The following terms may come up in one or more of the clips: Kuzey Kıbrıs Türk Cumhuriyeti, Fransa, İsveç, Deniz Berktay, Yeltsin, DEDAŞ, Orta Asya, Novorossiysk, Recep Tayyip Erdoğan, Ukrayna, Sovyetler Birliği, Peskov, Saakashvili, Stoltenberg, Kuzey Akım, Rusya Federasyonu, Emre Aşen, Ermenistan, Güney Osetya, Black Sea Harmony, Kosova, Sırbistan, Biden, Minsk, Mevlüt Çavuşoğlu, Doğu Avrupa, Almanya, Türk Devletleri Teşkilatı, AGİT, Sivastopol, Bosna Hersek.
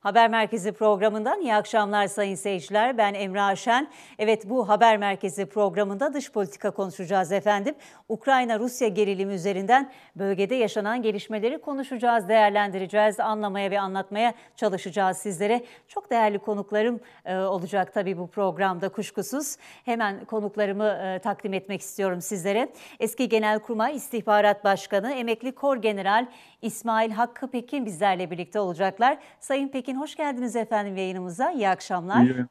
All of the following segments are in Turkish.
Haber Merkezi programından iyi akşamlar sayın seyirciler. Ben Emre Aşen. Evet, bu Haber Merkezi programında dış politika konuşacağız efendim. Ukrayna-Rusya gerilimi üzerinden bölgede yaşanan gelişmeleri konuşacağız, değerlendireceğiz, anlamaya ve anlatmaya çalışacağız sizlere. Çok değerli konuklarım olacak tabii bu programda kuşkusuz. Hemen konuklarımı takdim etmek istiyorum sizlere. Eski Genelkurmay İstihbarat Başkanı, emekli Kor General İsmail Hakkı Pekin bizlerle birlikte olacaklar. Sayın Pekin, hoş geldiniz efendim yayınımıza. İyi akşamlar. İyi akşamlar.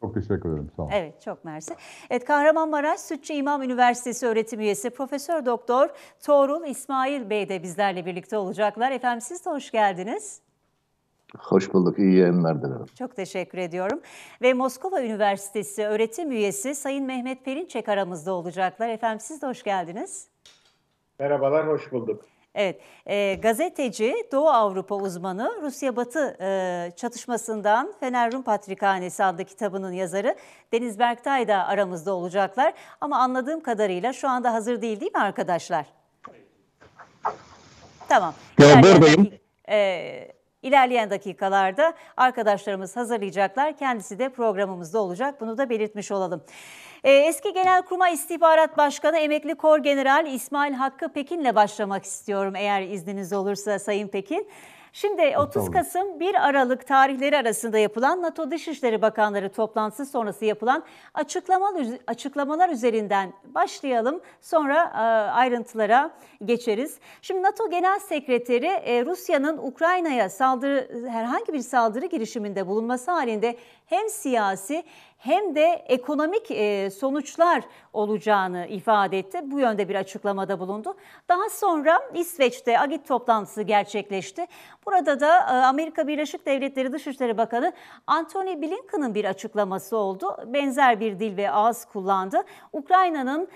Çok teşekkür ederim. Sağ olun. Evet, çok mersi. Evet, Kahramanmaraş Sütçü İmam Üniversitesi öğretim üyesi Profesör Doktor Toğrul İsmail Bey de bizlerle birlikte olacaklar. Efendim siz de hoş geldiniz. Hoş bulduk. İyi yayınlar dilerim. Çok teşekkür ediyorum. Ve Moskova Üniversitesi öğretim üyesi Sayın Mehmet Perinçek aramızda olacaklar. Efendim siz de hoş geldiniz. Merhabalar, hoş bulduk. Evet, gazeteci, Doğu Avrupa uzmanı, Rusya-Batı çatışmasından Fener Rum Patrikhanesi adlı kitabının yazarı Deniz Berktay da aramızda olacaklar. Ama anladığım kadarıyla şu anda hazır değil mi arkadaşlar? Tamam. İlerleyen dakikalarda arkadaşlarımız hazırlayacaklar. Kendisi de programımızda olacak. Bunu da belirtmiş olalım. Eski Genelkurmay İstihbarat Başkanı emekli Kor General İsmail Hakkı Pekin'le başlamak istiyorum eğer izniniz olursa Sayın Pekin. Şimdi 30 Kasım 1 Aralık tarihleri arasında yapılan NATO Dışişleri Bakanları toplantısı sonrası yapılan açıklamalar üzerinden başlayalım. Sonra ayrıntılara geçeriz. Şimdi NATO Genel Sekreteri Rusya'nın Ukrayna'ya herhangi bir saldırı girişiminde bulunması halinde hem siyasi hem de ekonomik sonuçlar olacağını ifade etti. Bu yönde bir açıklamada bulundu. Daha sonra İsveç'te AGİT toplantısı gerçekleşti. Burada da Amerika Birleşik Devletleri Dışişleri Bakanı Antony Blinken'ın bir açıklaması oldu. Benzer bir dil ve ağız kullandı. Ukrayna'nın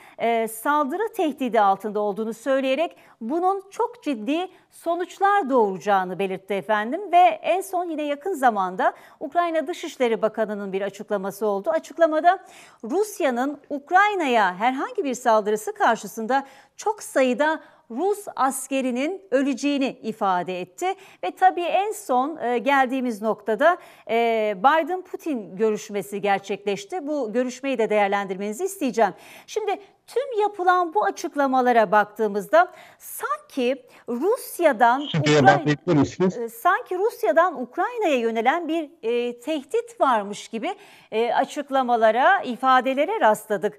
saldırı tehdidi altında olduğunu söyleyerek bunun çok ciddi sonuçlar doğuracağını belirtti efendim. Ve en son yine yakın zamanda Ukrayna Dışişleri Bakanı'nın bir açıklaması oldu. Açıklamada Rusya'nın Ukrayna'ya herhangi bir saldırısı karşısında çok sayıda Rus askerinin öleceğini ifade etti. Ve tabii en son geldiğimiz noktada Biden-Putin görüşmesi gerçekleşti. Bu görüşmeyi de değerlendirmenizi isteyeceğim. Şimdi tüm yapılan bu açıklamalara baktığımızda sanki Rusya'dan Ukrayna'ya yönelen bir tehdit varmış gibi açıklamalara, ifadelere rastladık.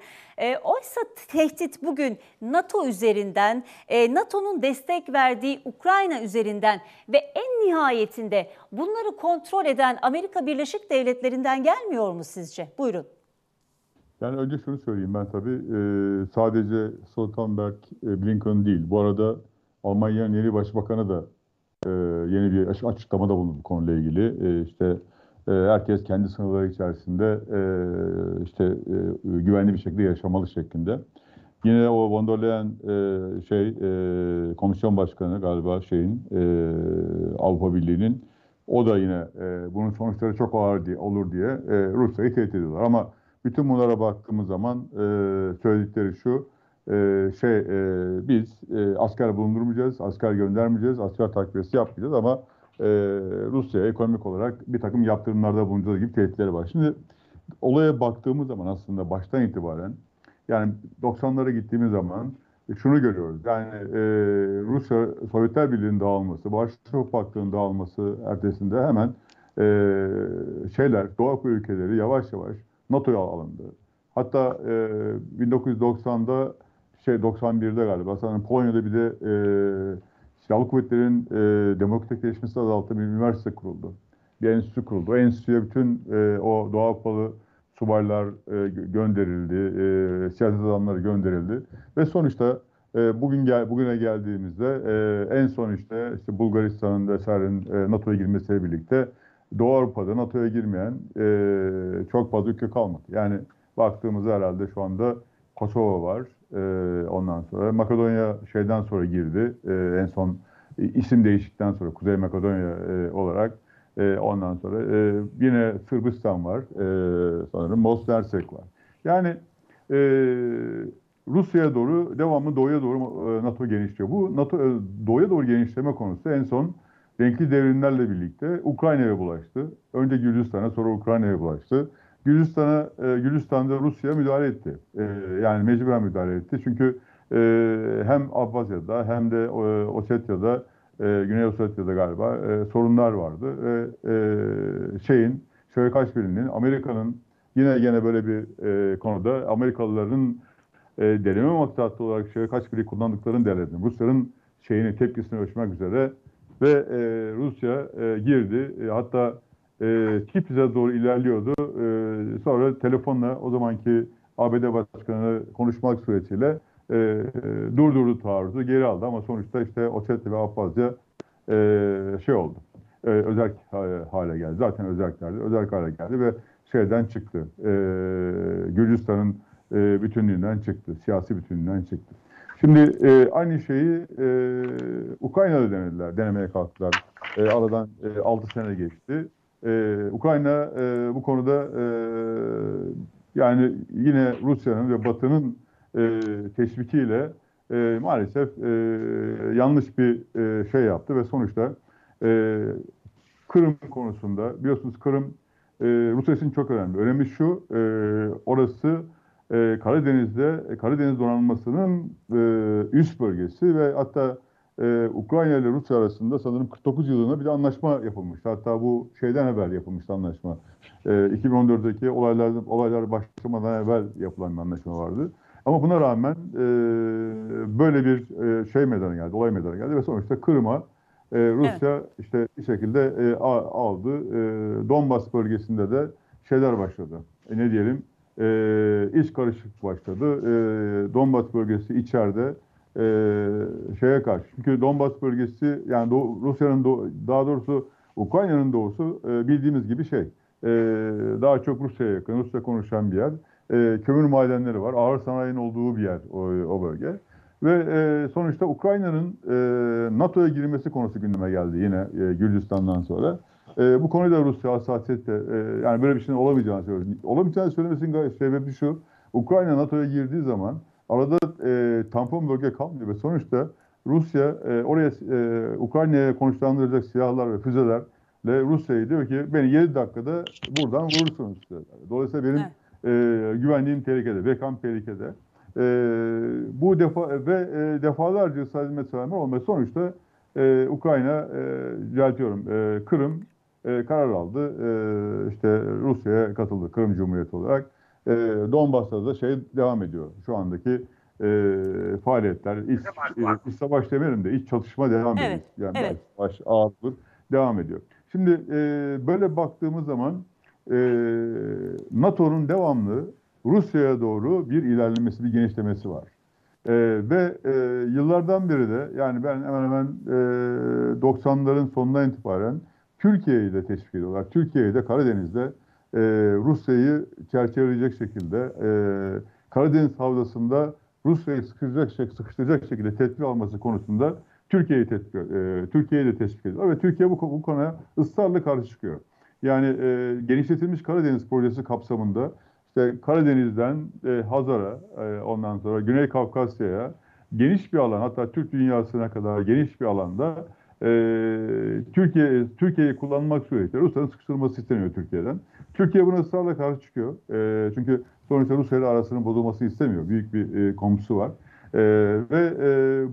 Oysa tehdit bugün NATO üzerinden, NATO'nun destek verdiği Ukrayna üzerinden ve en nihayetinde bunları kontrol eden Amerika Birleşik Devletleri'nden gelmiyor mu sizce? Buyurun. Yani önce şunu söyleyeyim, ben tabii sadece Stoltenberg, Blinken değil. Bu arada Almanya'nın yeni başbakanı da yeni bir açıklamada bulundu bu konuyla ilgili. İşte herkes kendi sınırları içerisinde güvenli bir şekilde yaşamalı şeklinde. Yine o von der Leyen komisyon başkanı galiba Avrupa Birliği'nin, o da yine bunun sonuçları çok ağır olur diye Rusya'yı tehdit ediyorlar. Ama bütün bunlara baktığımız zaman söyledikleri şu, biz asker bulundurmayacağız, asker göndermeyeceğiz, asker takviyesi yapmayacağız ama Rusya'ya ekonomik olarak bir takım yaptırımlarda bulunacağız gibi tehditleri var. Şimdi olaya baktığımız zaman aslında baştan itibaren, yani 90'lara gittiğimiz zaman şunu görüyoruz. Yani Rusya, Sovyetler Birliği'nin dağılması, Varşova Paktı'nın dağılması ertesinde hemen Doğu Avrupa ülkeleri yavaş yavaş NATO'ya alındı. Hatta 1990'da 91'de galiba sanırım Polonya'da bir de silahlı kuvvetlerin demokratikleşmesi azalttığı bir üniversite kuruldu. Bir enstitü kuruldu. O enstitüye bütün o Doğu Avrupalı subaylar gönderildi, siyaset adamları gönderildi ve sonuçta bugüne geldiğimizde en son işte Bulgaristan'ın vesairenin NATO'ya girmesiyle birlikte Doğu Avrupa'da NATO'ya girmeyen çok fazla ülke kalmadı. Yani baktığımızda herhalde şu anda Kosova var, ondan sonra Makedonya sonra girdi, en son isim değişikten sonra Kuzey Makedonya olarak. Ondan sonra yine Sırbistan var, sanırım Bosna Hersek var. Yani Rusya'ya doğru, devamlı Doğu'ya doğru NATO genişliyor. Bu Doğu'ya doğru genişleme konusu en son renkli devrimlerle birlikte Ukrayna'ya bulaştı. Önce Gürcistan'a, sonra Ukrayna'ya bulaştı. Gürcistan'da Rusya müdahale etti. Yani mecburen müdahale etti. Çünkü hem Abhazya'da hem de Osetya'da, Güney Osetya'da galiba sorunlar vardı. Şöyle kaç birinin, Amerika'nın yine böyle bir konuda Amerikalıların deneme maksatlı olarak şöyle kaç biri kullandıklarını değerlendirdim. Rusya'nın tepkisini ölçmek üzere ve Rusya girdi. Hatta Kipiz'e doğru ilerliyordu. Sonra telefonla o zamanki ABD Başkanı konuşmak suretiyle durdurdu taarruzu, geri aldı ama sonuçta Osetya ve Abhazya oldu. Özerk hale geldi. Zaten özerklerdi. Özerk hale geldi ve çıktı. Gürcistan'ın bütünlüğünden çıktı. Siyasi bütünlüğünden çıktı. Şimdi aynı şeyi Ukrayna'da denediler. Denemeye kalktılar. Aradan 6 sene geçti. Ukrayna bu konuda yani yine Rusya'nın ve Batı'nın teşvikiyle maalesef yanlış bir yaptı ve sonuçta Kırım konusunda biliyorsunuz Kırım Rusya için çok önemli. Önemli şu, orası Karadeniz'de Karadeniz donanmasının üst bölgesi ve hatta Ukrayna ile Rusya arasında sanırım 49 yılında bir de anlaşma yapılmıştı. Hatta bu haber yapılmıştı anlaşma. 2014'teki olaylar başlamadan evvel yapılan bir anlaşma vardı. Ama buna rağmen böyle bir meydana geldi, olay meydana geldi ve sonuçta Kırım'a Rusya evet. Bir şekilde aldı. Donbas bölgesinde de başladı. Ne diyelim? İç karışıklık başladı. Donbas bölgesi içeride karşı. Çünkü Donbas bölgesi yani Rusya'nın daha doğrusu Ukrayna'nın doğusu bildiğimiz gibi daha çok Rusya'ya yakın, Rusça konuşan bir yer. Kömür madenleri var. Ağır sanayinin olduğu bir yer o bölge. Ve sonuçta Ukrayna'nın NATO'ya girmesi konusu gündeme geldi yine Gürcistan'dan sonra. Bu konuda Rusya hassasiyette yani böyle bir şeyin olamayacağını söylüyor. Olamayacağını söylemesinin sebebi şu. Ukrayna NATO'ya girdiği zaman arada tampon bölge kalmıyor ve sonuçta Rusya oraya Ukrayna'ya konuşlandıracak silahlar ve füzelerle Rusya'ya diyor ki beni 7 dakikada buradan vurursunuz. Dolayısıyla benim güvenliğim tehlikede, bekam tehlikede. Bu defa ve defalarca sayın meseleler olmaz. Sonuçta Ukrayna Kırım karar aldı. Rusya'ya katıldı Kırım Cumhuriyeti olarak. Donbas'ta da devam ediyor. Şu andaki faaliyetler, iç savaş demeyelim de iç çatışma devam ediyor. Yani savaş ağırlık devam ediyor. Şimdi böyle baktığımız zaman NATO'nun devamlı Rusya'ya doğru bir ilerlemesi, bir genişlemesi var. Ve yıllardan beri de yani ben hemen hemen 90'ların sonundan itibaren Türkiye'yi de teşvik ediyorlar. Türkiye'yi de Karadeniz'de Rusya'yı çerçeveleyecek şekilde Karadeniz havzasında Rusya'yı sıkıştıracak şekilde tedbir alması konusunda Türkiye'yi de teşvik ediyor. Ve Türkiye bu konuya ısrarla karşı çıkıyor. Yani genişletilmiş Karadeniz projesi kapsamında Karadeniz'den Hazar'a, ondan sonra Güney Kafkasya'ya geniş bir alan, hatta Türk dünyasına kadar geniş bir alanda Türkiye'yi kullanmak suretiyle Rusya'nın sıkıştırılması isteniyor Türkiye'den. Türkiye buna ısrarla karşı çıkıyor. Çünkü sonuçta Rusya ile arasının bozulmasını istemiyor. Büyük bir komşusu var.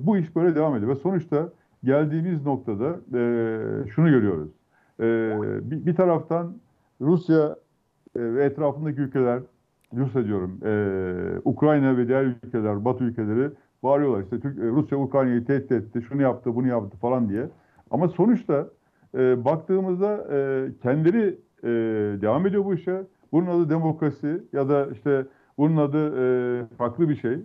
Bu iş böyle devam ediyor. Ve sonuçta geldiğimiz noktada şunu görüyoruz. Bir taraftan Rusya ve etrafındaki ülkeler, Rusya diyorum, Ukrayna ve diğer ülkeler, Batı ülkeleri bağırıyorlar. Rusya Ukrayna'yı tehdit etti, şunu yaptı, bunu yaptı falan diye. Ama sonuçta baktığımızda kendileri devam ediyor bu işe. Bunun adı demokrasi ya da bunun adı farklı bir şey.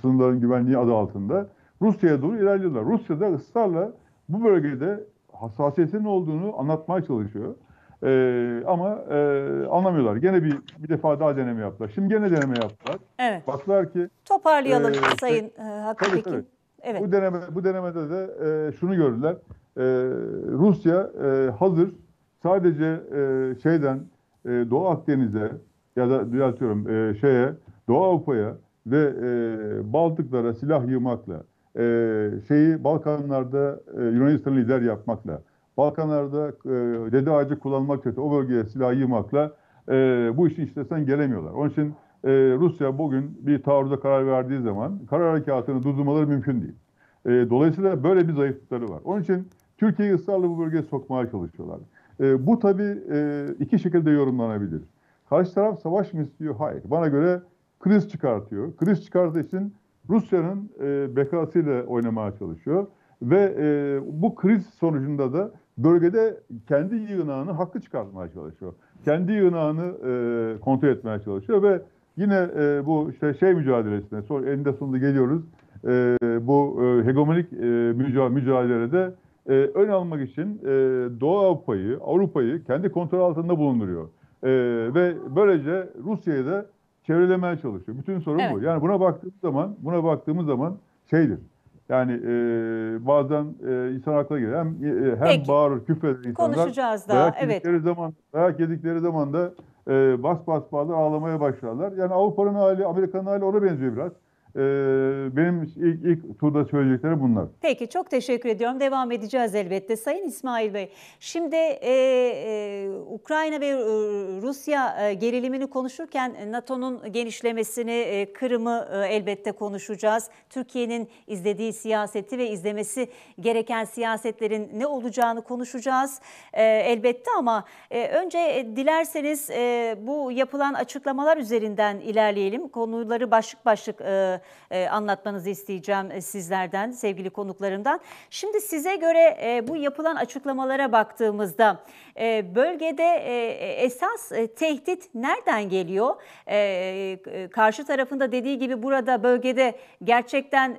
Sınırların güvenliği adı altında. Rusya'ya doğru ilerliyorlar. Rusya da ısrarla bu bölgede hassasiyetin olduğunu anlatmaya çalışıyor. Ama anlamıyorlar. Gene bir defa daha deneme yaptılar. Şimdi gene deneme yaptılar. Evet. Baktılar ki toparlayalım Sayın Hakkı Pekin. Evet. Evet. Bu denemede de şunu gördüler. Rusya hazır sadece Doğu Akdeniz'e ya da düzeltiyorum Doğu Avrupa'ya ve Baltıklara silah yığmakla Balkanlarda Yunanistan'ı lider yapmakla Balkanlarda dede ağacı kullanmak kötü. O bölgeye silah yığmakla bu işi işlesen gelemiyorlar. Onun için Rusya bugün bir taarruza karar verdiği zaman karar harekatını durdurmaları mümkün değil. Dolayısıyla böyle bir zayıflıkları var. Onun için Türkiye'yi ısrarla bu bölgeye sokmaya çalışıyorlar. Bu tabii iki şekilde yorumlanabilir. Karşı taraf savaş mı istiyor? Hayır. Bana göre kriz çıkartıyor. Kriz çıkarttığı için Rusya'nın bekasıyla oynamaya çalışıyor. Ve bu kriz sonucunda da bölgede kendi yığınağını hakkı çıkartmaya çalışıyor. Kendi yığınağını kontrol etmeye çalışıyor ve yine bu işte şey mücadelesine, sonra eninde sonunda geliyoruz. Bu hegemonik mücadelede ön almak için Doğu Avrupa'yı kendi kontrol altında bulunduruyor. Ve böylece Rusya'yı da çevrelemeye çalışıyor. Bütün sorun evet. Bu. Yani buna baktığımız zaman şeydir. Yani bazen insan aklına gelir. Hem bağırır, küfreder insanlar. Konuşacağız daha. Evet. Dayak yedikleri zaman da bas bağırır, ağlamaya başlarlar. Yani Avrupa'nın hali, Amerika'nın hali ona benziyor biraz. Benim ilk turda söyleyeceklerim bunlar. Peki, çok teşekkür ediyorum. Devam edeceğiz elbette. Sayın İsmail Bey, şimdi Ukrayna ve Rusya gerilimini konuşurken NATO'nun genişlemesini, Kırım'ı elbette konuşacağız. Türkiye'nin izlediği siyaseti ve izlemesi gereken siyasetlerin ne olacağını konuşacağız elbette, ama önce dilerseniz bu yapılan açıklamalar üzerinden ilerleyelim. Konuları başlık başlık anlatmanızı isteyeceğim sizlerden, sevgili konuklarımdan. Şimdi size göre bu yapılan açıklamalara baktığımızda bölgede esas tehdit nereden geliyor? Karşı tarafında dediği gibi burada bölgede gerçekten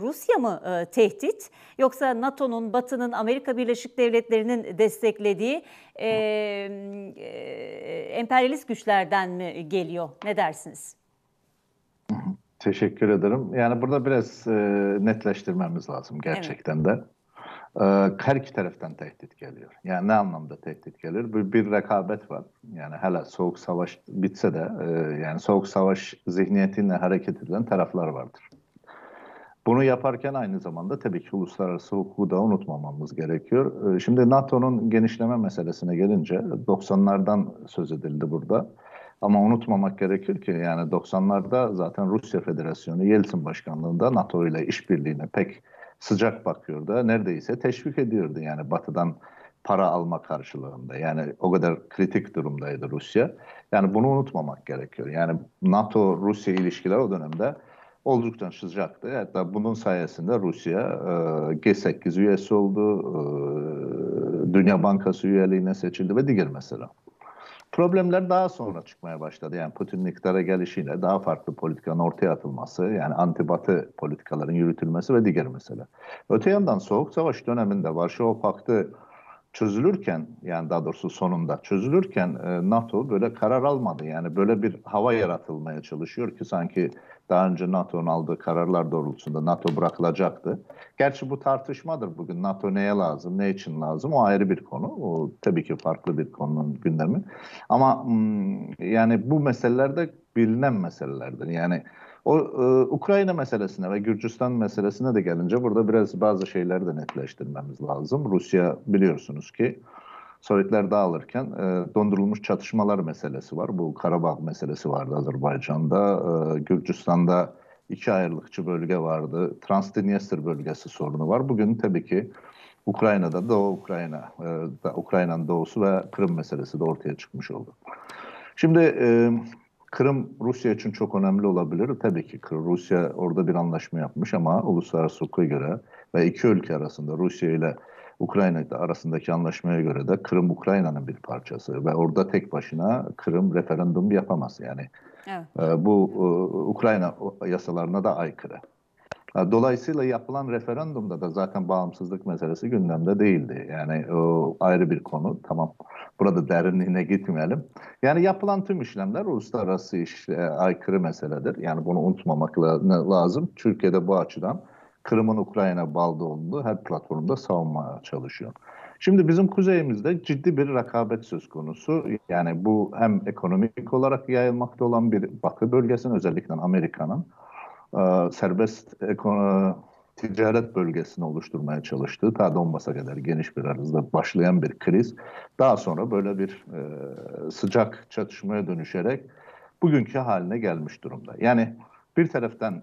Rusya mı tehdit? Yoksa NATO'nun, Batı'nın, Amerika Birleşik Devletleri'nin desteklediği emperyalist güçlerden mi geliyor? Ne dersiniz? Teşekkür ederim. Yani burada biraz netleştirmemiz lazım gerçekten de. Her iki taraftan tehdit geliyor. Yani ne anlamda tehdit gelir? Bir rekabet var. Yani hala soğuk savaş bitse de yani soğuk savaş zihniyetiyle hareket edilen taraflar vardır. Bunu yaparken aynı zamanda tabii ki uluslararası hukuku da unutmamamız gerekiyor. Şimdi NATO'nun genişleme meselesine gelince 90'lardan söz edildi burada. Ama unutmamak gerekir ki yani 90'larda zaten Rusya Federasyonu Yeltsin başkanlığında NATO ile işbirliğine pek sıcak bakıyordu. Neredeyse teşvik ediyordu yani Batı'dan para alma karşılığında. Yani o kadar kritik durumdaydı Rusya. Yani bunu unutmamak gerekiyor. Yani NATO-Rusya ilişkiler o dönemde oldukça sıcaktı. Hatta bunun sayesinde Rusya G8 üyesi oldu, Dünya Bankası üyeliğine seçildi ve diğer mesela. Problemler daha sonra çıkmaya başladı. Yani Putin'in iktidara gelişiyle daha farklı politikanın ortaya atılması, yani anti-Batı politikaların yürütülmesi ve diğer mesele. Öte yandan Soğuk Savaş döneminde Varşova Paktı çözülürken, yani daha doğrusu sonunda çözülürken NATO böyle karar almadı. Yani böyle bir hava yaratılmaya çalışıyor ki sanki daha önce NATO'nun aldığı kararlar doğrultusunda NATO bırakılacaktı. Gerçi bu tartışmadır bugün. NATO neye lazım, ne için lazım, o ayrı bir konu. O tabii ki farklı bir konunun gündemi. Ama yani bu meseleler de bilinen meselelerdir. Yani o Ukrayna meselesine ve Gürcistan meselesine de gelince burada biraz bazı şeyleri de netleştirmemiz lazım. Rusya biliyorsunuz ki Sovyetler dağılırken dondurulmuş çatışmalar meselesi var. Bu Karabağ meselesi vardı Azerbaycan'da. Gürcistan'da iki ayrılıkçı bölge vardı. Transdniester bölgesi sorunu var. Bugün tabii ki Ukrayna'da Ukrayna'nın doğusu ve Kırım meselesi de ortaya çıkmış oldu. Şimdi Kırım Rusya için çok önemli olabilir. Tabii ki Rusya orada bir anlaşma yapmış ama uluslararası hukuka göre ve iki ülke arasında Rusya ile Ukrayna arasındaki anlaşmaya göre de Kırım Ukrayna'nın bir parçası ve orada tek başına Kırım referandum yapamaz yani. Evet. Bu Ukrayna yasalarına da aykırı. Dolayısıyla yapılan referandumda da zaten bağımsızlık meselesi gündemde değildi. Yani o ayrı bir konu. Tamam, burada derinliğine gitmeyelim. Yani yapılan tüm işlemler uluslararası aykırı meseledir. Yani bunu unutmamak lazım. Türkiye'de bu açıdan Kırım'ın Ukrayna bağlılığını her platformda savunmaya çalışıyor. Şimdi bizim kuzeyimizde ciddi bir rekabet söz konusu. Yani bu hem ekonomik olarak yayılmakta olan bir Batı bölgesinin, özellikle Amerika'nın serbest ticaret bölgesini oluşturmaya çalıştığı, ta Donbas'a kadar geniş bir arazide başlayan bir kriz, daha sonra böyle bir sıcak çatışmaya dönüşerek bugünkü haline gelmiş durumda. Yani bir taraftan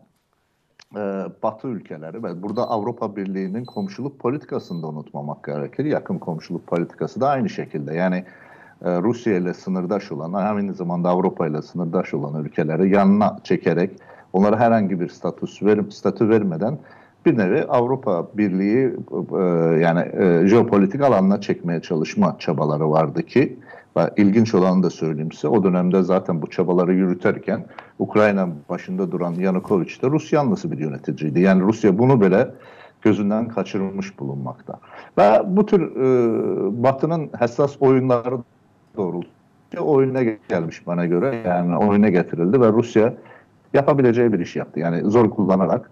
Batı ülkeleri ve burada Avrupa Birliği'nin komşuluk politikasını da unutmamak gerekir. Yakın komşuluk politikası da aynı şekilde. Yani Rusya ile sınırdaş olan, aynı zamanda Avrupa ile sınırdaş olan ülkeleri yanına çekerek, onlara herhangi bir statü vermeden bir nevi Avrupa Birliği jeopolitik alanına çekmeye çalışma çabaları vardı ki, ilginç olanı da söyleyeyim size, o dönemde zaten bu çabaları yürüterken Ukrayna başında duran Yanukovic de Rus yanlısı bir yöneticiydi. Yani Rusya bunu bile gözünden kaçırılmış bulunmakta. Ve bu tür Batı'nın hassas oyunları doğrultusunda oyuna gelmiş bana göre, yani oyuna getirildi ve Rusya yapabileceği bir iş yaptı. Yani zor kullanarak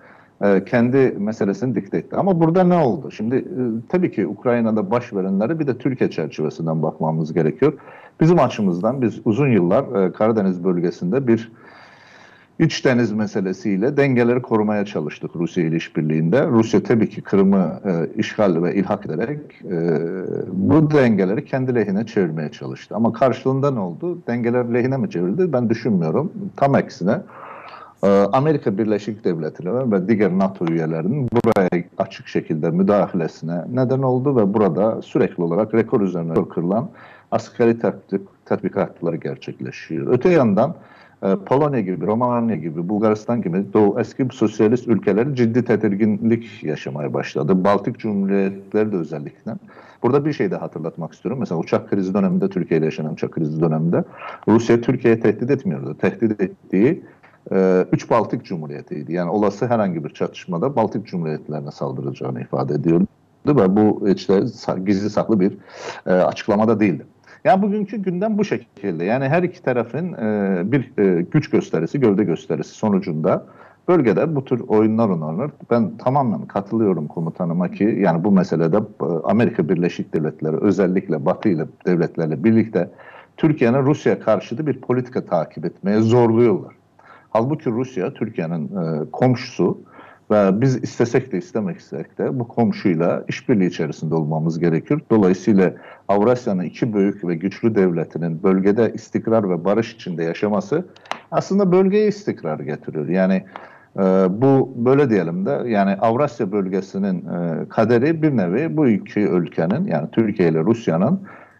kendi meselesini dikte etti. Ama burada ne oldu? Şimdi tabii ki Ukrayna'da baş verenlere bir de Türkiye çerçevesinden bakmamız gerekiyor. Bizim açımızdan biz uzun yıllar Karadeniz bölgesinde bir iç deniz meselesiyle dengeleri korumaya çalıştık Rusya ile işbirliğinde. Rusya tabii ki Kırım'ı işgal ve ilhak ederek bu dengeleri kendi lehine çevirmeye çalıştı. Ama karşılığında ne oldu? Dengeler lehine mi çevirdi? Ben düşünmüyorum. Tam aksine. Amerika Birleşik Devletleri ve diğer NATO üyelerinin buraya açık şekilde müdahalesine neden oldu ve burada sürekli olarak rekor üzerine kırılan askeri tatbikatları gerçekleşiyor. Öte yandan Polonya gibi, Romanya gibi, Bulgaristan gibi Doğu eski sosyalist ülkeleri ciddi tedirginlik yaşamaya başladı. Baltık Cumhuriyetleri de özellikle. Burada bir şey de hatırlatmak istiyorum. Mesela uçak krizi döneminde, Türkiye'de yaşanan uçak krizi döneminde Rusya Türkiye'yi tehdit etmiyordu. Tehdit ettiği 3 Baltık Cumhuriyeti'ydi. Yani olası herhangi bir çatışmada Baltık Cumhuriyetlerine saldıracağını ifade ediyordu ve bu işte gizli saklı bir açıklamada değildi. Yani bugünkü gündem bu şekilde. Yani her iki tarafın bir güç gösterisi, gövde gösterisi sonucunda bölgede bu tür oyunlar oynanır. Ben tamamen katılıyorum komutanıma ki yani bu meselede Amerika Birleşik Devletleri özellikle Batı ile devletlerle birlikte Türkiye'nin Rusya karşıtı bir politika takip etmeye zorluyorlar. Halbuki Rusya Türkiye'nin komşusu ve biz istesek de istemesek de bu komşuyla işbirliği içerisinde olmamız gerekir. Dolayısıyla Avrasya'nın iki büyük ve güçlü devletinin bölgede istikrar ve barış içinde yaşaması aslında bölgeye istikrar getiriyor. Yani bu böyle diyelim de yani Avrasya bölgesinin kaderi bir nevi bu iki ülkenin yani Türkiye ile Rusya'nın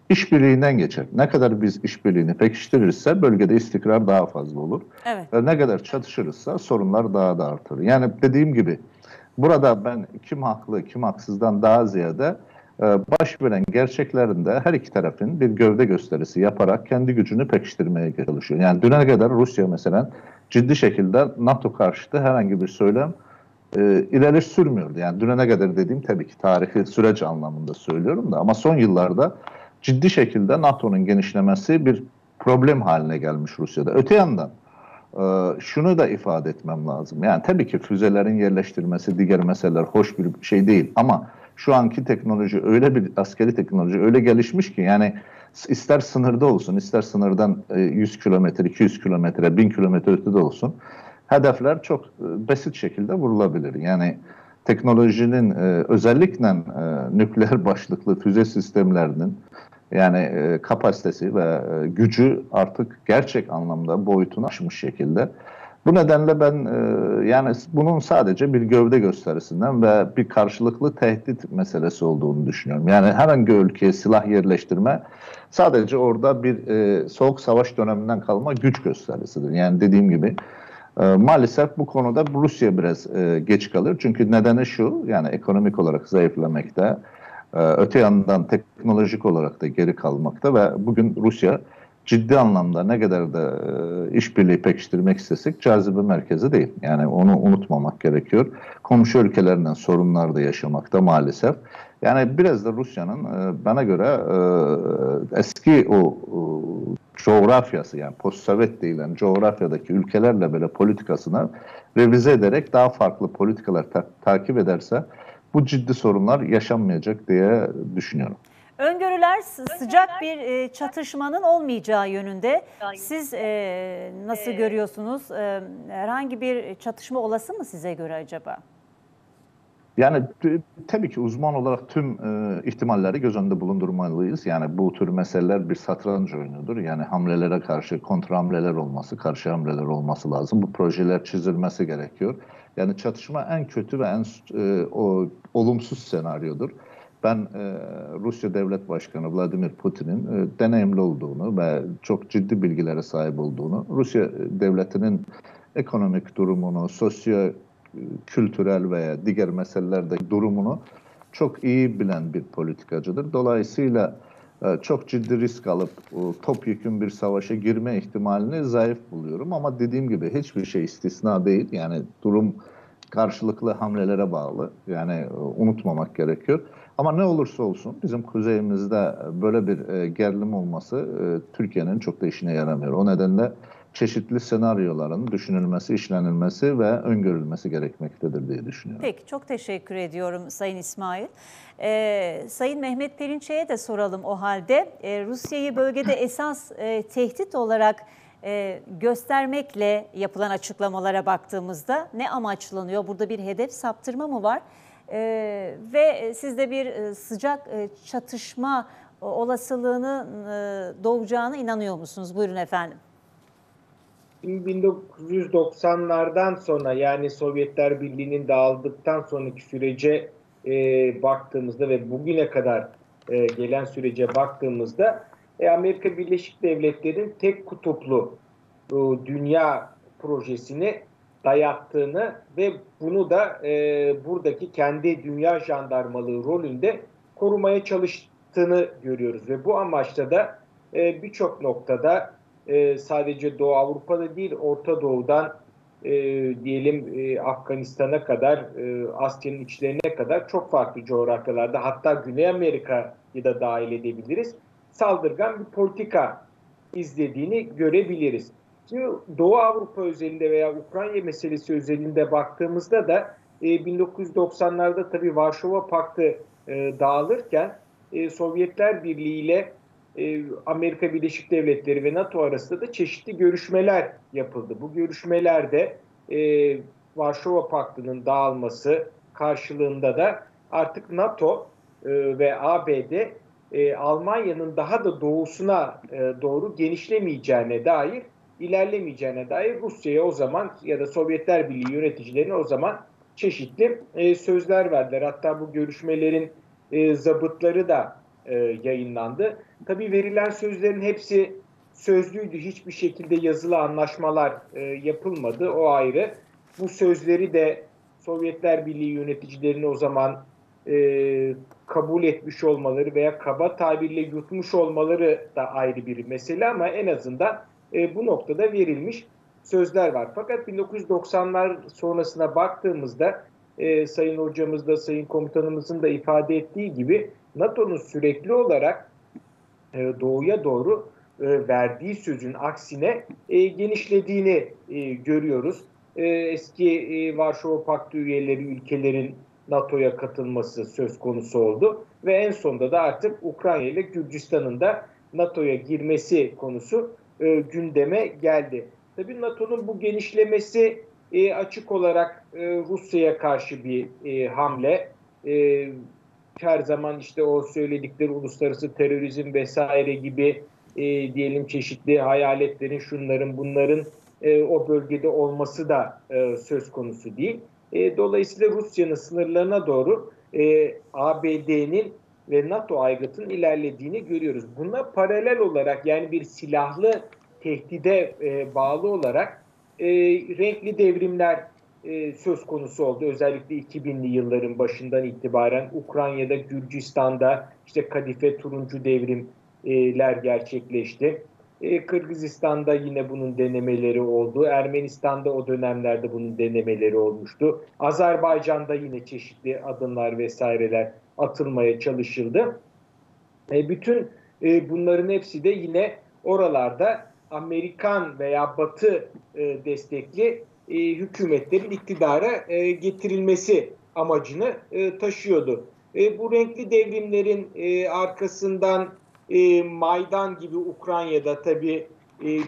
İşbirliğinden geçer. Ne kadar biz işbirliğini pekiştirirse bölgede istikrar daha fazla olur. Evet. Ne kadar çatışırsa sorunlar daha da artar. Yani dediğim gibi burada ben kim haklı kim haksızdan daha ziyade baş veren gerçeklerinde her iki tarafın bir gövde gösterisi yaparak kendi gücünü pekiştirmeye çalışıyor. Yani düne kadar Rusya mesela ciddi şekilde NATO karşıtı herhangi bir söylem ileri sürmüyordu. Yani düne kadar dediğim tabii ki tarihi süreç anlamında söylüyorum da ama son yıllarda ciddi şekilde NATO'nun genişlemesi bir problem haline gelmiş Rusya'da. Öte yandan şunu da ifade etmem lazım. Yani tabii ki füzelerin yerleştirmesi, diğer meseleler hoş bir şey değil. Ama şu anki teknoloji öyle bir askeri teknoloji öyle gelişmiş ki yani ister sınırda olsun, ister sınırdan 100 kilometre, 200 kilometre, 1000 kilometre ötede olsun hedefler çok basit şekilde vurulabilir. Yani teknolojinin özellikle nükleer başlıklı füze sistemlerinin yani kapasitesi ve gücü artık gerçek anlamda boyutunu aşmış şekilde. Bu nedenle ben yani bunun sadece bir gövde gösterisinden ve bir karşılıklı tehdit meselesi olduğunu düşünüyorum. Yani herhangi ülkeye silah yerleştirme sadece orada bir soğuk savaş döneminden kalma güç gösterisidir. Yani dediğim gibi. Maalesef bu konuda Rusya biraz geç kalır. Çünkü nedeni şu, yani ekonomik olarak zayıflamekte, öte yandan teknolojik olarak da geri kalmakta ve bugün Rusya ciddi anlamda ne kadar da işbirliği pekiştirmek istesek cazibe merkezi değil. Yani onu unutmamak gerekiyor. Komşu ülkelerinden sorunlar da yaşamakta maalesef. Yani biraz da Rusya'nın bana göre eski o coğrafyası yani post-Sovet denilen coğrafyadaki ülkelerle böyle politikasını revize ederek daha farklı politikalar takip ederse bu ciddi sorunlar yaşanmayacak diye düşünüyorum. Öngörüler sıcak bir çatışmanın olmayacağı yönünde. Siz nasıl görüyorsunuz? Herhangi bir çatışma olası mı size göre acaba? Yani tabii ki uzman olarak tüm ihtimalleri göz önünde bulundurmalıyız. Yani bu tür meseleler bir satranç oyunudur. Yani hamlelere karşı kontrahamleler olması, karşı hamleler olması lazım. Bu projeler çizilmesi gerekiyor. Yani çatışma en kötü ve en olumsuz senaryodur. Ben Rusya Devlet Başkanı Vladimir Putin'in deneyimli olduğunu ve çok ciddi bilgilere sahip olduğunu, Rusya devletinin ekonomik durumunu, sosyo-kültürel veya diğer meselelerdeki durumunu çok iyi bilen bir politikacıdır. Dolayısıyla çok ciddi risk alıp topyekün bir savaşa girme ihtimalini zayıf buluyorum. Ama dediğim gibi hiçbir şey istisna değil. Yani durum karşılıklı hamlelere bağlı. Yani unutmamak gerekiyor. Ama ne olursa olsun bizim kuzeyimizde böyle bir gerilim olması Türkiye'nin çok da işine yaramıyor. O nedenle çeşitli senaryoların düşünülmesi, işlenilmesi ve öngörülmesi gerekmektedir diye düşünüyorum. Peki, çok teşekkür ediyorum Sayın İsmail. Sayın Mehmet Perinçek'e de soralım o halde. Rusya'yı bölgede esas tehdit olarak göstermekle yapılan açıklamalara baktığımızda ne amaçlanıyor? Burada bir hedef saptırma mı var? Ve siz de bir sıcak çatışma olasılığının doğacağına inanıyor musunuz? Buyurun efendim. 1990'lardan sonra, yani Sovyetler Birliği'nin dağıldıktan sonraki sürece baktığımızda ve bugüne kadar gelen sürece baktığımızda Amerika Birleşik Devletleri'nin tek kutuplu dünya projesini dayattığını ve bunu da buradaki kendi dünya jandarmalığı rolünde korumaya çalıştığını görüyoruz. Ve bu amaçla da birçok noktada sadece Doğu Avrupa'da değil, Orta Doğu'dan diyelim Afganistan'a kadar, Asya'nın içlerine kadar çok farklı coğrafyalarda, hatta Güney Amerika'yı da dahil edebiliriz, saldırgan bir politika izlediğini görebiliriz. Şimdi Doğu Avrupa özelinde veya Ukrayna meselesi özelinde baktığımızda da 1990'larda tabii Varşova Paktı dağılırken Sovyetler Birliği ile Amerika Birleşik Devletleri ve NATO arasında da çeşitli görüşmeler yapıldı. Bu görüşmelerde Varşova Paktı'nın dağılması karşılığında da artık NATO ve ABD Almanya'nın daha da doğusuna doğru ilerlemeyeceğine dair Rusya'ya o zaman ya da Sovyetler Birliği yöneticilerine o zaman çeşitli sözler verdiler. Hatta bu görüşmelerin zabıtları da yayınlandı. Tabii verilen sözlerin hepsi sözlüydü. Hiçbir şekilde yazılı anlaşmalar yapılmadı. O ayrı. Bu sözleri de Sovyetler Birliği yöneticilerinin o zaman kabul etmiş olmaları veya kaba tabirle yutmuş olmaları da ayrı bir mesele, ama en azından bu noktada verilmiş sözler var. Fakat 1990'lar sonrasına baktığımızda Sayın Hocamız da Sayın Komutanımızın da ifade ettiği gibi NATO'nun sürekli olarak doğuya doğru verdiği sözün aksine genişlediğini görüyoruz. Eski Varşova Paktı üyeleri ülkelerin NATO'ya katılması söz konusu oldu ve en sonunda da artık Ukrayna ile Gürcistan'ın da NATO'ya girmesi konusu gündeme geldi. Tabii NATO'nun bu genişlemesi açık olarak Rusya'ya karşı bir hamle. Her zaman işte o söyledikleri uluslararası terörizm vesaire gibi diyelim çeşitli hayaletlerin, şunların, bunların o bölgede olması da söz konusu değil. Dolayısıyla Rusya'nın sınırlarına doğru ABD'nin ve NATO aygıtının ilerlediğini görüyoruz. Buna paralel olarak, yani bir silahlı tehdide bağlı olarak renkli devrimler söz konusu oldu. Özellikle 2000'li yılların başından itibaren Ukrayna'da, Gürcistan'da işte Kadife Turuncu devrimler gerçekleşti. Kırgızistan'da yine bunun denemeleri oldu. Ermenistan'da o dönemlerde bunun denemeleri olmuştu. Azerbaycan'da yine çeşitli adımlar vesaireler atılmaya çalışıldı. Bütün bunların hepsi de yine oralarda Amerikan veya Batı destekli hükümetlerin iktidara getirilmesi amacını taşıyordu. Bu renkli devrimlerin arkasından Maydan gibi Ukrayna'da tabii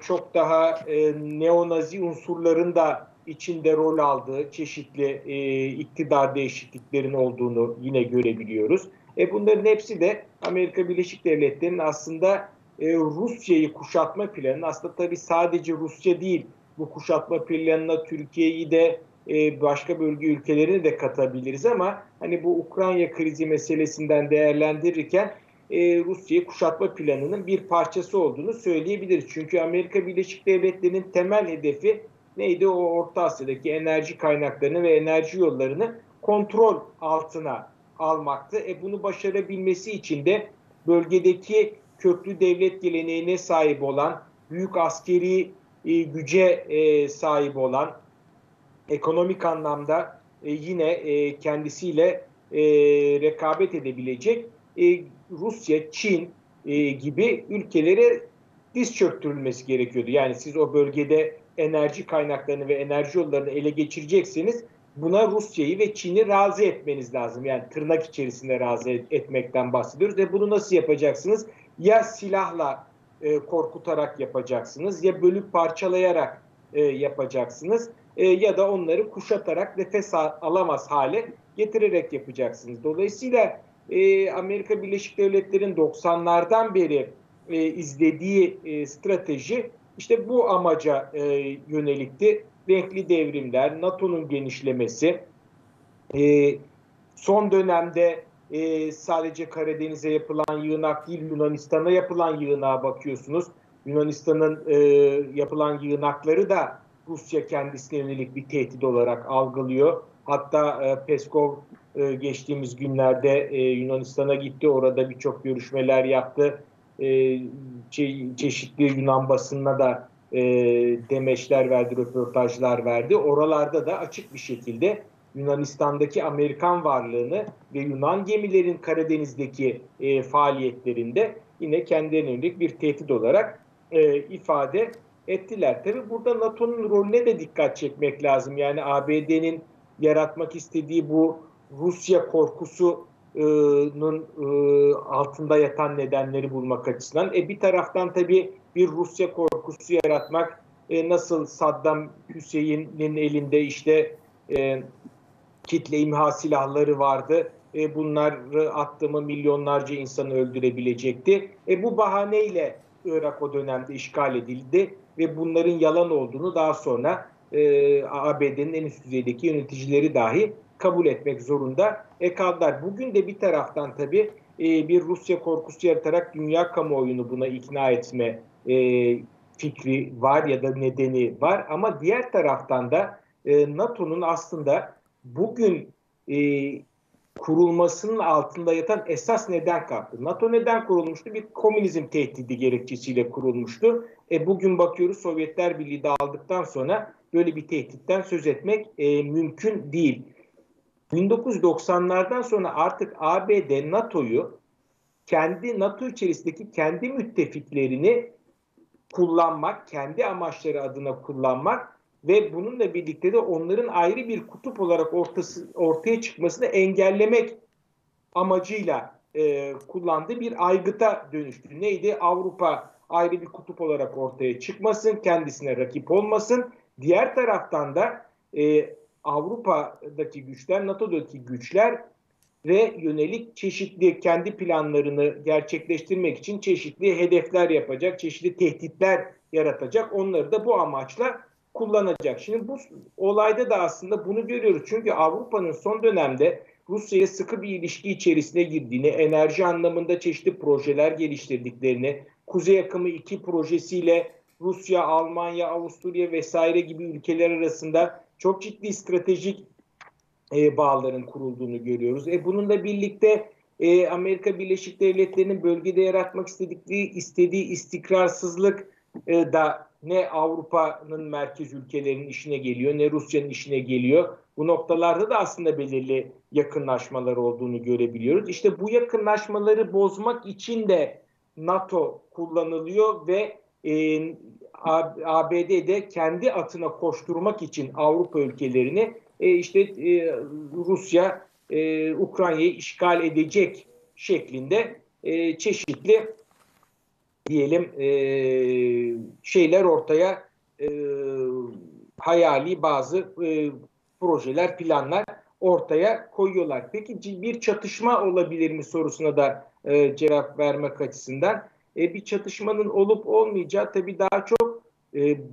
çok daha neonazi unsurların da içinde rol aldığı çeşitli iktidar değişikliklerin olduğunu yine görebiliyoruz. Bunların hepsi de Amerika Birleşik Devletleri'nin aslında Rusya'yı kuşatma planı, aslında tabii sadece Rusya değil, bu kuşatma planına Türkiye'yi de başka bölge ülkelerini de katabiliriz ama hani bu Ukrayna krizi meselesinden değerlendirirken Rusya'yı kuşatma planının bir parçası olduğunu söyleyebiliriz. Çünkü Amerika Birleşik Devletleri'nin temel hedefi neydi? O Orta Asya'daki enerji kaynaklarını ve enerji yollarını kontrol altına almaktı. Bunu başarabilmesi için de bölgedeki köklü devlet geleneğine sahip olan, büyük askeri güce sahip olan, ekonomik anlamda yine kendisiyle rekabet edebilecek Rusya, Çin gibi ülkelere diz çöktürülmesi gerekiyordu. Yani siz o bölgede enerji kaynaklarını ve enerji yollarını ele geçirecekseniz buna Rusya'yı ve Çin'i razı etmeniz lazım. Yani tırnak içerisinde razı etmekten bahsediyoruz. Bunu nasıl yapacaksınız? Ya silahla korkutarak yapacaksınız, ya bölüp parçalayarak yapacaksınız, ya da onları kuşatarak nefes alamaz hale getirerek yapacaksınız. Dolayısıyla Amerika Birleşik Devletleri'nin 90'lardan beri izlediği strateji işte bu amaca yönelikti. Renkli devrimler, NATO'nun genişlemesi, son dönemde sadece Karadeniz'e yapılan yığınak değil, Yunanistan'a yapılan yığınağa bakıyorsunuz. Yunanistan'ın yapılan yığınakları da Rusya kendisine yönelik bir tehdit olarak algılıyor. Hatta Peskov geçtiğimiz günlerde Yunanistan'a gitti. Orada birçok görüşmeler yaptı. Çeşitli Yunan basınına da demeçler verdi, röportajlar verdi. Oralarda da açık bir şekilde Yunanistan'daki Amerikan varlığını ve Yunan gemilerin Karadeniz'deki faaliyetlerinde yine kendilerine yönelik bir tehdit olarak ifade ettiler. Tabii burada NATO'nun rolüne de dikkat çekmek lazım. Yani ABD'nin yaratmak istediği bu Rusya korkusunun altında yatan nedenleri bulmak açısından. Bir taraftan tabii bir Rusya korkusu yaratmak, nasıl Saddam Hüseyin'in elinde işte kitle imha silahları vardı. Bunları attı mı milyonlarca insanı öldürebilecekti. Bu bahaneyle Irak o dönemde işgal edildi ve bunların yalan olduğunu daha sonra ABD'nin en üst düzeydeki yöneticileri dahi kabul etmek zorunda kaldılar. Bugün de bir taraftan tabii bir Rusya korkusu yaratarak dünya kamuoyunu buna ikna etme fikri var ya da nedeni var. Ama diğer taraftan da NATO'nun aslında bugün kurulmasının altında yatan esas neden kalktı. NATO neden kurulmuştu? Bir komünizm tehdidi gerekçesiyle kurulmuştu. Bugün bakıyoruz Sovyetler Birliği dağıldıktan sonra böyle bir tehditten söz etmek mümkün değil. 1990'lardan sonra artık ABD NATO'yu kendi NATO içerisindeki kendi müttefiklerini kullanmak, kendi amaçları adına kullanmak ve bununla birlikte de onların ayrı bir kutup olarak ortaya çıkmasını engellemek amacıyla kullandığı bir aygıta dönüştü. Neydi? Avrupa ayrı bir kutup olarak ortaya çıkmasın, kendisine rakip olmasın. Diğer taraftan da Avrupa'daki güçler, NATO'daki güçler ve yönelik çeşitli kendi planlarını gerçekleştirmek için çeşitli hedefler yapacak, çeşitli tehditler yaratacak. Onları da bu amaçla kullanacak. Şimdi bu olayda da aslında bunu görüyoruz. Çünkü Avrupa'nın son dönemde Rusya'ya sıkı bir ilişki içerisine girdiğini, enerji anlamında çeşitli projeler geliştirdiklerini, Kuzey Akımı 2 projesiyle Rusya, Almanya, Avusturya vesaire gibi ülkeler arasında çok ciddi stratejik bağların kurulduğunu görüyoruz. Bununla birlikte Amerika Birleşik Devletleri'nin bölgede yaratmak istediği istikrarsızlık da ne Avrupa'nın merkez ülkelerinin işine geliyor, ne Rusya'nın işine geliyor. Bu noktalarda da aslında belirli yakınlaşmalar olduğunu görebiliyoruz. İşte bu yakınlaşmaları bozmak için de NATO kullanılıyor ve ABD'de kendi atına koşturmak için Avrupa ülkelerini Rusya Ukrayna'yı işgal edecek şeklinde çeşitli diyelim şeyler ortaya, hayali bazı projeler, planlar ortaya koyuyorlar. Peki bir çatışma olabilir mi sorusuna da cevap vermek açısından bir çatışmanın olup olmayacağı tabii daha çok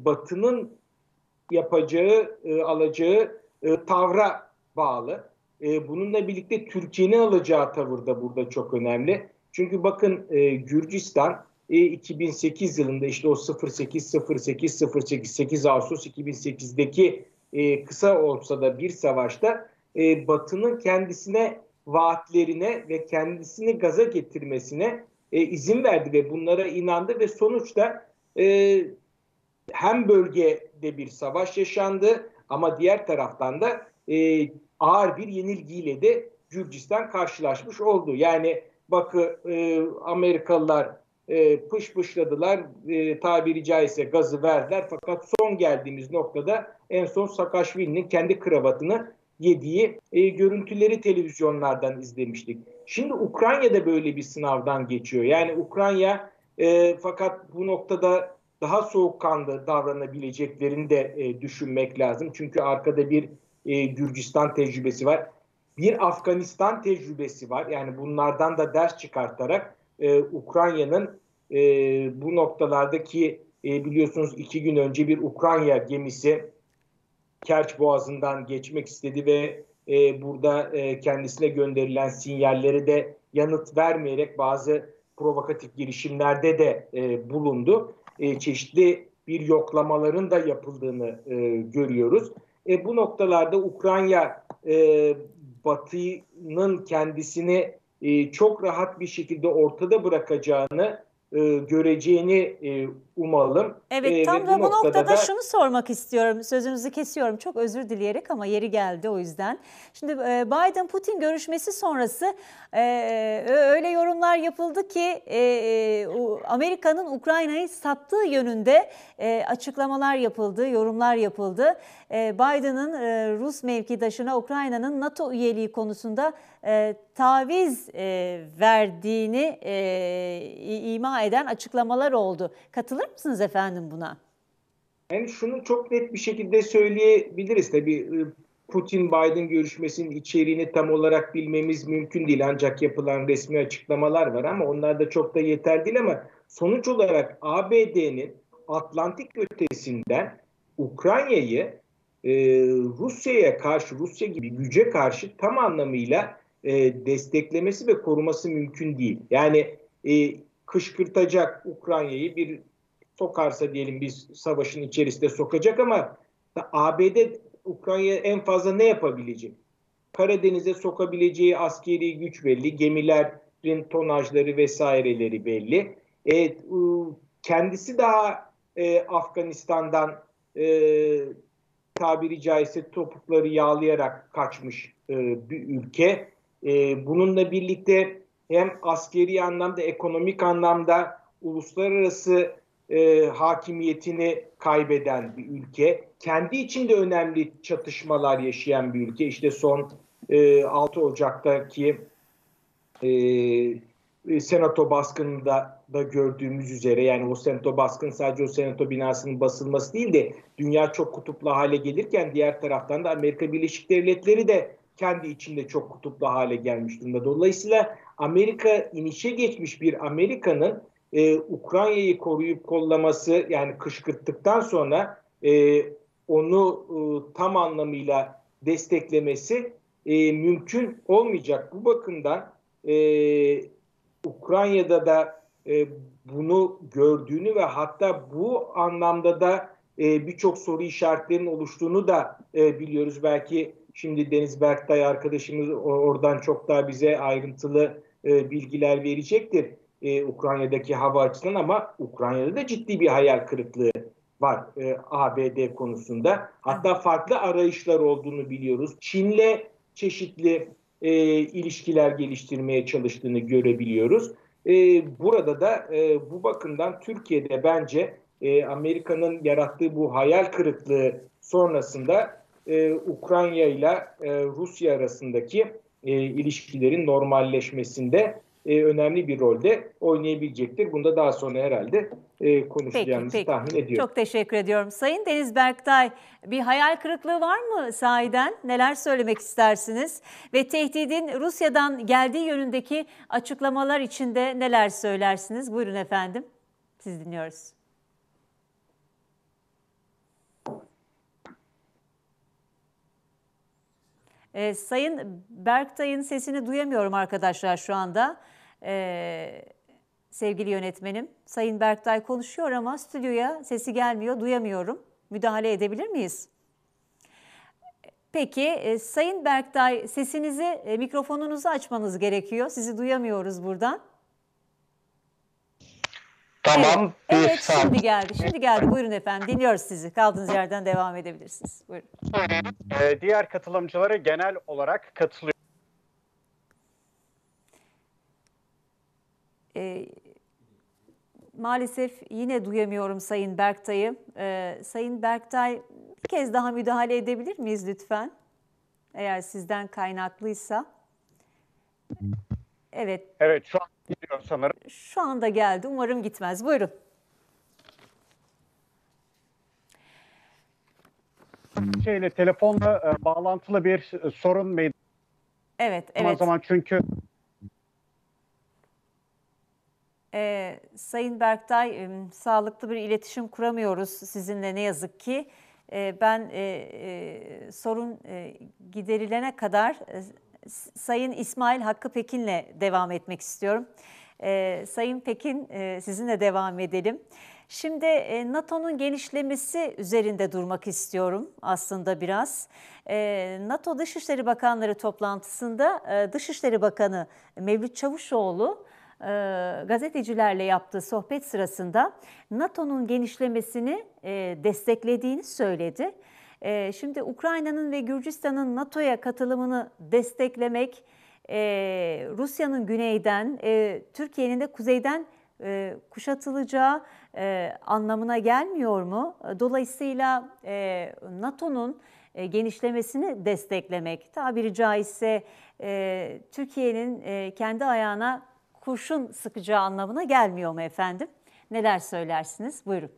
Batı'nın yapacağı, alacağı tavra bağlı. Bununla birlikte Türkiye'nin alacağı tavır da burada çok önemli. Çünkü bakın Gürcistan 2008 yılında işte o 08 Ağustos 2008'deki kısa olsa da bir savaşta Batı'nın kendisine vaatlerine ve kendisini gaza getirmesine izin verdi ve bunlara inandı ve sonuçta hem bölgede bir savaş yaşandı ama diğer taraftan da ağır bir yenilgiyle de Gürcistan karşılaşmış oldu. Yani bakın Amerikalılar pışladılar, tabiri caizse gazı verdiler. Fakat son geldiğimiz noktada en son Saakaşvili'nin kendi kravatını yediği görüntüleri televizyonlardan izlemiştik. Şimdi Ukrayna'da böyle bir sınavdan geçiyor. Yani Ukrayna fakat bu noktada daha soğukkanlı davranabileceklerini de düşünmek lazım. Çünkü arkada bir Gürcistan tecrübesi var. Bir Afganistan tecrübesi var. Yani bunlardan da ders çıkartarak Ukrayna'nın bu noktalardaki biliyorsunuz 2 gün önce bir Ukrayna gemisi Kerç Boğazı'ndan geçmek istedi ve burada kendisine gönderilen sinyallere de yanıt vermeyerek bazı provokatif girişimlerde de bulundu. Çeşitli bir yoklamaların da yapıldığını görüyoruz. Bu noktalarda Ukrayna Batı'nın kendisini çok rahat bir şekilde ortada bırakacağını göreceğini umalım. Evet, tam da bu noktada şunu sormak istiyorum. Sözünüzü kesiyorum çok özür dileyerek ama yeri geldi o yüzden. Şimdi Biden-Putin görüşmesi sonrası öyle yorumlar yapıldı ki Amerika'nın Ukrayna'yı sattığı yönünde açıklamalar yapıldı, yorumlar yapıldı. Biden'ın Rus mevkidaşına Ukrayna'nın NATO üyeliği konusunda taviz verdiğini ima eden açıklamalar oldu. Katılır mısınız efendim buna? Yani şunu çok net bir şekilde söyleyebiliriz. Tabii Putin-Biden görüşmesinin içeriğini tam olarak bilmemiz mümkün değil. Ancak yapılan resmi açıklamalar var ama onlar da çok da yeterli değil ama sonuç olarak ABD'nin Atlantik ötesinden Ukrayna'yı Rusya'ya karşı, Rusya gibi güce karşı tam anlamıyla desteklemesi ve koruması mümkün değil. Yani kışkırtacak Ukrayna'yı bir sokarsa diyelim biz savaşın içerisinde sokacak ama ABD Ukrayna'ya en fazla ne yapabilecek? Karadeniz'e sokabileceği askeri güç belli, gemilerin tonajları vesaireleri belli. Kendisi daha Afganistan'dan tabiri caizse topukları yağlayarak kaçmış bir ülke. Bununla birlikte hem askeri anlamda, ekonomik anlamda uluslararası hakimiyetini kaybeden bir ülke. Kendi içinde önemli çatışmalar yaşayan bir ülke. İşte son 6 Ocak'taki senato baskınında da gördüğümüz üzere, yani o senato baskını sadece o senato binasının basılması değil de dünya çok kutuplu hale gelirken diğer taraftan da Amerika Birleşik Devletleri de kendi içinde çok kutuplu hale gelmiş durumda. Dolayısıyla Amerika inişe geçmiş bir Amerika'nın Ukrayna'yı koruyup kollaması, yani kışkırttıktan sonra onu tam anlamıyla desteklemesi mümkün olmayacak. Bu bakımdan Ukrayna'da da bunu gördüğünü ve hatta bu anlamda da birçok soru işaretlerinin oluştuğunu da biliyoruz. Belki şimdi Deniz Berktay arkadaşımız oradan çok daha bize ayrıntılı bilgiler verecektir Ukrayna'daki hava açısından ama Ukrayna'da da ciddi bir hayal kırıklığı var ABD konusunda. Hatta farklı arayışlar olduğunu biliyoruz. Çin'le çeşitli ilişkiler geliştirmeye çalıştığını görebiliyoruz. Burada da bu bakımdan Türkiye'de bence Amerika'nın yarattığı bu hayal kırıklığı sonrasında Ukrayna ile Rusya arasındaki ilişkilerin normalleşmesinde önemli bir rolde oynayabilecektir. Bunu da daha sonra herhalde konuşacağımızı tahmin ediyorum. Çok teşekkür ediyorum. Sayın Deniz Berktay, bir hayal kırıklığı var mı sahiden? Neler söylemek istersiniz? Ve tehdidin Rusya'dan geldiği yönündeki açıklamalar için de neler söylersiniz? Buyurun efendim, siz dinliyoruz. Sayın Berktay'ın sesini duyamıyorum arkadaşlar şu anda. Sevgili yönetmenim, Sayın Berktay konuşuyor ama stüdyoya sesi gelmiyor, duyamıyorum. Müdahale edebilir miyiz? Peki, Sayın Berktay, sesinizi, mikrofonunuzu açmanız gerekiyor. Sizi duyamıyoruz buradan. Tamam. Evet, şimdi geldi. Buyurun efendim, dinliyoruz sizi. Kaldığınız yerden devam edebilirsiniz. Buyurun. Diğer katılımcılara genel olarak katılıyor. Maalesef yine duyamıyorum Sayın Berktay'ı. Sayın Berktay, bir kez daha müdahale edebilir miyiz lütfen? Eğer sizden kaynaklıysa. Evet. Evet, şu an gidiyor sanırım. Şu anda geldi. Umarım gitmez. Buyurun. Telefonla bağlantılı bir sorun meydana. Evet. O zaman çünkü Sayın Berktay, sağlıklı bir iletişim kuramıyoruz sizinle ne yazık ki. Ben sorun giderilene kadar Sayın İsmail Hakkı Pekin'le devam etmek istiyorum. Sayın Pekin, sizinle devam edelim. Şimdi NATO'nun genişlemesi üzerinde durmak istiyorum aslında biraz. NATO Dışişleri Bakanları toplantısında Dışişleri Bakanı Mevlüt Çavuşoğlu gazetecilerle yaptığı sohbet sırasında NATO'nun genişlemesini desteklediğini söyledi. Şimdi Ukrayna'nın ve Gürcistan'ın NATO'ya katılımını desteklemek, Rusya'nın güneyden, Türkiye'nin de kuzeyden kuşatılacağı anlamına gelmiyor mu? Dolayısıyla NATO'nun genişlemesini desteklemek, tabiri caizse Türkiye'nin kendi ayağına kurşun sıkacağı anlamına gelmiyor mu efendim? Neler söylersiniz? Buyurun.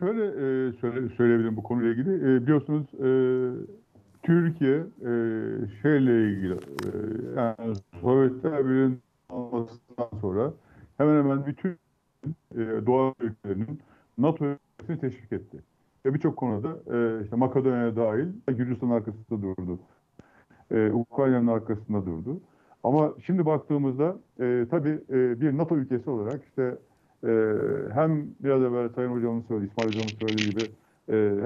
Şöyle söyleyebilirim bu konuyla ilgili. Biliyorsunuz Türkiye şeyle ilgili, yani Sovyetler Birliği'nin almasından sonra hemen hemen bütün Doğu Avrupa ülkelerinin NATO'ya teşvik etti. Ve birçok konuda işte Makedonya'ya dahil Gürcistan'ın arkasında durdu. Ukrayna'nın arkasında durdu. Ama şimdi baktığımızda tabii bir NATO ülkesi olarak işte hem biraz evvel Sayın Hocam'ın söylediği, İsmail Hocam'ın söylediği gibi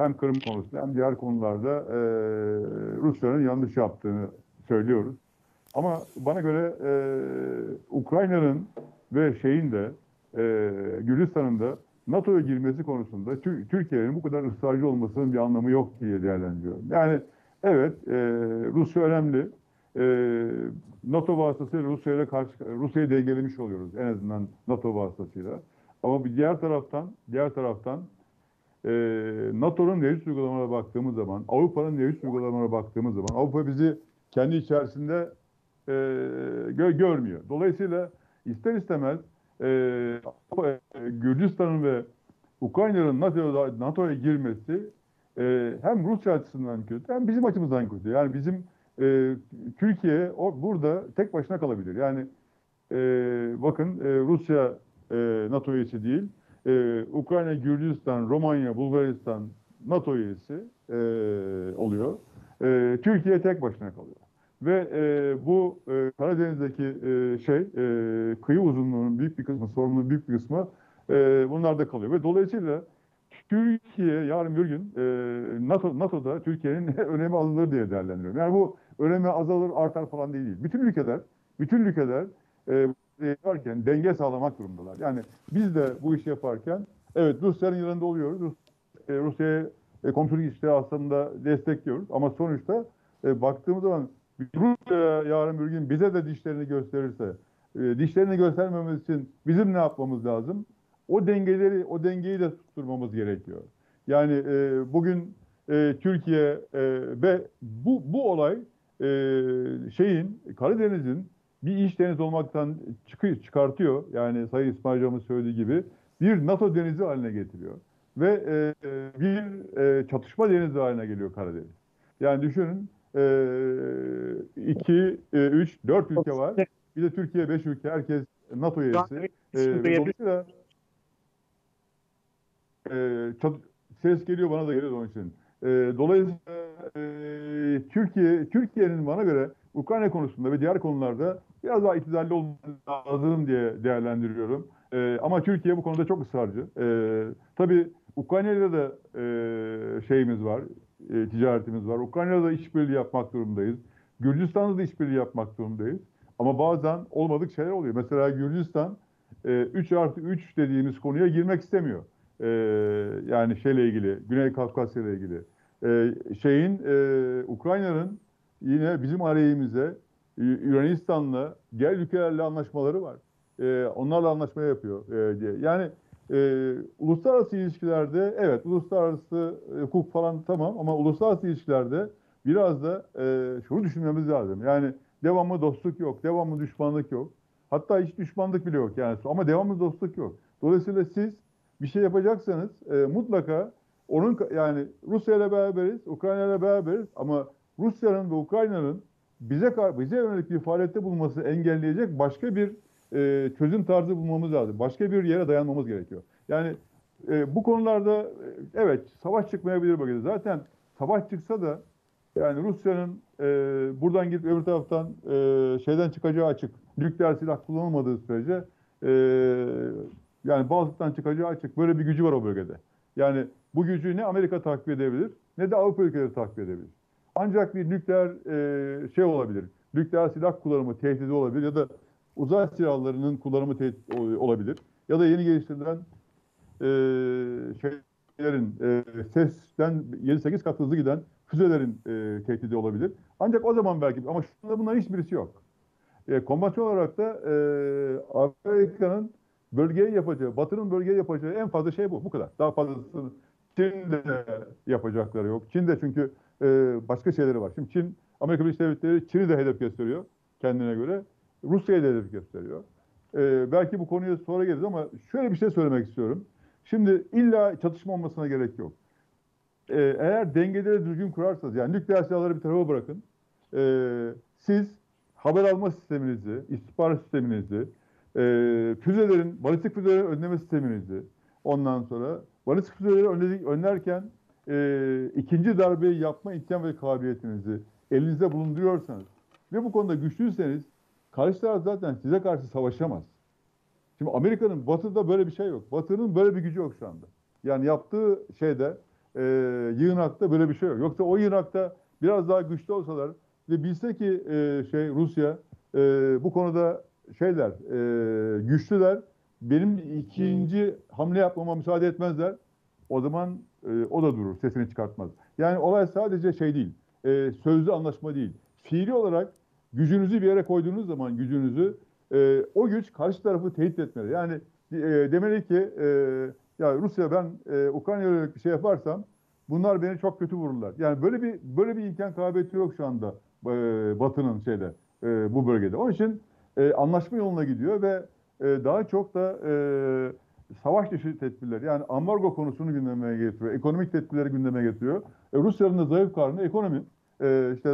hem Kırım konusunda hem diğer konularda Rusya'nın yanlış yaptığını söylüyoruz. Ama bana göre Ukrayna'nın ve şeyin de Gürcistan'ın da NATO'ya girmesi konusunda Türkiye'nin bu kadar ısrarcı olmasının bir anlamı yok diye değerlendiriyorum. Yani evet, Rusya önemli. NATO vasıtasıyla Rusya'yı dengelemiş oluyoruz, en azından NATO vasıtasıyla. Ama bir diğer taraftan NATO'nun mevcut uygulamalara baktığımız zaman, Avrupa'nın mevcut uygulamalara baktığımız zaman Avrupa bizi kendi içerisinde görmüyor. Dolayısıyla ister istemez Gürcistan'ın ve Ukrayna'nın NATO'ya girmesi hem Rusya açısından kötü hem bizim açımızdan kötü. Yani bizim Türkiye burada tek başına kalabilir. Yani bakın Rusya NATO üyesi değil. Ukrayna, Gürcistan, Romanya, Bulgaristan NATO üyesi oluyor. Türkiye tek başına kalıyor. Ve bu Karadeniz'deki kıyı uzunluğunun büyük bir kısmı, sorumluluğun büyük bir kısmı bunlarda kalıyor. Ve dolayısıyla Türkiye yarın bir gün NATO'da Türkiye'nin önemi azalır diye değerlendiriyorum. Yani bu önemi azalır, artar falan değil. Bütün ülkeler varken denge sağlamak durumundalar. Yani biz de bu işi yaparken evet Rusya'nın yanında oluyoruz. Rusya'ya komşuluk aslında destekliyoruz. Ama sonuçta baktığımız zaman Rusya yarın bir gün bize de dişlerini gösterirse, dişlerini göstermemiz için bizim ne yapmamız lazım? O dengeyi de tutturmamız gerekiyor. Yani bugün Türkiye ve bu olay Karadeniz'in bir iç deniz olmaktan çıkartıyor. Yani Sayın İsmail Hocam'ın söylediği gibi bir NATO denizi haline getiriyor. Ve bir çatışma denizi haline geliyor Karadeniz. Yani düşünün 2, 3, 4 ülke var. Bir de Türkiye 5 ülke. Herkes NATO üyesi. Dolayısıyla ses geliyor, bana da geliyor onun için. Dolayısıyla Türkiye'nin bana göre Ukrayna konusunda ve diğer konularda biraz daha iktidarlı olması lazım diye değerlendiriyorum. Ama Türkiye bu konuda çok ısrarcı. Tabii Ukrayna'yla da şeyimiz var, ticaretimiz var. Ukrayna'da da işbirliği yapmak durumundayız. Gürcistan'da da işbirliği yapmak durumundayız. Ama bazen olmadık şeyler oluyor. Mesela Gürcistan 3+3 dediğimiz konuya girmek istemiyor. Yani şeyle ilgili, Güney Kafkasya ile ilgili. Ukrayna'nın yine bizim aleyhimize Yunanistan'la, diğer ülkelerle anlaşmaları var. Onlarla anlaşma yapıyor diye. Yani uluslararası ilişkilerde, evet, uluslararası hukuk falan tamam, ama uluslararası ilişkilerde biraz da şunu düşünmemiz lazım. Yani devamlı dostluk yok, devamlı düşmanlık yok. Hatta hiç düşmanlık bile yok yani, ama devamlı dostluk yok. Dolayısıyla siz bir şey yapacaksanız mutlaka onun, yani Rusya ile beraberiz, Ukrayna ile beraberiz, ama Rusya'nın ve Ukrayna'nın bize yönelik bir faaliyette bulması engelleyecek başka bir çözüm tarzı bulmamız lazım. Başka bir yere dayanmamız gerekiyor. Yani bu konularda evet, savaş çıkmayabilir bölgede. Zaten savaş çıksa da yani Rusya'nın buradan gidip öbür taraftan şeyden çıkacağı açık. Nükleer silah kullanılmadığı sürece yani Baltık'tan çıkacağı açık. Böyle bir gücü var o bölgede. Yani bu gücü ne Amerika takip edebilir, ne de Avrupa ülkeleri takip edebilir. Ancak bir nükleer şey olabilir. Nükleer silah kullanımı tehdidi olabilir ya da uzay silahlarının kullanımı olabilir. Ya da yeni geliştirilen şeylerin sesten 7-8 kat hızlı giden füzelerin tehdidi olabilir. Ancak o zaman belki, ama şu anda bunların hiçbirisi yok. Konvansiyon olarak da Amerika'nın bölgeye yapacağı, Batı'nın bölgeye yapacağı en fazla şey bu. Bu kadar. Daha fazlasını Çin'de yapacakları yok. Çin'de çünkü başka şeyleri var. Şimdi Çin, Amerika Birleşik Devletleri Çin'i de hedef gösteriyor kendine göre. Rusya'ya da hedef gösteriyor. Belki bu konuya sonra geliriz, ama şöyle bir şey söylemek istiyorum. Şimdi illa çatışma olmasına gerek yok. Eğer dengeleri düzgün kurarsanız, yani nükleer silahları bir tarafa bırakın. Siz haber alma sisteminizi, istihbarat sisteminizi, balistik füzelerin önleme sisteminizi, ondan sonra balistik füzeleri önlerken ikinci darbeyi yapma imkan ve kabiliyetinizi elinizde bulunduruyorsanız ve bu konuda güçlüyseniz, karşı taraf zaten size karşı savaşamaz. Şimdi Amerika'nın Batı'da böyle bir şey yok. Batı'nın böyle bir gücü yok şu anda. Yani yaptığı şeyde, yığınakta böyle bir şey yok. Yoksa o yığınakta biraz daha güçlü olsalar ve bilse ki Rusya bu konuda güçlüler, benim ikinci hamle yapmama müsaade etmezler. O zaman o da durur, sesini çıkartmaz. Yani olay sadece şey değil, sözlü anlaşma değil. Fiili olarak gücünüzü bir yere koyduğunuz zaman gücünüzü, o güç karşı tarafı tehdit etmeli. Yani demeli ki ya Rusya, ben Ukrayna'ya yönelik bir şey yaparsam bunlar beni çok kötü vururlar. Yani böyle bir imkan kabiliyeti yok şu anda Batı'nın bu bölgede. Onun için anlaşma yoluna gidiyor ve daha çok da savaş dışı tedbirler, yani ambargo konusunu gündeme getiriyor. Ekonomik tedbirleri gündeme getiriyor. Rusya'nın da zayıf karnı ekonomi.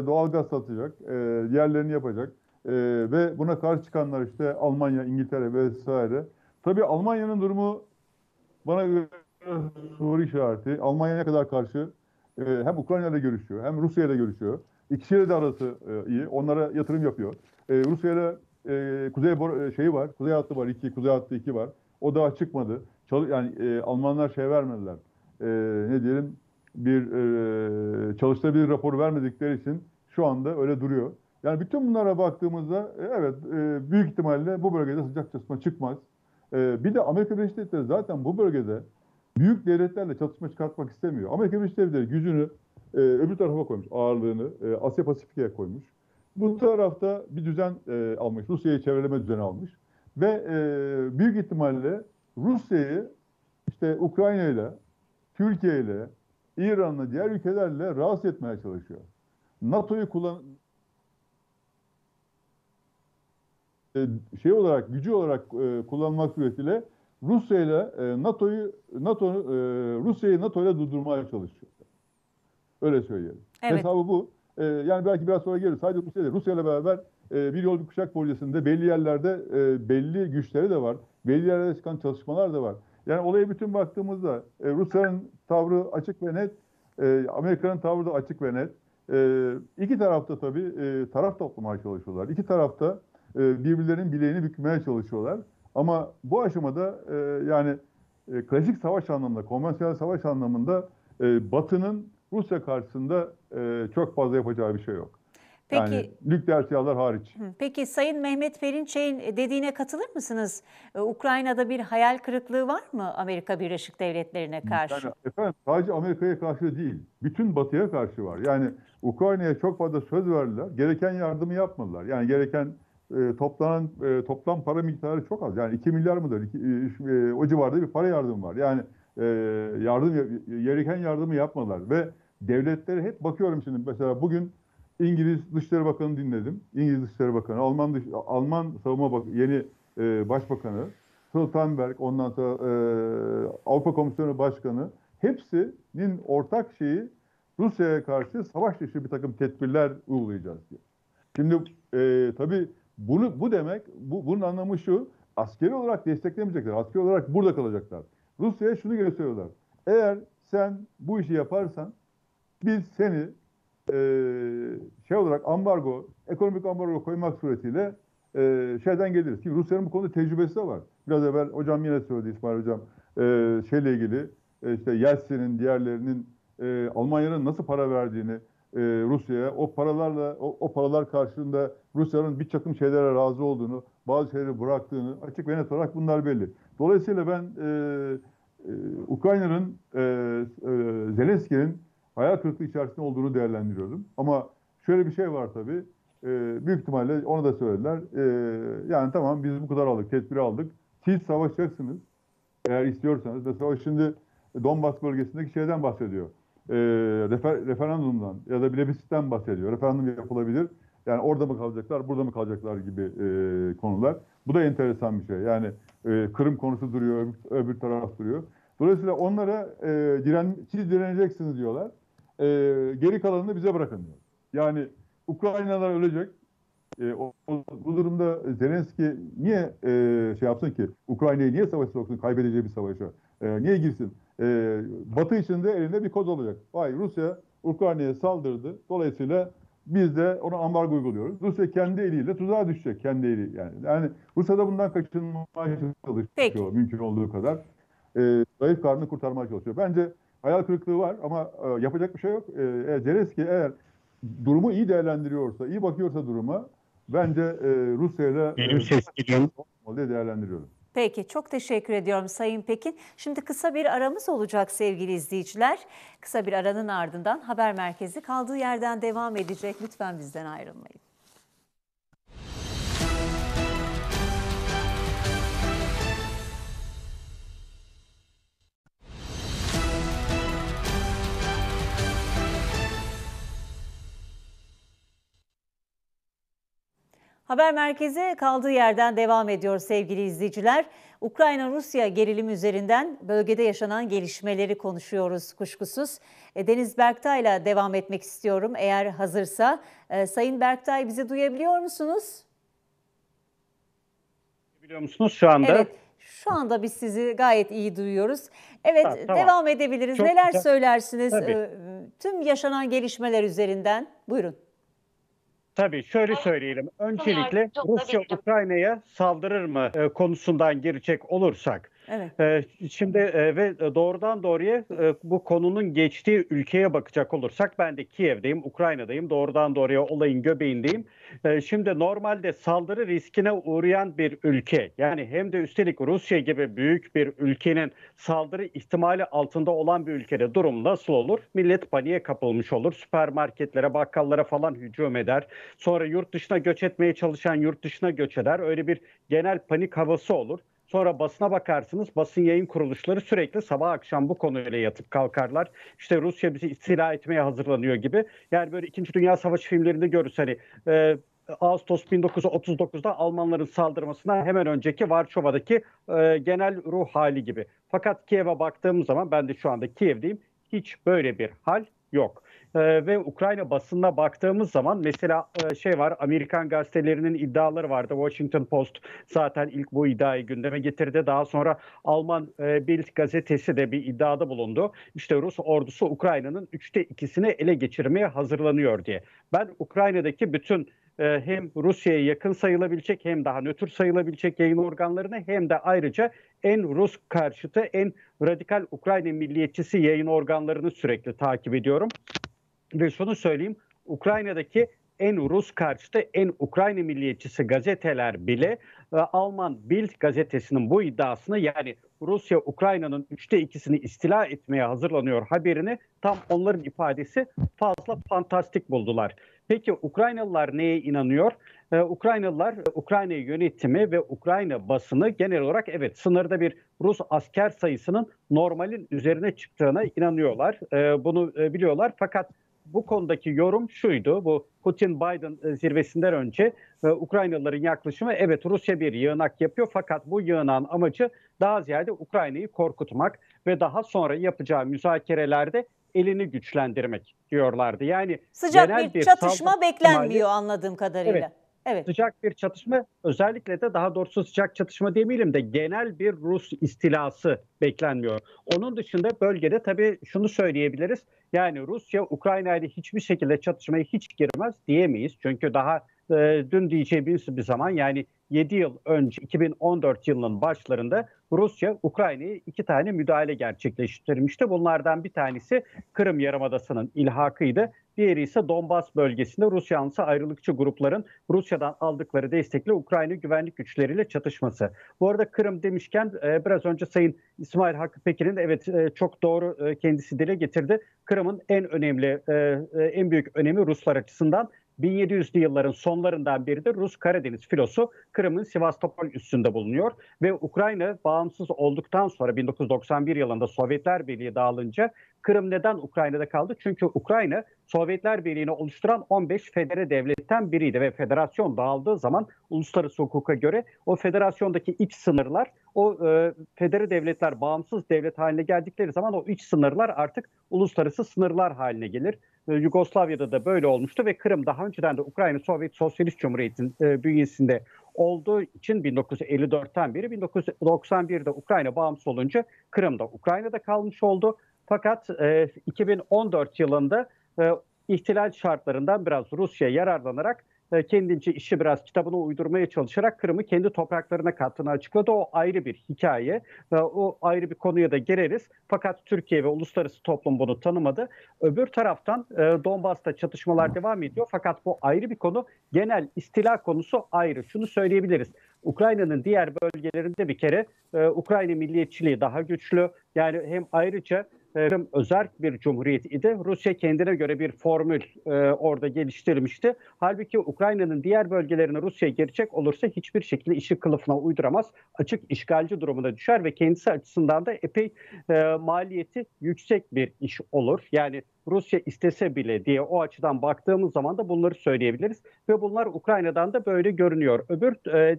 Doğal gaz satacak, yerlerini yapacak ve buna karşı çıkanlar Almanya, İngiltere vesaire. Tabii Almanya'nın durumu bana göre soru işareti. Almanya ne kadar karşı? Hem Ukrayna'yla görüşüyor, hem Rusya'yla görüşüyor. İkisiyle de arası iyi. Onlara yatırım yapıyor. Rusya'yla Kuzey Hattı var, 2, Kuzey Hattı 2 var. O daha çıkmadı. Almanlar vermediler. Ne diyelim? Çalıştırabilir raporu vermedikleri için şu anda öyle duruyor. Yani bütün bunlara baktığımızda evet, büyük ihtimalle bu bölgede sıcak çatışma çıkmaz. Bir de Amerika Birleşik Devletleri zaten bu bölgede büyük devletlerle çatışma çıkartmak istemiyor. Amerika Birleşik Devletleri gücünü öbür tarafa koymuş, ağırlığını Asya Pasifik'e koymuş. Bu tarafta bir düzen almış, Rusya'yı çevreleme düzeni almış ve büyük ihtimalle Rusya'yı Ukrayna'yla, Türkiye'yle, İran'la, diğer ülkelerle rahatsız etmeye çalışıyor. NATO'yu şey olarak, gücü olarak kullanmak suretiyle Rusya'yı NATO'yla durdurmaya çalışıyor. Öyle söyleyelim. Evet. Hesabı bu. Yani belki biraz sonra gelir. Sadece Rusya'yla beraber bir yol bir kuşak projesinde belli yerlerde belli güçleri de var. Belli yerlerde çıkan çalışmalar da var. Yani olaya bütün baktığımızda Rusya'nın tavrı açık ve net. Amerika'nın tavrı da açık ve net. İki tarafta tabii taraf toplamaya çalışıyorlar. İki tarafta birbirlerinin bileğini bükmeye çalışıyorlar. Ama bu aşamada yani klasik savaş anlamında, konvansiyonel savaş anlamında Batı'nın Rusya karşısında çok fazla yapacağı bir şey yok. Peki, yani nükleer silahlar hariç. Peki Sayın Mehmet Perinçek'in dediğine katılır mısınız? Ukrayna'da bir hayal kırıklığı var mı Amerika Birleşik Devletleri'ne karşı? Yani, efendim, sadece Amerika'ya karşı değil, bütün Batı'ya karşı var. Yani Ukrayna'ya çok fazla söz verdiler, gereken yardımı yapmadılar. Yani gereken toplam para miktarı çok az. Yani 2 milyar mıdır? O civarda bir para yardımı var. Yani gereken yardımı yapmadılar. Ve devletleri hep bakıyorum şimdi. Mesela bugün İngiliz Dışişleri Bakanı dinledim. İngiliz Dışişleri Bakanı, Alman Savunma Bakanı, yeni Başbakanı, Stoltenberg, ondan sonra Avrupa Komisyonu Başkanı. Hepsinin ortak şeyi Rusya'ya karşı savaş dışı bir takım tedbirler uygulayacağız diye. Şimdi tabii bunun anlamı şu, askeri olarak desteklemeyecekler, askeri olarak burada kalacaklar. Rusya'ya şunu gösteriyorlar, eğer sen bu işi yaparsan biz seni ekonomik ambargo koymak suretiyle şeyden geliriz. Ki Rusya'nın bu konuda tecrübesi de var. Biraz evvel hocam yine söyledi, İsmail hocam, şeyle ilgili, işte Yeltsin'in, diğerlerinin Almanya'nın nasıl para verdiğini, Rusya'ya o paralar karşılığında Rusya'nın bir takım şeylere razı olduğunu, bazı şeyleri bıraktığını açık ve net olarak bunlar belli. Dolayısıyla ben Ukrayna'nın Zelenski'nin hayal kırıklığı içerisinde olduğunu değerlendiriyordum. Ama şöyle bir şey var tabii. Büyük ihtimalle ona da söylediler. Yani tamam, biz bu kadar aldık, tedbiri aldık. Siz savaşacaksınız eğer istiyorsanız. Mesela şimdi Donbas bölgesindeki şeyden bahsediyor. Referandumdan ya da plebisitten bahsediyor. Referandum yapılabilir. Yani orada mı kalacaklar, burada mı kalacaklar gibi konular. Bu da enteresan bir şey. Yani Kırım konusu duruyor, öbür taraf duruyor. Dolayısıyla onlara siz direneceksiniz diyorlar. Geri kalanını bize bırakın diyor. Yani Ukraynalılar ölecek. Bu durumda Zelenski niye şey yapsın ki? Ukrayna'yı niye savaşa soksun? Kaybedeceği bir savaşa. Niye girsin? Batı için de elinde bir koz olacak. Vay, Rusya Ukrayna'ya saldırdı. Dolayısıyla biz de ona ambargo uyguluyoruz. Rusya kendi eliyle tuzağa düşecek. Kendi eli yani. Yani Rusya da bundan kaçınmaya çalışıyor. Peki. Mümkün olduğu kadar. Zayıf karnını kurtarmaya çalışıyor. Bence hayal kırıklığı var ama yapacak bir şey yok. Zelenski eğer durumu iyi değerlendiriyorsa, iyi bakıyorsa duruma, bence Rusya'yla değerlendiriyorum. Peki, çok teşekkür ediyorum Sayın Pekin. Şimdi kısa bir aramız olacak sevgili izleyiciler. Kısa bir aranın ardından Haber Merkezi kaldığı yerden devam edecek. Lütfen bizden ayrılmayın. Haber Merkezi kaldığı yerden devam ediyor sevgili izleyiciler. Ukrayna-Rusya gerilimi üzerinden bölgede yaşanan gelişmeleri konuşuyoruz kuşkusuz. Deniz Berktay'la devam etmek istiyorum eğer hazırsa. Sayın Berktay, bizi duyabiliyor musunuz? Biliyor musunuz şu anda? Evet, şu anda biz sizi gayet iyi duyuyoruz. Evet, tamam. Devam edebiliriz. Çok neler güzel söylersiniz tüm yaşanan gelişmeler üzerinden? Buyurun. Tabii şöyle söyleyelim. Öncelikle Rusya Ukrayna'ya saldırır mı konusundan girecek olursak. Evet. Şimdi ve doğrudan doğruya bu konunun geçtiği ülkeye bakacak olursak, ben de Kiev'deyim, Ukrayna'dayım, doğrudan doğruya olayın göbeğindeyim. Şimdi normalde saldırı riskine uğrayan bir ülke, yani hem de üstelik Rusya gibi büyük bir ülkenin saldırı ihtimali altında olan bir ülkede durum nasıl olur? Millet paniğe kapılmış olur, süpermarketlere, bakkallara falan hücum eder. Sonra yurt dışına göç etmeye çalışan yurt dışına göç eder, öyle bir genel panik havası olur. Sonra basına bakarsınız, basın yayın kuruluşları sürekli sabah akşam bu konuyla yatıp kalkarlar. İşte Rusya bizi istila etmeye hazırlanıyor gibi. Yani böyle 2. Dünya Savaşı filmlerinde görürüz, hani Ağustos 1939'da Almanların saldırmasına hemen önceki Varşova'daki genel ruh hali gibi. Fakat Kiev'e baktığımız zaman, ben de şu anda Kiev'deyim, hiç böyle bir hal yok. Ve Ukrayna basınına baktığımız zaman mesela şey var, Amerikan gazetelerinin iddiaları vardı. Washington Post zaten ilk bu iddiayı gündeme getirdi. Daha sonra Alman Bild gazetesi de bir iddiada bulundu. İşte Rus ordusu Ukrayna'nın 3'te 2'sini ele geçirmeye hazırlanıyor diye. Ben Ukrayna'daki bütün hem Rusya'ya yakın sayılabilecek hem daha nötr sayılabilecek yayın organlarını hem de ayrıca en Rus karşıtı, en radikal Ukrayna milliyetçisi yayın organlarını sürekli takip ediyorum. Ve şunu söyleyeyim, Ukrayna'daki en Rus karşıtı, en Ukrayna milliyetçisi gazeteler bile Alman Bild gazetesinin bu iddiasını, yani Rusya Ukrayna'nın 3'te 2'sini istila etmeye hazırlanıyor haberini, tam onların ifadesi fazla fantastik buldular. Peki Ukraynalılar neye inanıyor? Ukraynalılar, Ukrayna yönetimi ve Ukrayna basını genel olarak evet sınırda bir Rus asker sayısının normalin üzerine çıktığına inanıyorlar. Bunu biliyorlar, fakat bu konudaki yorum şuydu, bu Putin-Biden zirvesinden önce Ukraynalıların yaklaşımı evet Rusya bir yığınak yapıyor fakat bu yığınağın amacı daha ziyade Ukrayna'yı korkutmak ve daha sonra yapacağı müzakerelerde elini güçlendirmek diyorlardı. Yani sıcak bir çatışma beklenmiyor anladığım kadarıyla. Evet. Evet. Sıcak bir çatışma, özellikle de daha doğrusu sıcak çatışma demeyelim de genel bir Rus istilası beklenmiyor. Onun dışında bölgede tabii şunu söyleyebiliriz. Yani Rusya Ukrayna ile hiçbir şekilde çatışmaya hiç girmez diyemeyiz. Çünkü daha dün diyeceğimiz bir zaman, yani 7 yıl önce 2014 yılının başlarında Rusya Ukrayna'ya 2 tane müdahale gerçekleştirmişti. Bunlardan bir tanesi Kırım Yarımadası'nın ilhakıydı. Diğeri ise Donbas bölgesinde Rus yanlısı ayrılıkçı grupların Rusya'dan aldıkları destekle Ukrayna güvenlik güçleriyle çatışması. Bu arada Kırım demişken biraz önce Sayın İsmail Hakkı Pekin'in evet çok doğru kendisi dile getirdi. Kırım'ın en önemli, en büyük önemi Ruslar açısından. 1700'lü yılların sonlarından beridir Rus Karadeniz filosu Kırım'ın Sivastopol üssünde bulunuyor ve Ukrayna bağımsız olduktan sonra 1991 yılında Sovyetler Birliği dağılınca Kırım neden Ukrayna'da kaldı? Çünkü Ukrayna Sovyetler Birliği'ni oluşturan 15 federe devletten biriydi ve federasyon dağıldığı zaman uluslararası hukuka göre o federasyondaki iç sınırlar, o federe devletler bağımsız devlet haline geldikleri zaman o iç sınırlar artık uluslararası sınırlar haline gelir. Yugoslavya'da da böyle olmuştu ve Kırım daha önceden de Ukrayna Sovyet Sosyalist Cumhuriyeti'nin bünyesinde olduğu için 1954'ten beri 1991'de Ukrayna bağımsız olunca Kırım da Ukrayna'da kalmış oldu. Fakat 2014 yılında ihtilal şartlarından biraz Rusya yararlanarak kendince işi biraz kitabına uydurmaya çalışarak Kırım'ı kendi topraklarına kattığını açıkladı. O ayrı bir hikaye. O ayrı bir konuya da gireriz. Fakat Türkiye ve uluslararası toplum bunu tanımadı. Öbür taraftan Donbas'ta çatışmalar devam ediyor. Fakat bu ayrı bir konu. Genel istila konusu ayrı. Şunu söyleyebiliriz. Ukrayna'nın diğer bölgelerinde bir kere Ukrayna milliyetçiliği daha güçlü. Yani hem ayrıca Kırım özerk bir cumhuriyet idi. Rusya kendine göre bir formül orada geliştirmişti. Halbuki Ukrayna'nın diğer bölgelerine Rusya girecek olursa hiçbir şekilde işi kılıfına uyduramaz. Açık işgalci durumuna düşer ve kendisi açısından da epey maliyeti yüksek bir iş olur. Yani Rusya istese bile diye o açıdan baktığımız zaman da bunları söyleyebiliriz. Ve bunlar Ukrayna'dan da böyle görünüyor.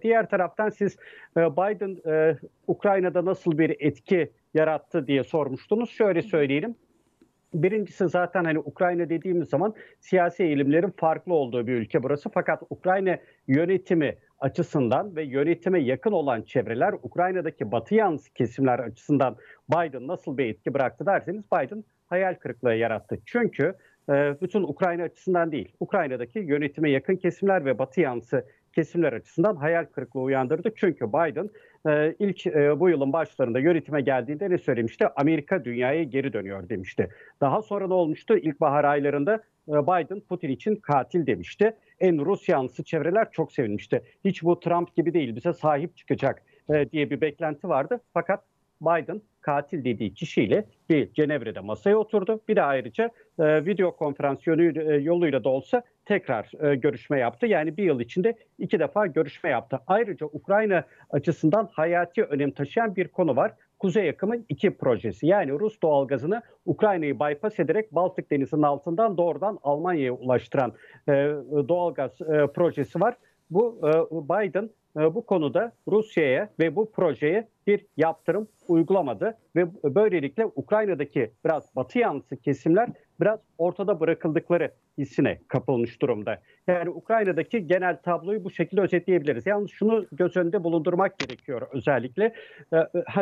Diğer taraftan siz Biden Ukrayna'da nasıl bir etki yarattı diye sormuştunuz. Şöyle söyleyelim. Birincisi zaten hani Ukrayna dediğimiz zaman siyasi eğilimlerin farklı olduğu bir ülke burası. Fakat Ukrayna yönetimi açısından ve yönetime yakın olan çevreler, Ukrayna'daki batı yanlısı kesimler açısından Biden nasıl bir etki bıraktı derseniz Biden hayal kırıklığı yarattı. Çünkü bütün Ukrayna açısından değil, Ukrayna'daki yönetime yakın kesimler ve batı yanlısı kesimler açısından hayal kırıklığı uyandırdı. Çünkü Biden ilk bu yılın başlarında yönetime geldiğinde ne söylemişti? Amerika dünyaya geri dönüyor demişti. Daha sonra ne olmuştu? İlkbahar aylarında Biden Putin için katil demişti. En Rus yanlısı çevreler çok sevinmişti. Hiç bu Trump gibi değil, bize sahip çıkacak diye bir beklenti vardı. Fakat Biden katil dediği kişiyle bir Cenevre'de masaya oturdu. Bir de ayrıca video konferans yoluyla da olsa tekrar görüşme yaptı. Yani bir yıl içinde 2 defa görüşme yaptı. Ayrıca Ukrayna açısından hayati önem taşıyan bir konu var. Kuzey Akım'ın 2 projesi. Yani Rus doğalgazını Ukrayna'yı bypass ederek Baltık Denizi'nin altından doğrudan Almanya'ya ulaştıran doğalgaz projesi var. Bu Biden bu konuda Rusya'ya ve bu projeye bir yaptırım uygulamadı ve böylelikle Ukrayna'daki biraz batı yanlısı kesimler biraz ortada bırakıldıkları hissine kapılmış durumda. Yani Ukrayna'daki genel tabloyu bu şekilde özetleyebiliriz. Yalnız şunu göz önünde bulundurmak gerekiyor özellikle.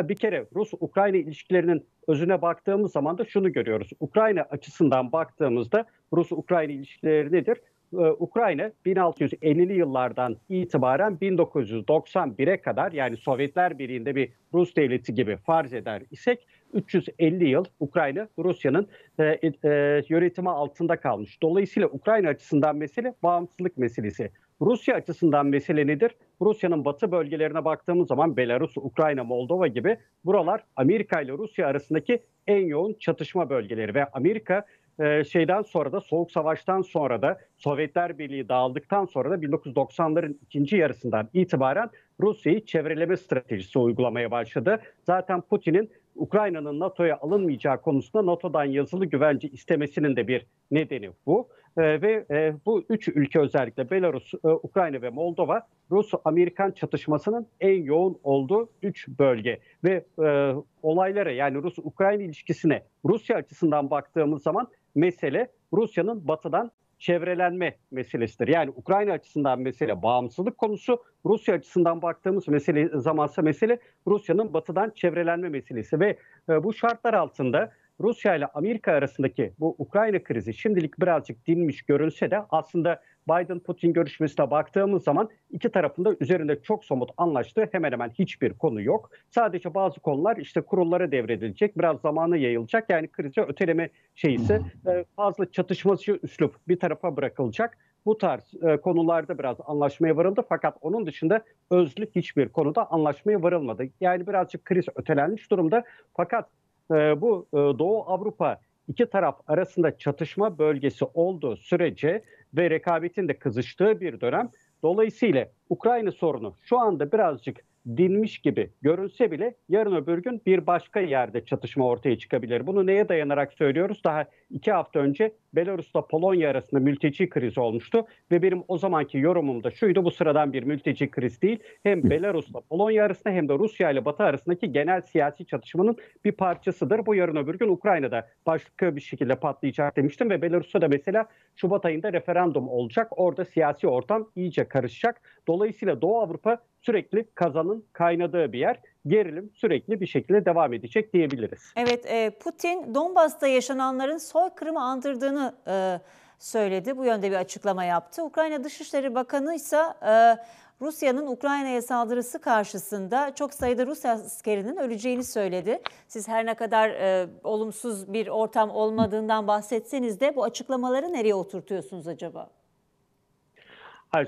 Bir kere Rus-Ukrayna ilişkilerinin özüne baktığımız zaman da şunu görüyoruz. Ukrayna açısından baktığımızda Rus-Ukrayna ilişkileri nedir? Ukrayna 1650'li yıllardan itibaren 1991'e kadar, yani Sovyetler Birliği'nde bir Rus devleti gibi farz eder isek, 350 yıl Ukrayna Rusya'nın yönetimi altında kalmış. Dolayısıyla Ukrayna açısından mesele bağımsızlık meselesi. Rusya açısından mesele nedir? Rusya'nın batı bölgelerine baktığımız zaman Belarus, Ukrayna, Moldova gibi buralar Amerika ile Rusya arasındaki en yoğun çatışma bölgeleri ve Amerika şeyden sonra da, Soğuk Savaş'tan sonra da, Sovyetler Birliği dağıldıktan sonra da 1990'ların ikinci yarısından itibaren Rusya'yı çevreleme stratejisi uygulamaya başladı. Zaten Putin'in Ukrayna'nın NATO'ya alınmayacağı konusunda NATO'dan yazılı güvence istemesinin de bir nedeni bu. Ve bu üç ülke, özellikle Belarus, Ukrayna ve Moldova, Rus-Amerikan çatışmasının en yoğun olduğu 3 bölge. Ve olaylara, yani Rus-Ukrayna ilişkisine Rusya açısından baktığımız zaman mesele Rusya'nın batıdan çevrelenme meselesidir. Yani Ukrayna açısından mesele bağımsızlık konusu, Rusya açısından baktığımız mesele Rusya'nın batıdan çevrelenme meselesi. Ve bu şartlar altında Rusya ile Amerika arasındaki bu Ukrayna krizi şimdilik birazcık dinmiş görünse de aslında Biden-Putin görüşmesine baktığımız zaman iki tarafında üzerinde çok somut anlaştığı hemen hemen hiçbir konu yok. Sadece bazı konular işte kurullara devredilecek, biraz zamana yayılacak. Yani krizi öteleme şeyisi, fazla çatışmacı üslup bir tarafa bırakılacak. Bu tarz konularda biraz anlaşmaya varıldı, fakat onun dışında özlü hiçbir konuda anlaşmaya varılmadı. Yani birazcık kriz ötelenmiş durumda, fakat bu Doğu Avrupa iki taraf arasında çatışma bölgesi olduğu sürece ve rekabetin de kızıştığı bir dönem. Dolayısıyla Ukrayna sorunu şu anda birazcık dinmiş gibi görünse bile yarın öbür gün bir başka yerde çatışma ortaya çıkabilir. Bunu neye dayanarak söylüyoruz? Daha 2 hafta önce Belarus'la Polonya arasında mülteci krizi olmuştu ve benim o zamanki yorumum da şuydu: bu sıradan bir mülteci krizi değil. Hem Belarus'la Polonya arasında hem de Rusya ile Batı arasındaki genel siyasi çatışmanın bir parçasıdır. Bu yarın öbür gün Ukrayna'da başka bir şekilde patlayacak demiştim ve Belarus'ta da mesela Şubat ayında referandum olacak. Orada siyasi ortam iyice karışacak. Dolayısıyla Doğu Avrupa sürekli kazanın kaynadığı bir yer. Gerilim sürekli bir şekilde devam edecek diyebiliriz. Evet, Putin Donbas'ta yaşananların soykırımı andırdığını söyledi. Bu yönde bir açıklama yaptı. Ukrayna Dışişleri Bakanı ise Rusya'nın Ukrayna'ya saldırısı karşısında çok sayıda Rus askerinin öleceğini söyledi. Siz her ne kadar olumsuz bir ortam olmadığından bahsetseniz de bu açıklamaları nereye oturtuyorsunuz acaba?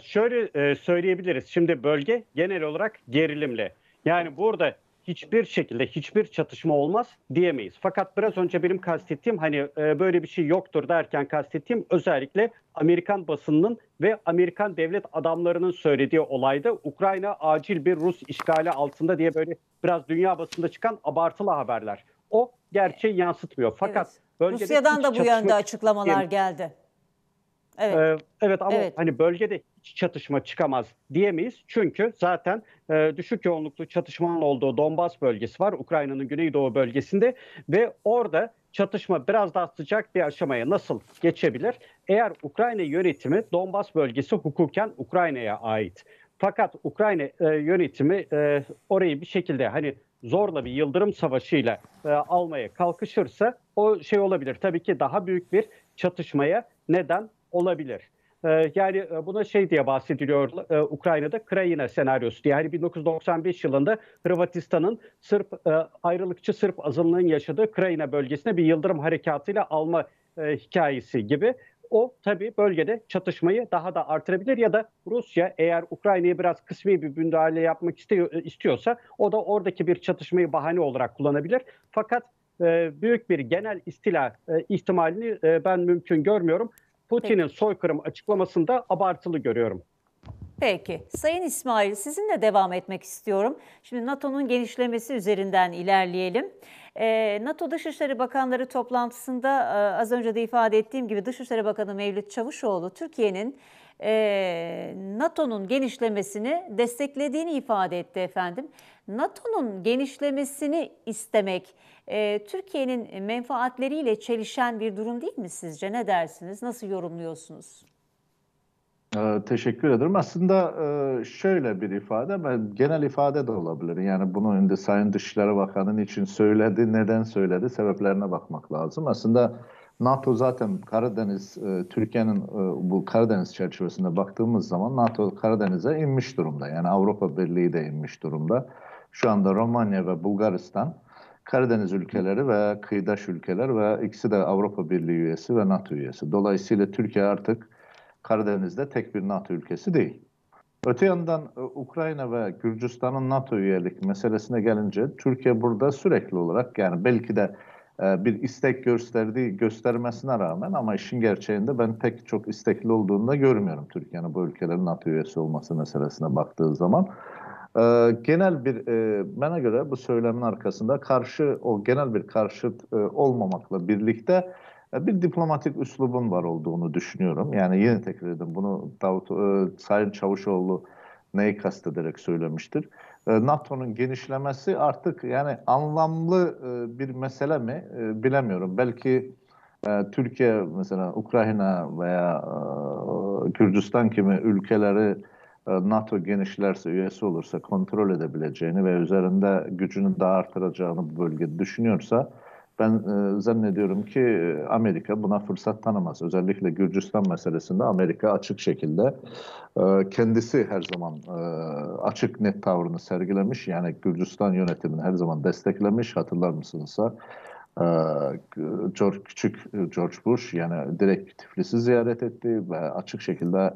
Şöyle söyleyebiliriz. Şimdi bölge genel olarak gerilimle. Yani burada hiçbir şekilde hiçbir çatışma olmaz diyemeyiz. Fakat biraz önce benim kastettiğim, hani böyle bir şey yoktur derken kastettiğim özellikle Amerikan basınının ve Amerikan devlet adamlarının söylediği olayda Ukrayna acil bir Rus işgali altında diye böyle biraz dünya basında çıkan abartılı haberler. O gerçeği yansıtmıyor. Fakat evet, Rusya'dan da bu yönde açıklamalar geldi. Evet. Evet, ama evet, hani bölgede hiç çatışma çıkamaz diyemeyiz. Çünkü zaten düşük yoğunluklu çatışmanın olduğu Donbas bölgesi var, Ukrayna'nın güneydoğu bölgesinde ve orada çatışma biraz daha sıcak bir aşamaya nasıl geçebilir? Eğer Ukrayna yönetimi, Donbas bölgesi hukuken Ukrayna'ya ait. Fakat Ukrayna yönetimi orayı bir şekilde hani zorla bir yıldırım savaşıyla almaya kalkışırsa o şey olabilir. Tabii ki daha büyük bir çatışmaya neden olabilir. Yani buna şey diye bahsediliyor Ukrayna'da, Krayina senaryosu diye. Yani 1995 yılında Hırvatistan'ın ayrılıkçı Sırp azınlığın yaşadığı Krayina bölgesine bir yıldırım harekatıyla alma hikayesi gibi. O tabii bölgede çatışmayı daha da artırabilir ya da Rusya eğer Ukrayna'ya biraz kısmi bir müdahale yapmak istiyorsa o da oradaki bir çatışmayı bahane olarak kullanabilir. Fakat büyük bir genel istila ihtimalini ben mümkün görmüyorum. Putin'in soykırım açıklamasında abartılı görüyorum. Peki. Sayın İsmail, sizinle devam etmek istiyorum. Şimdi NATO'nun genişlemesi üzerinden ilerleyelim. NATO Dışişleri Bakanları toplantısında az önce de ifade ettiğim gibi Dışişleri Bakanı Mevlüt Çavuşoğlu, Türkiye'nin NATO'nun genişlemesini desteklediğini ifade etti efendim. NATO'nun genişlemesini istemek Türkiye'nin menfaatleriyle çelişen bir durum değil mi sizce? Ne dersiniz? Nasıl yorumluyorsunuz? Teşekkür ederim. Aslında şöyle bir ifade, ben genel ifade de olabilir. Yani bunu şimdi Sayın Dışişleri Bakanı'nın için söyledi, neden söyledi, sebeplerine bakmak lazım. Aslında NATO zaten Karadeniz, Türkiye'nin bu Karadeniz çerçevesinde baktığımız zaman NATO Karadeniz'e inmiş durumda. Yani Avrupa Birliği de inmiş durumda. Şu anda Romanya ve Bulgaristan Karadeniz ülkeleri ve kıyıdaş ülkeler ve ikisi de Avrupa Birliği üyesi ve NATO üyesi. Dolayısıyla Türkiye artık Karadeniz'de tek bir NATO ülkesi değil. Öte yandan Ukrayna ve Gürcistan'ın NATO üyelik meselesine gelince Türkiye burada sürekli olarak, yani belki de bir istek göstermesine rağmen, ama işin gerçeğinde ben pek çok istekli olduğunu da görmüyorum Türkiye'nin bu ülkelerin NATO üyesi olması meselesine baktığı zaman. Genel bir, bana göre bu söylemin arkasında genel bir karşıt olmamakla birlikte bir diplomatik üslubun var olduğunu düşünüyorum. Yani yine tekrar edeyim, bunu Sayın Çavuşoğlu neyi kastederek söylemiştir. NATO'nun genişlemesi artık yani anlamlı bir mesele mi bilemiyorum. Belki Türkiye mesela Ukrayna veya Gürcistan gibi ülkeleri NATO genişlerse, üyesi olursa kontrol edebileceğini ve üzerinde gücünü daha artıracağını bu bölgede düşünüyorsa, ben zannediyorum ki Amerika buna fırsat tanımaz. Özellikle Gürcistan meselesinde Amerika açık şekilde kendisi her zaman açık net tavrını sergilemiş. Yani Gürcistan yönetimini her zaman desteklemiş. Hatırlar mısınızsa George Bush yani direkt Tiflis'i ziyaret etti ve açık şekilde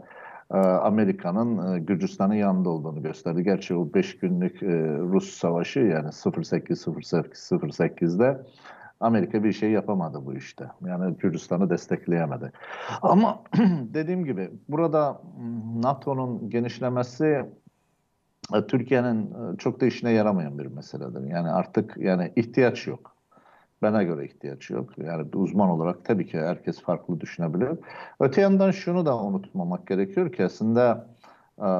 Amerika'nın Gürcistan'ın yanında olduğunu gösterdi. Gerçi o 5 günlük Rus savaşı, yani 08-08-08'de Amerika bir şey yapamadı bu işte. Yani Gürcistan'ı destekleyemedi. Ama dediğim gibi burada NATO'nun genişlemesi Türkiye'nin çok da işine yaramayan bir meseledir. Yani artık yani ihtiyaç yok. Bana göre ihtiyaç yok. Yani uzman olarak tabii ki herkes farklı düşünebilir. Öte yandan şunu da unutmamak gerekiyor ki aslında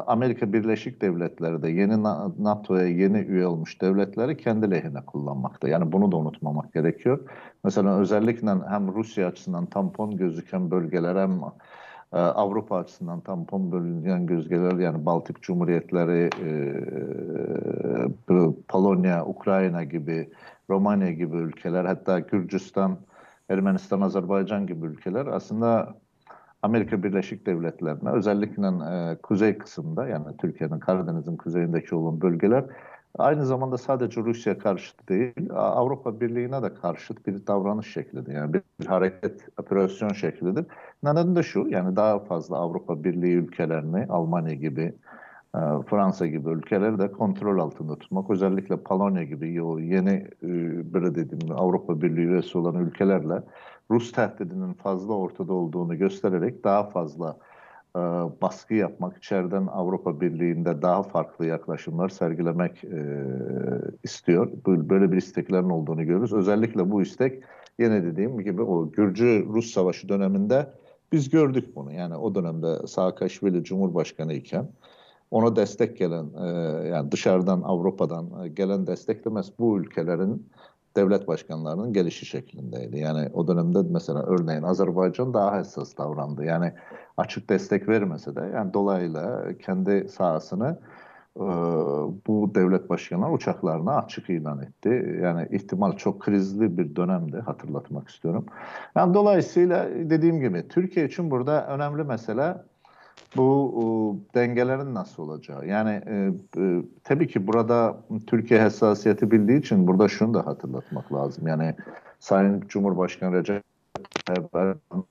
Amerika Birleşik Devletleri'de yeni NATO'ya yeni üye olmuş devletleri kendi lehine kullanmakta. Yani bunu da unutmamak gerekiyor. Mesela özellikle hem Rusya açısından tampon gözüken bölgeler hem Avrupa açısından tampon bölünen gözgeler, yani Baltık Cumhuriyetleri, Polonya, Ukrayna gibi, Romanya gibi ülkeler, hatta Gürcistan, Ermenistan, Azerbaycan gibi ülkeler aslında Amerika Birleşik Devletleri'ne, özellikle kuzey kısımda, yani Türkiye'nin Karadeniz'in kuzeyindeki olan bölgeler aynı zamanda sadece Rusya karşıtı değil, Avrupa Birliği'ne de karşıt bir davranış şeklidir. Yani bir hareket, operasyon şeklidir. Nedeni de şu, yani daha fazla Avrupa Birliği ülkelerini, Almanya gibi, Fransa gibi ülkeleri de kontrol altında tutmak. Özellikle Polonya gibi yeni böyle dediğim Avrupa Birliği üyesi olan ülkelerle Rus tehdidinin fazla ortada olduğunu göstererek daha fazla baskı yapmak, içeriden Avrupa Birliği'nde daha farklı yaklaşımlar sergilemek istiyor. Böyle bir isteklerin olduğunu görürüz. Özellikle bu istek yine dediğim gibi o Gürcü-Rus Savaşı döneminde biz gördük bunu. Yani o dönemde Saakashvili Cumhurbaşkanı iken ona destek gelen, yani dışarıdan Avrupa'dan gelen destek demez, bu ülkelerin devlet başkanlarının gelişi şeklindeydi. Yani o dönemde mesela örneğin Azerbaycan daha hassas davrandı. Yani açık destek vermese de yani dolaylı kendi sahasını bu devlet başkanları uçaklarına açık ilan etti. Yani ihtimal çok krizli bir dönemdi, hatırlatmak istiyorum. Yani dolayısıyla dediğim gibi Türkiye için burada önemli mesele bu dengelerin nasıl olacağı. Yani tabii ki burada Türkiye hassasiyeti bildiği için burada şunu da hatırlatmak lazım. Yani Sayın Cumhurbaşkanı Recep Tayyip Erdoğan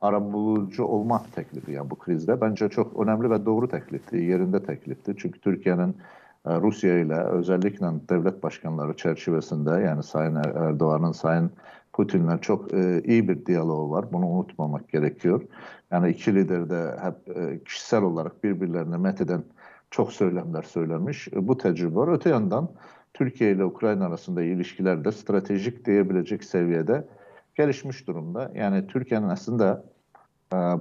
arabulucu olma teklifi, yani bu krizde bence çok önemli ve doğru teklifti, yerinde teklifti. Çünkü Türkiye'nin Rusya ile özellikle devlet başkanları çerçevesinde, yani Sayın Erdoğan'ın, Sayın Putin'le çok iyi bir diyaloğu var. Bunu unutmamak gerekiyor. Yani iki lider de hep kişisel olarak birbirlerine metheden çok söylemler söylemiş. Bu tecrübe var. Öte yandan Türkiye ile Ukrayna arasında ilişkiler de stratejik diyebilecek seviyede gelişmiş durumda. Yani Türkiye'nin aslında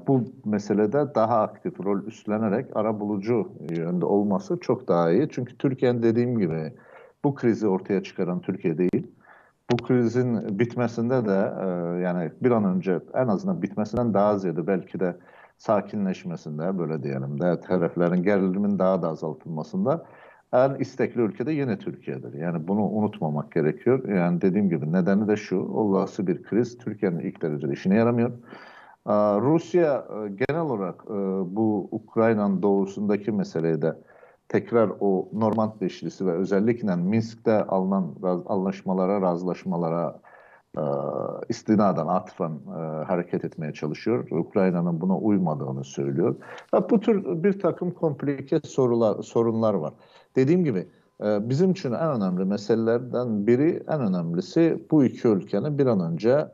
bu meselede daha aktif rol üstlenerek arabulucu yönde olması çok daha iyi. Çünkü Türkiye'nin dediğim gibi bu krizi ortaya çıkaran Türkiye değil. Bu krizin bitmesinde de yani bir an önce en azından bitmesinden daha ziyade belki de sakinleşmesinde böyle diyelim de tarafların gerilimin daha da azaltılmasında en istekli ülkede yine Türkiye'dir. Yani bunu unutmamak gerekiyor. Yani dediğim gibi nedeni de şu, olası bir kriz Türkiye'nin ilk derecede işine yaramıyor. Rusya genel olarak bu Ukrayna'nın doğusundaki meseleyi de tekrar o Normand Beşlisi ve özellikle Minsk'te alınan anlaşmalara, razılaşmalara istinaden atfen hareket etmeye çalışıyor. Ukrayna'nın buna uymadığını söylüyor. Bu tür bir takım komplike sorunlar var. Dediğim gibi bizim için en önemli meselelerden biri, en önemlisi bu iki ülkenin bir an önce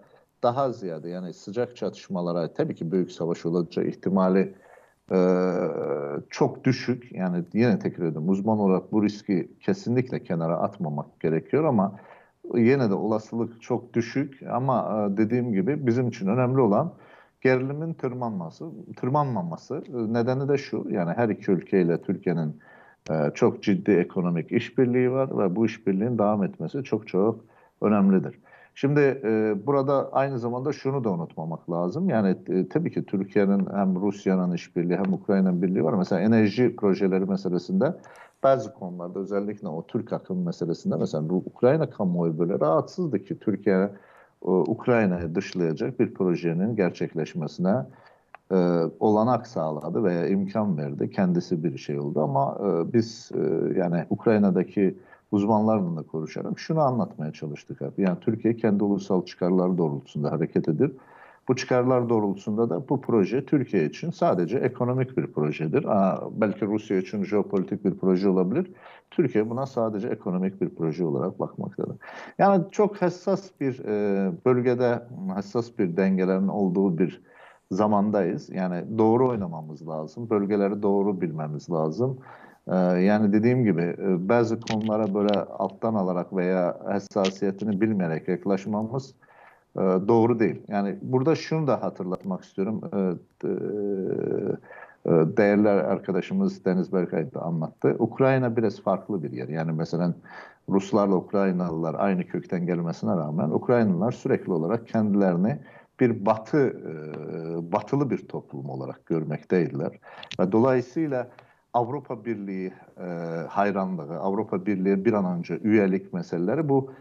daha ziyade yani sıcak çatışmalara, tabii ki büyük savaş olacağı ihtimali çok düşük. Yani yine tekrar ediyorum, uzman olarak bu riski kesinlikle kenara atmamak gerekiyor ama yine de olasılık çok düşük. Ama dediğim gibi bizim için önemli olan gerilimin tırmanmaması. Nedeni de şu, yani her iki ülkeyle Türkiye'nin çok ciddi ekonomik işbirliği var ve bu işbirliğin devam etmesi çok önemlidir. Şimdi burada aynı zamanda şunu da unutmamak lazım. Yani tabii ki Türkiye'nin hem Rusya'nın işbirliği hem Ukrayna'nın birliği var. Mesela enerji projeleri meselesinde bazı konularda özellikle o Türk akım meselesinde mesela bu Ukrayna kamuoyu böyle rahatsızdı ki Türkiye Ukrayna'yı dışlayacak bir projenin gerçekleşmesine olanak sağladı veya imkan verdi. Kendisi bir şey oldu ama biz yani Ukrayna'daki uzmanlarla da konuşarak şunu anlatmaya çalıştık abi. Yani Türkiye kendi ulusal çıkarları doğrultusunda hareket edip bu çıkarlar doğrultusunda da bu proje Türkiye için sadece ekonomik bir projedir. Belki Rusya için jeopolitik bir proje olabilir. Türkiye buna sadece ekonomik bir proje olarak bakmaktadır. Yani çok hassas bir bölgede, hassas bir dengelerin olduğu bir zamandayız. Yani doğru oynamamız lazım. Bölgeleri doğru bilmemiz lazım. Yani dediğim gibi bazı konulara böyle alttan alarak veya hassasiyetini bilmeyerek yaklaşmamız doğru değil. Yani burada şunu da hatırlatmak istiyorum. Değerli arkadaşımız Deniz Berktay da anlattı. Ukrayna biraz farklı bir yer. Yani mesela Ruslarla Ukraynalılar aynı kökten gelmesine rağmen Ukraynalılar sürekli olarak kendilerini bir batılı bir toplum olarak görmekteydiler. Dolayısıyla Avrupa Birliği hayranlığı, Avrupa Birliği bir an önce üyelik meseleleri bu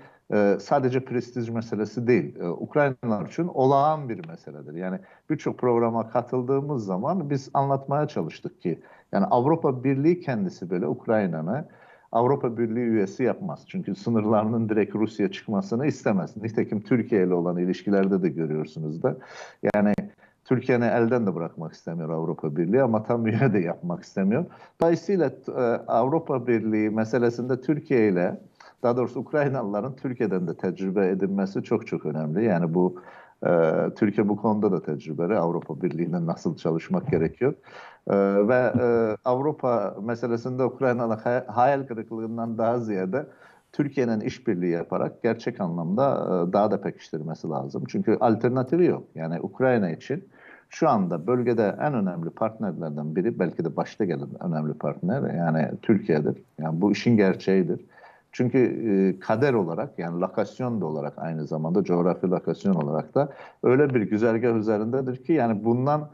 sadece prestij meselesi değil. Ukraynalılar için olağan bir meseledir. Yani birçok programa katıldığımız zaman biz anlatmaya çalıştık ki yani Avrupa Birliği kendisi böyle Ukrayna'nı Avrupa Birliği üyesi yapmaz. Çünkü sınırlarının direkt Rusya çıkmasını istemez. Nitekim Türkiye ile olan ilişkilerde de görüyorsunuz da. Yani Türkiye'ni elden de bırakmak istemiyor Avrupa Birliği ama tam üye de yapmak istemiyor. Dolayısıyla Avrupa Birliği meselesinde Türkiye ile daha doğrusu Ukraynalıların Türkiye'den de tecrübe edinmesi çok önemli. Yani bu Türkiye bu konuda da tecrübeli. Avrupa Birliği'yle nasıl çalışmak gerekiyor. Ve Avrupa meselesinde Ukrayna'nın hayal kırıklığından daha ziyade Türkiye'nin işbirliği yaparak gerçek anlamda daha da pekiştirmesi lazım. Çünkü alternatifi yok. Yani Ukrayna için şu anda bölgede en önemli partnerlerden biri, belki de başta gelen önemli partner yani Türkiye'dir. Yani bu işin gerçeğidir. Çünkü kader olarak yani lokasyon da olarak aynı zamanda coğrafi lokasyon olarak da öyle bir güzergah üzerindedir ki yani bundan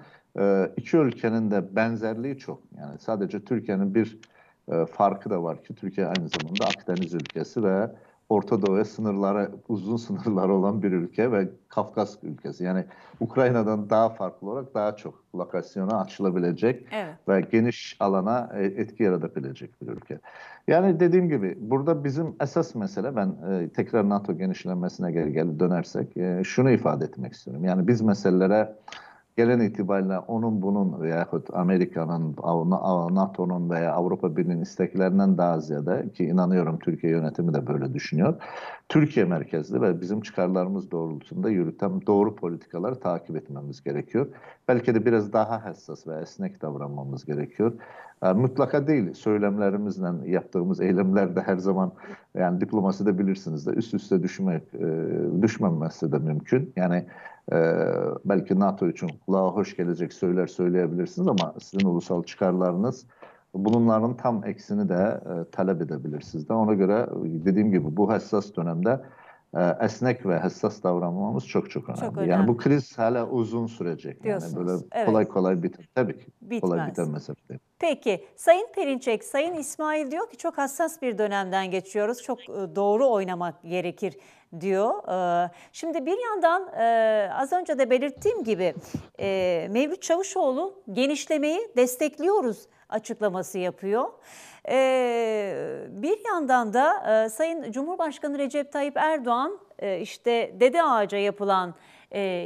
iki ülkenin de benzerliği çok. Yani sadece Türkiye'nin bir farkı da var ki Türkiye aynı zamanda Akdeniz ülkesi ve Orta Doğu'ya uzun sınırları olan bir ülke ve Kafkas ülkesi. Yani Ukrayna'dan daha farklı olarak daha çok lokasyona açılabilecek ve geniş alana etki yaratabilecek bir ülke. Yani dediğim gibi burada bizim esas mesele, ben tekrar NATO genişlenmesine geri dönersek şunu ifade etmek istiyorum. Yani biz meselelere gelen itibariyle onun bunun veyahut Amerika'nın, NATO'nun veya Avrupa Birliği'nin isteklerinden daha ziyade ki inanıyorum Türkiye yönetimi de böyle düşünüyor. Türkiye merkezli ve bizim çıkarlarımız doğrultusunda yürüten doğru politikaları takip etmemiz gerekiyor. Belki de biraz daha hassas ve esnek davranmamız gerekiyor. Mutlaka değil, söylemlerimizle yaptığımız eylemler de her zaman, yani diplomasi de bilirsiniz de, üst üste düşmemesi de mümkün. Yani belki NATO için kulağa hoş gelecek söyler söyleyebilirsiniz ama sizin ulusal çıkarlarınız bunların tam eksini de talep edebilirsiniz de. Ona göre dediğim gibi bu hassas dönemde esnek ve hassas davranmamız çok önemli. Çok önemli. Yani bu kriz hala uzun sürecek. Diyorsunuz. Yani böyle evet. Kolay biter. Tabii ki. Bitmez. Kolay bitemez. Peki Sayın Perinçek, Sayın İsmail diyor ki çok hassas bir dönemden geçiyoruz. Çok doğru oynamak gerekir diyor. Şimdi bir yandan az önce de belirttiğim gibi Mevlüt Çavuşoğlu genişlemeyi destekliyoruz açıklaması yapıyor. Bir yandan da Sayın Cumhurbaşkanı Recep Tayyip Erdoğan işte Dede Ağaca yapılan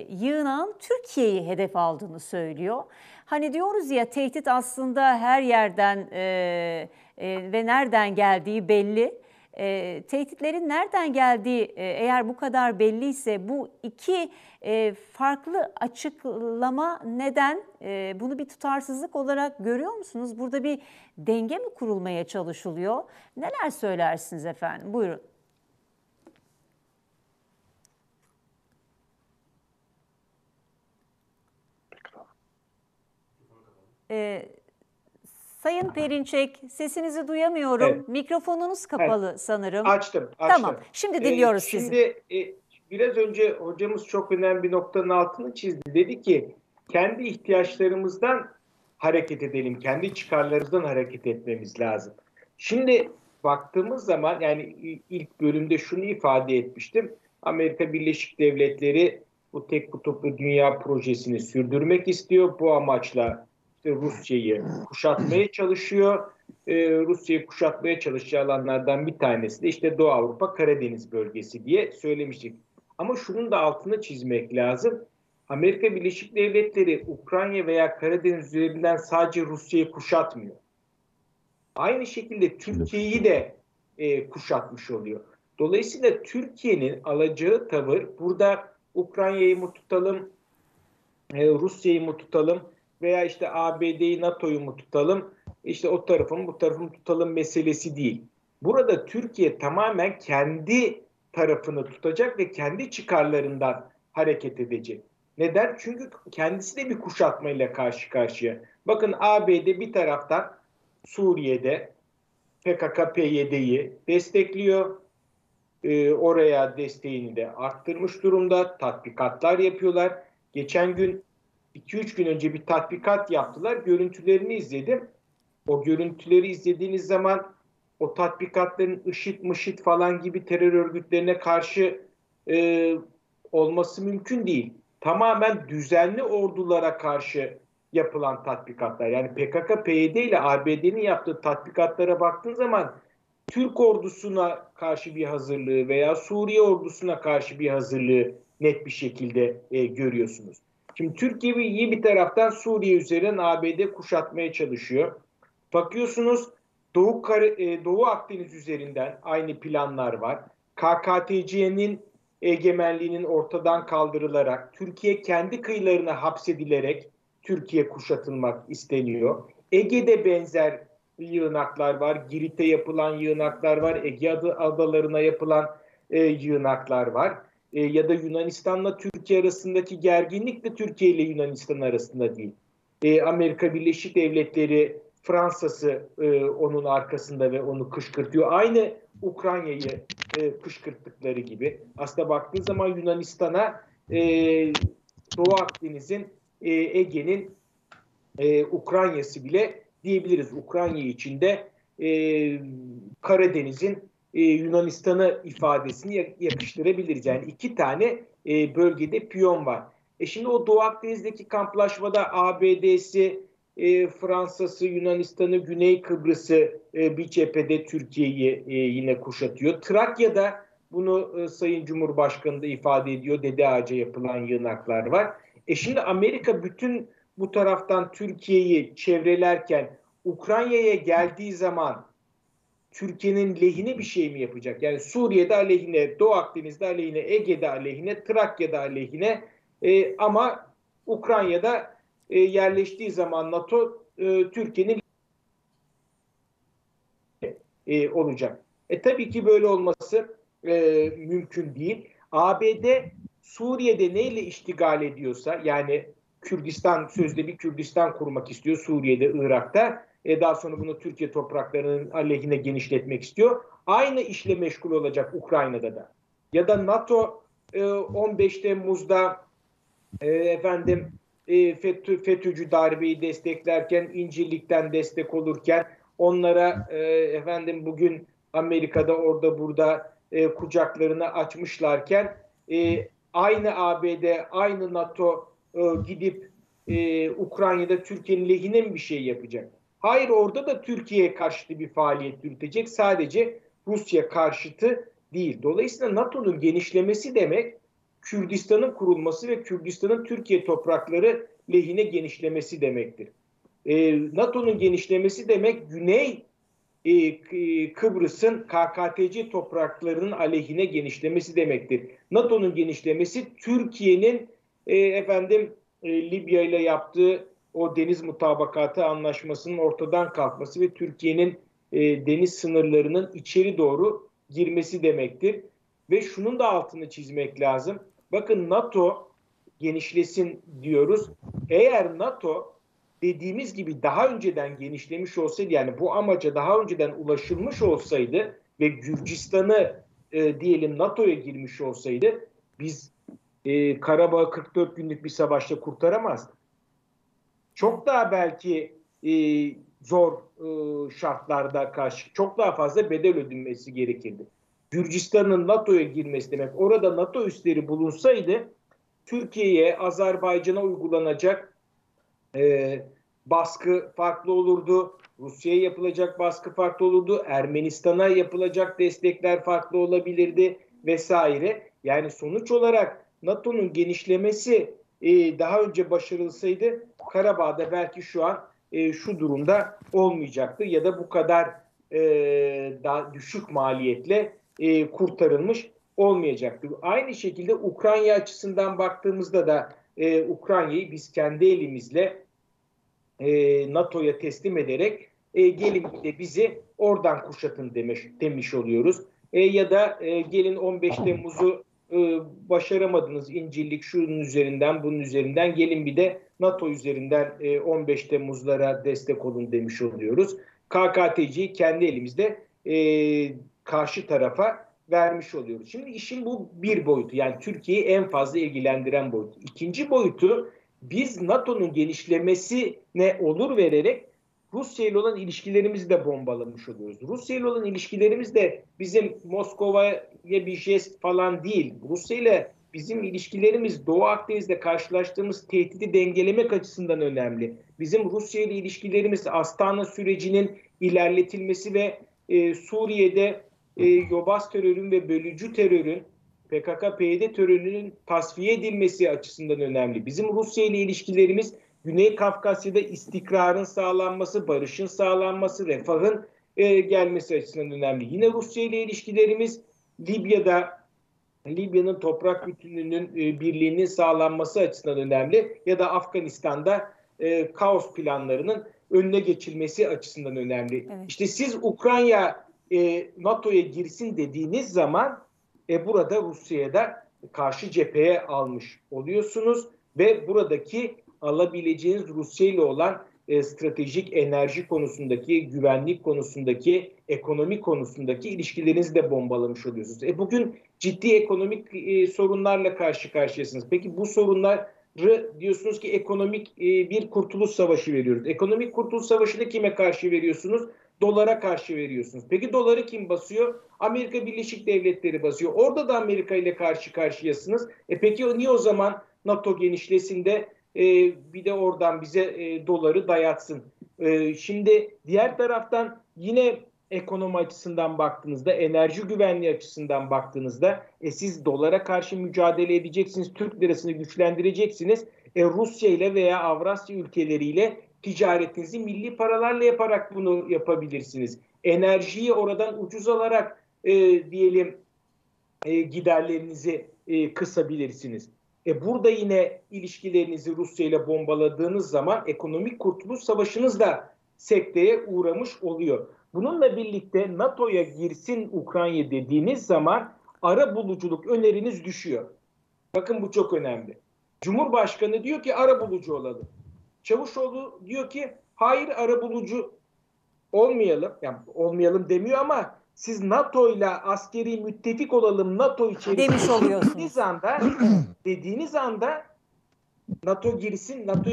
yığınan Türkiye'yi hedef aldığını söylüyor. Hani diyoruz ya, tehdit aslında her yerden ve nereden geldiği belli. Tehditlerin nereden geldiği eğer bu kadar belliyse bu iki farklı açıklama neden? Bunu bir tutarsızlık olarak görüyor musunuz? Burada bir denge mi kurulmaya çalışılıyor? Neler söylersiniz efendim? Buyurun. Sayın Perinçek, sesinizi duyamıyorum. Evet. Mikrofonunuz kapalı sanırım. Açtım. Tamam, şimdi dinliyoruz sizi. Şimdi biraz önce hocamız çok önemli bir noktanın altını çizdi. Dedi ki kendi ihtiyaçlarımızdan hareket edelim, kendi çıkarlarımızdan hareket etmemiz lazım. Şimdi baktığımız zaman, yani ilk bölümde şunu ifade etmiştim. Amerika Birleşik Devletleri bu tek kutuplu dünya projesini sürdürmek istiyor. Bu amaçla Rusya'yı kuşatmaya çalışıyor. Rusya'yı kuşatmaya çalışacağı alanlardan bir tanesi de işte Doğu Avrupa, Karadeniz bölgesi diye söylemiştik. Ama şunun da altını çizmek lazım. Amerika Birleşik Devletleri Ukrayna veya Karadeniz üzerinden sadece Rusya'yı kuşatmıyor. Aynı şekilde Türkiye'yi de kuşatmış oluyor. Dolayısıyla Türkiye'nin alacağı tavır burada Ukrayna'yı mı tutalım, Rusya'yı mı tutalım, veya işte ABD'yi, NATO'yu mu tutalım, işte o tarafı mı bu tarafı mı tutalım meselesi değil. Burada Türkiye tamamen kendi tarafını tutacak ve kendi çıkarlarından hareket edecek. Neden? Çünkü kendisi de bir kuşatmayla karşı karşıya. Bakın ABD bir taraftan Suriye'de PKK-PYD'yi destekliyor. Oraya desteğini de arttırmış durumda. Tatbikatlar yapıyorlar. Geçen gün 2-3 gün önce bir tatbikat yaptılar. Görüntülerini izledim. O görüntüleri izlediğiniz zaman o tatbikatların IŞİD falan gibi terör örgütlerine karşı olması mümkün değil. Tamamen düzenli ordulara karşı yapılan tatbikatlar. Yani PKK-PYD ile ABD'nin yaptığı tatbikatlara baktığın zaman Türk ordusuna karşı bir hazırlığı veya Suriye ordusuna karşı bir hazırlığı net bir şekilde görüyorsunuz. Şimdi Türkiye'yi bir taraftan Suriye üzerinden ABD kuşatmaya çalışıyor. Bakıyorsunuz Doğu Akdeniz üzerinden aynı planlar var. KKTC'nin egemenliğinin ortadan kaldırılarak, Türkiye kendi kıyılarına hapsedilerek Türkiye kuşatılmak isteniyor. Ege'de benzer yığınaklar var. Girit'e yapılan yığınaklar var. Ege adalarına yapılan yığınaklar var. Ya da Yunanistan'la Türkiye arasındaki gerginlik de Türkiye ile Yunanistan arasında değil. Amerika Birleşik Devletleri, Fransa'sı onun arkasında ve onu kışkırtıyor. Aynı Ukrayna'yı kışkırttıkları gibi. Aslında baktığın zaman Yunanistan'a Doğu Akdeniz'in, Ege'nin Ukrayna'sı bile diyebiliriz. Ukrayna içinde Karadeniz'in Yunanistan'ı ifadesini yakıştırabiliriz. Yani iki tane bölgede piyon var. Şimdi o Doğu Akdeniz'deki kamplaşmada ABD'si, Fransa'sı, Yunanistan'ı, Güney Kıbrıs'ı bir cephede Türkiye'yi yine kuşatıyor. Trakya'da bunu Sayın Cumhurbaşkanı da ifade ediyor. Dede Ağaca yapılan yığınaklar var. Şimdi Amerika bütün bu taraftan Türkiye'yi çevrelerken Ukrayna'ya geldiği zaman Türkiye'nin lehine bir şey mi yapacak? Yani Suriye'de aleyhine, Doğu Akdeniz'de aleyhine, Ege'de aleyhine, Trakya'da aleyhine ama Ukrayna'da yerleştiği zaman NATO Türkiye'nin olacak. Tabii ki böyle olması mümkün değil. ABD Suriye'de neyle iştigal ediyorsa, yani Kürdistan, sözde bir Kürdistan kurmak istiyor Suriye'de, Irak'ta. Daha sonra bunu Türkiye topraklarının aleyhine genişletmek istiyor. Aynı işle meşgul olacak Ukrayna'da da. Ya da NATO 15 Temmuz'da FETÖ'cü darbeyi desteklerken, İncirlik'ten destek olurken onlara bugün Amerika'da orada burada kucaklarını açmışlarken aynı ABD, aynı NATO gidip Ukrayna'da Türkiye'nin lehine mi bir şey yapacak? Hayır, orada da Türkiye'ye karşıtı bir faaliyet yürütecek. Sadece Rusya karşıtı değil. Dolayısıyla NATO'nun genişlemesi demek Kürdistan'ın kurulması ve Kürdistan'ın Türkiye toprakları lehine genişlemesi demektir. NATO'nun genişlemesi demek Güney Kıbrıs'ın KKTC topraklarının aleyhine genişlemesi demektir. NATO'nun genişlemesi Türkiye'nin Libya ile yaptığı o deniz mutabakatı anlaşmasının ortadan kalkması ve Türkiye'nin deniz sınırlarının içeri doğru girmesi demektir. Ve şunun da altını çizmek lazım. Bakın, NATO genişlesin diyoruz. Eğer NATO dediğimiz gibi daha önceden genişlemiş olsaydı, yani bu amaca daha önceden ulaşılmış olsaydı ve Gürcistan'ı diyelim NATO'ya girmiş olsaydı, biz Karabağ'ı 44 günlük bir savaşla kurtaramazdık. Çok daha belki zor şartlarda karşı çok daha fazla bedel ödünmesi gerekirdi. Gürcistan'ın NATO'ya girmesi demek, orada NATO üsleri bulunsaydı Türkiye'ye, Azerbaycan'a uygulanacak baskı farklı olurdu. Rusya'ya yapılacak baskı farklı olurdu. Ermenistan'a yapılacak destekler farklı olabilirdi vesaire. Yani sonuç olarak NATO'nun genişlemesi daha önce başarılsaydı Karabağ'da belki şu an şu durumda olmayacaktı ya da bu kadar daha düşük maliyetle kurtarılmış olmayacaktı. Aynı şekilde Ukrayna açısından baktığımızda da Ukrayna'yı biz kendi elimizle NATO'ya teslim ederek gelin de bizi oradan kuşatın demiş oluyoruz. Ya da gelin 15 Temmuz'u başaramadınız, İncirlik şunun üzerinden bunun üzerinden, gelin bir de NATO üzerinden 15 Temmuz'lara destek olun demiş oluyoruz. KKTC'yi kendi elimizde karşı tarafa vermiş oluyoruz. Şimdi işin bu bir boyutu, yani Türkiye'yi en fazla ilgilendiren boyutu. İkinci boyutu, biz NATO'nun genişlemesine olur vererek Rusya ile olan ilişkilerimizi de bombalamış oluyoruz. Rusya ile olan ilişkilerimiz de bizim Moskova'ya bir jest falan değil. Rusya ile bizim ilişkilerimiz Doğu Akdeniz'de karşılaştığımız tehdidi dengelemek açısından önemli. Bizim Rusya ile ilişkilerimiz Astana sürecinin ilerletilmesi ve Suriye'de yobaz terörün ve bölücü terörün, PKK-PYD terörünün tasfiye edilmesi açısından önemli. Bizim Rusya ile ilişkilerimiz Güney Kafkasya'da istikrarın sağlanması, barışın sağlanması, refahın gelmesi açısından önemli. Yine Rusya ile ilişkilerimiz Libya'da, Libya'nın toprak bütünlüğünün birliğinin sağlanması açısından önemli. Ya da Afganistan'da kaos planlarının önüne geçilmesi açısından önemli. Evet. İşte siz Ukrayna NATO'ya girsin dediğiniz zaman burada Rusya'ya da karşı cepheye almış oluyorsunuz ve buradaki alabileceğiniz Rusya ile olan stratejik enerji konusundaki, güvenlik konusundaki, ekonomi konusundaki ilişkilerinizi de bombalamış oluyorsunuz. Bugün ciddi ekonomik sorunlarla karşı karşıyasınız. Peki bu sorunları diyorsunuz ki ekonomik bir kurtuluş savaşı veriyoruz. Ekonomik kurtuluş savaşını kime karşı veriyorsunuz? Dolara karşı veriyorsunuz. Peki doları kim basıyor? Amerika Birleşik Devletleri basıyor. Orada da Amerika ile karşı karşıyasınız. Peki niye o zaman NATO genişlesin de bir de oradan bize doları dayatsın? Şimdi diğer taraftan yine ekonomi açısından baktığınızda, enerji güvenliği açısından baktığınızda siz dolara karşı mücadele edeceksiniz, Türk lirasını güçlendireceksiniz. Rusya ile veya Avrasya ülkeleriyle ticaretinizi milli paralarla yaparak bunu yapabilirsiniz. Enerjiyi oradan ucuz alarak diyelim giderlerinizi kısabilirsiniz. Burada yine ilişkilerinizi Rusya ile bombaladığınız zaman ekonomik kurtuluş savaşınız da sekteye uğramış oluyor. Bununla birlikte NATO'ya girsin Ukrayna dediğiniz zaman ara buluculuk öneriniz düşüyor. Bakın bu çok önemli. Cumhurbaşkanı diyor ki ara bulucu olalım. Çavuşoğlu diyor ki hayır ara bulucu olmayalım. Yani olmayalım demiyor ama siz NATO'yla askeri müttefik olalım, NATO içerisinde dediğiniz anda NATO'ya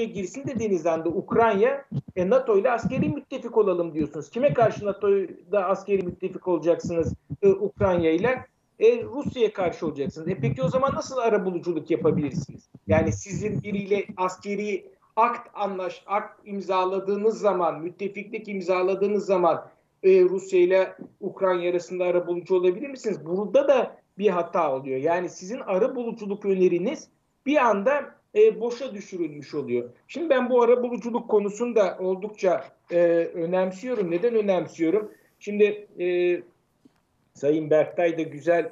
girsin dediğiniz anda Ukrayna NATO'yla askeri müttefik olalım diyorsunuz. Kime karşı NATO'da askeri müttefik olacaksınız Ukrayna ile? Rusya'ya karşı olacaksınız. Peki o zaman nasıl arabuluculuk yapabilirsiniz? Yani sizin biriyle askeri akt imzaladığınız zaman, müttefiklik imzaladığınız zaman Rusya ile Ukrayna arasında arabulucu olabilir misiniz? Burada da bir hata oluyor. Yani sizin arabuluculuk öneriniz bir anda boşa düşürülmüş oluyor. Şimdi ben bu arabuluculuk konusunu da oldukça önemsiyorum. Neden önemsiyorum? Şimdi Sayın Berktay da güzel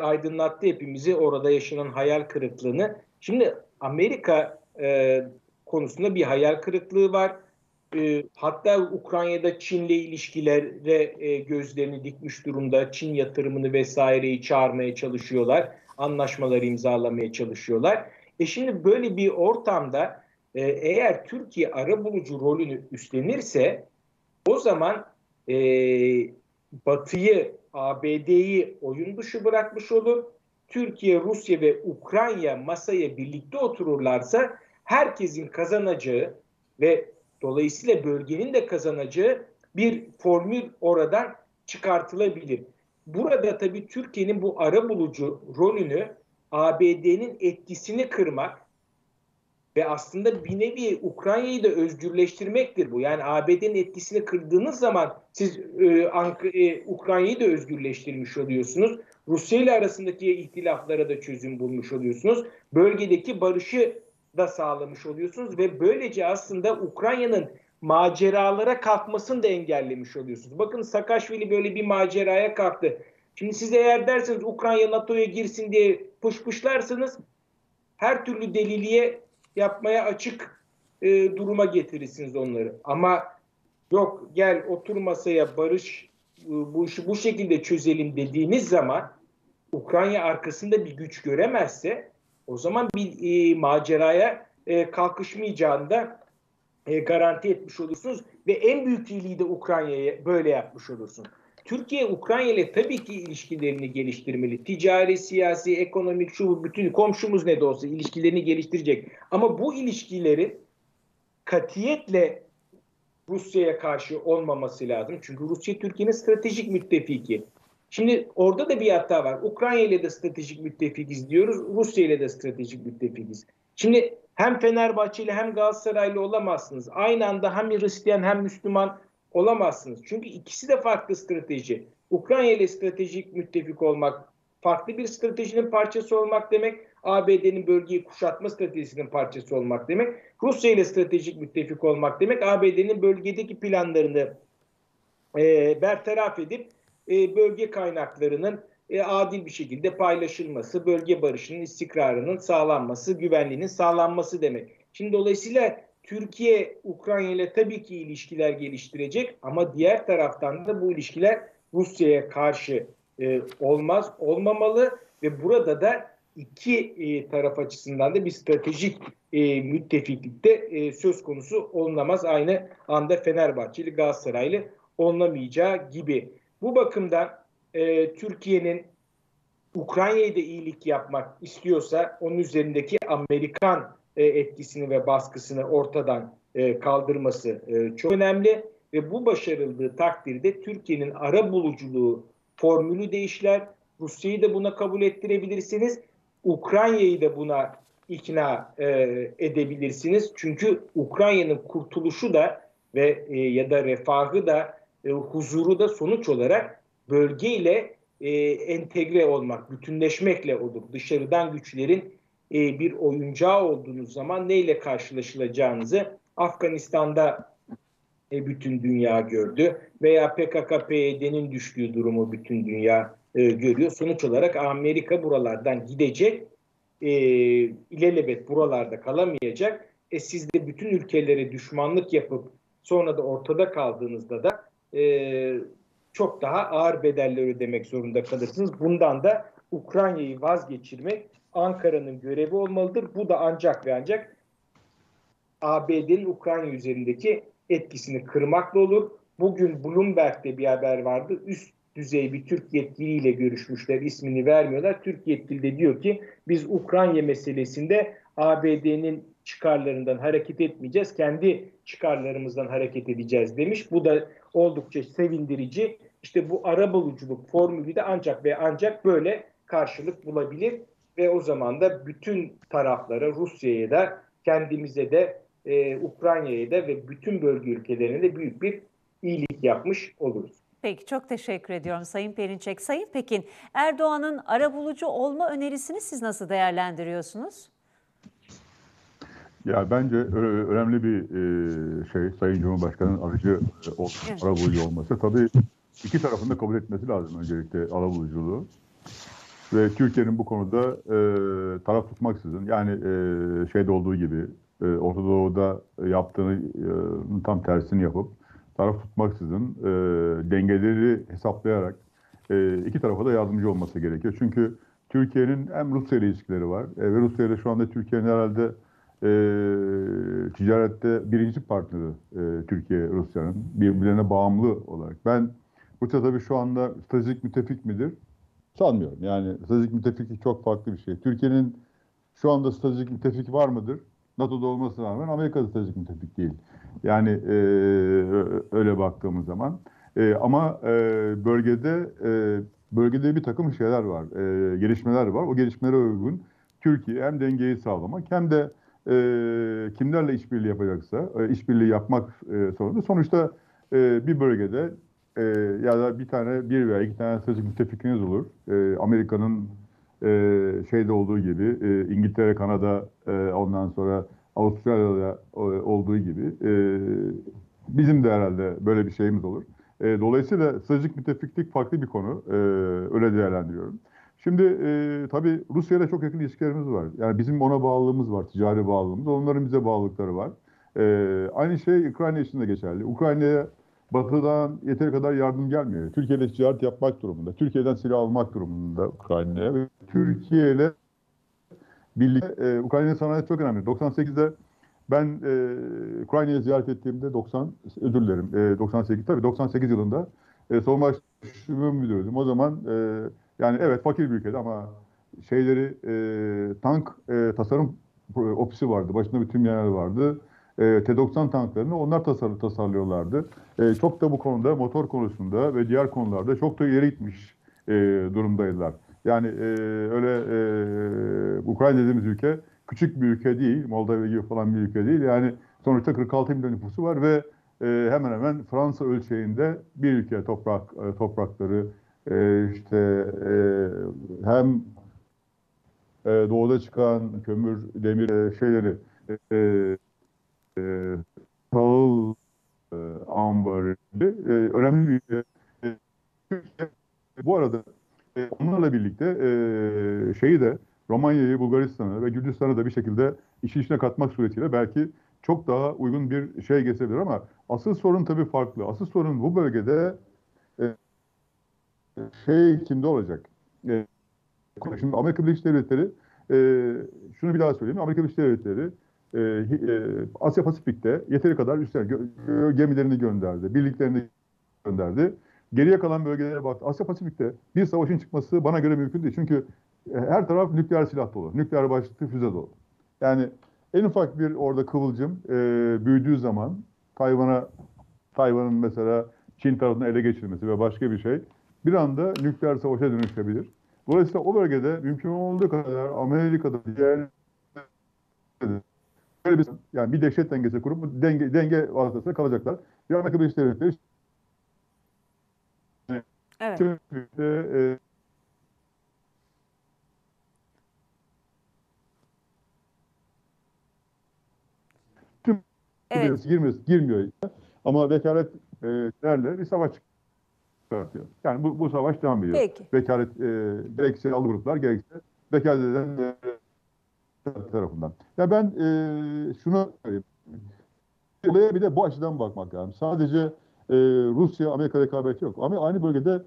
aydınlattı hepimizi orada yaşanan hayal kırıklığını. Şimdi Amerika konusunda bir hayal kırıklığı var. Hatta Ukrayna'da Çin'le ilişkilere gözlerini dikmiş durumda. Çin yatırımını vesaireyi çağırmaya çalışıyorlar. Anlaşmaları imzalamaya çalışıyorlar. Şimdi böyle bir ortamda eğer Türkiye arabulucu rolünü üstlenirse o zaman Batı'yı, ABD'yi oyun dışı bırakmış olur. Türkiye, Rusya ve Ukrayna masaya birlikte otururlarsa herkesin kazanacağı ve dolayısıyla bölgenin de kazanacağı bir formül oradan çıkartılabilir. Burada tabii Türkiye'nin bu arabulucu rolünü, ABD'nin etkisini kırmak ve aslında bir nevi Ukrayna'yı da özgürleştirmektir bu. Yani ABD'nin etkisini kırdığınız zaman siz Ukrayna'yı da özgürleştirmiş oluyorsunuz. Rusya ile arasındaki ihtilaflara da çözüm bulmuş oluyorsunuz. Bölgedeki barışı da sağlamış oluyorsunuz ve böylece aslında Ukrayna'nın maceralara kalkmasını da engellemiş oluyorsunuz. Bakın Saakashvili böyle bir maceraya kalktı. Şimdi siz eğer derseniz Ukrayna NATO'ya girsin diye pışpışlarsanız her türlü deliliğe yapmaya açık duruma getirirsiniz onları. Ama yok gel otur masaya barış bu işi bu şekilde çözelim dediğiniz zaman Ukrayna arkasında bir güç göremezse o zaman bir maceraya kalkışmayacağını da garanti etmiş olursunuz ve en büyük iyiliği de Ukrayna'ya böyle yapmış olursunuz. Türkiye Ukrayna ile tabii ki ilişkilerini geliştirmeli. Ticari, siyasi, ekonomik, şu bütün komşumuz ne de olsa ilişkilerini geliştirecek. Ama bu ilişkileri katiyetle Rusya'ya karşı olmaması lazım. Çünkü Rusya Türkiye'nin stratejik müttefiki. Şimdi orada da bir hata var. Ukrayna ile de stratejik müttefikiz diyoruz. Rusya ile de stratejik müttefikiz. Şimdi hem Fenerbahçe ile hem Galatasaraylı olamazsınız. Aynı anda hem Hristiyan hem Müslüman olamazsınız. Çünkü ikisi de farklı strateji. Ukrayna ile stratejik müttefik olmak, farklı bir stratejinin parçası olmak demek, ABD'nin bölgeyi kuşatma stratejisinin parçası olmak demek, Rusya ile stratejik müttefik olmak demek, ABD'nin bölgedeki planlarını bertaraf edip bölge kaynaklarının adil bir şekilde paylaşılması, bölge barışının, istikrarının sağlanması, güvenliğinin sağlanması demek. Şimdi dolayısıyla Türkiye, Ukrayna ile tabii ki ilişkiler geliştirecek ama diğer taraftan da bu ilişkiler Rusya'ya karşı olmamalı ve burada da iki taraf açısından da bir stratejik müttefiklikte söz konusu olunamaz. Aynı anda Fenerbahçeli, Galatasaraylı olunamayacağı gibi. Bu bakımdan Türkiye'nin Ukrayna'ya da iyilik yapmak istiyorsa onun üzerindeki Amerikan etkisini ve baskısını ortadan kaldırması çok önemli ve bu başarıldığı takdirde Türkiye'nin arabuluculuğu formülü de işler. Rusya'yı da buna kabul ettirebilirsiniz. Ukrayna'yı da buna ikna edebilirsiniz. Çünkü Ukrayna'nın kurtuluşu da ve ya da refahı da huzuru da sonuç olarak bölgeyle entegre olmak, bütünleşmekle olur. Dışarıdan güçlerin bir oyuncağı olduğunuz zaman neyle karşılaşılacağınızı Afganistan'da bütün dünya gördü veya PKK-PYD'nin düştüğü durumu bütün dünya görüyor. Sonuç olarak Amerika buralardan gidecek, ilelebet buralarda kalamayacak. Siz de bütün ülkelere düşmanlık yapıp sonra da ortada kaldığınızda da çok daha ağır bedeller ödemek zorunda kalırsınız. Bundan da Ukrayna'yı vazgeçirmek Ankara'nın görevi olmalıdır. Bu da ancak ve ancak ABD'nin Ukrayna üzerindeki etkisini kırmakla olur. Bugün Bloomberg'de bir haber vardı. Üst düzey bir Türk yetkiliyle görüşmüşler. İsmini vermiyorlar. Türk yetkili de diyor ki biz Ukrayna meselesinde ABD'nin çıkarlarından hareket etmeyeceğiz. Kendi çıkarlarımızdan hareket edeceğiz demiş. Bu da oldukça sevindirici. İşte bu arabuluculuk formülü de ancak ve ancak böyle karşılık bulabilir. Ve o zaman da bütün taraflara, Rusya'ya da, kendimize de, Ukrayna'ya da ve bütün bölge ülkelerine de büyük bir iyilik yapmış oluruz. Peki, çok teşekkür ediyorum Sayın Perinçek. Sayın Pekin, Erdoğan'ın arabulucu olma önerisini siz nasıl değerlendiriyorsunuz? Ya bence önemli bir şey Sayın Cumhurbaşkanı'nın arabulucu olması. Tabii iki tarafın da kabul etmesi lazım öncelikle arabuluculuğu. Ve Türkiye'nin bu konuda taraf tutmaksızın, yani şeyde olduğu gibi Orta Doğu'da yaptığını tam tersini yapıp taraf tutmaksızın dengeleri hesaplayarak iki tarafa da yardımcı olması gerekiyor. Çünkü Türkiye'nin hem Rusya ile ilişkileri var ve Rusya ile şu anda Türkiye'nin herhalde ticarette birinci partneri Türkiye, Rusya'nın birbirlerine bağımlı olarak. Ben Rusya tabii şu anda stratejik müttefik midir? Sanmıyorum. Yani stratejik müttefik çok farklı bir şey. Türkiye'nin şu anda stratejik müttefik var mıdır? NATO'da olmasına rağmen Amerika'da stratejik müttefik değil. Yani öyle baktığımız zaman. Ama bölgede bir takım şeyler var. Gelişmeler var. O gelişmelere uygun Türkiye hem dengeyi sağlamak hem de kimlerle işbirliği yapacaksa işbirliği yapmak zorunda. Sonuçta bir bölgede ya da bir veya iki tane stratejik müttefikiniz olur. Amerika'nın şeyde olduğu gibi, İngiltere, Kanada, ondan sonra Avustralya'da olduğu gibi bizim de herhalde böyle bir şeyimiz olur. Dolayısıyla stratejik müttefiklik farklı bir konu. Öyle değerlendiriyorum. Şimdi tabii Rusya'yla çok yakın ilişkilerimiz var. Yani bizim ona bağlılığımız var, ticari bağlılığımız. Onların bize bağlılıkları var. Aynı şey Ukrayna için de geçerli. Ukrayna'ya Batı'dan yeteri kadar yardım gelmiyor. Türkiye ile ticaret yapmak durumunda, Türkiye'den silah almak durumunda Ukrayna'ya. Türkiye ile birlikte Ukrayna'nın sanayi çok önemli. 98'de ben Ukrayna'yı ziyaret ettiğimde 98 tabii 98 yılında Savunma Şube Müdürüydüm. O zaman yani evet fakir bir ülkede ama tank tasarım ofisi vardı. Başında bütün yerler vardı. T-90 tanklarını onlar tasarlıyorlardı. Çok da bu konuda, motor konusunda ve diğer konularda çok da ileri gitmiş durumdaydılar. Yani Ukrayna dediğimiz ülke küçük bir ülke değil, Moldova gibi falan bir ülke değil. Yani sonuçta 46 milyon nüfusu var ve hemen hemen Fransa ölçeğinde bir ülke toprakları hem doğuda çıkan kömür, demir şeyleri Paul Amber önemli bir bu arada onlarla birlikte Romanya'yı, Bulgaristan'ı ve Gürcistan'ı da bir şekilde işin içine katmak suretiyle belki çok daha uygun bir şey getirebilir ama asıl sorun tabii farklı. Asıl sorun bu bölgede kimde olacak? Şimdi Amerika Birleşik Devletleri şunu bir daha söyleyeyim. Amerika Birleşik Devletleri Asya Pasifik'te yeteri kadar gemilerini gönderdi, birliklerini gönderdi. Geriye kalan bölgelere baktı. Asya Pasifik'te bir savaşın çıkması bana göre mümkün değil. Çünkü her taraf nükleer silah dolu, nükleer başlıklı füze dolu. Yani en ufak bir orada kıvılcım büyüdüğü zaman Tayvan'ın mesela Çin tarafından ele geçirmesi ve başka bir şey bir anda nükleer savaşa dönüşebilir. Dolayısıyla o bölgede mümkün olduğu kadar Amerika'da diğer yani bir dehşet dengesi kurup bu denge vasıtasıyla kalacaklar. Bir Amerika Birleşik Devletleri evet. Evet. Girmiyor. Ama vekaletlerle bir savaş çıkartıyor. Yani bu savaş devam ediyor. Peki. Vekalet gerekse alı gruplar, gerekse vekalet eden tarafından. Ya ben şunu söyleyeyim. Olaya bir de bu açıdan bakmak lazım. Sadece Rusya, Amerika rekabeti yok. Ama aynı bölgede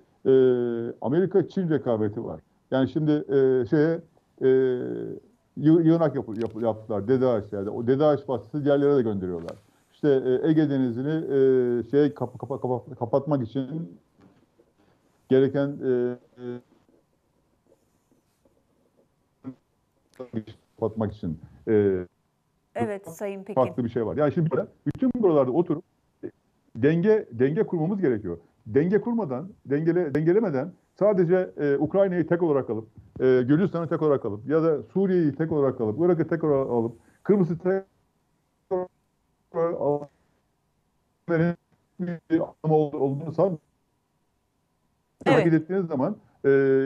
Amerika, Çin rekabeti var. Yani şimdi yığınak yaptılar. DEDAŞ yani. O DEDAŞ baskısı diğerlere de gönderiyorlar. İşte Ege Denizi'ni kapatmak için gereken kapatmak için evet Sayın Pekin. Farklı bir şey var. Yani şimdi bütün buralarda oturup denge kurmamız gerekiyor. Denge kurmadan, dengelemeden sadece Ukrayna'yı tek olarak alıp, Gürcistan'ı tek olarak alıp ya da Suriye'yi tek olarak alıp, Irak'ı tek olarak alıp, Kıbrıs'ı tek olarak alıp olduğunu sanmıyorum. Evet. Hareket ettiğiniz zaman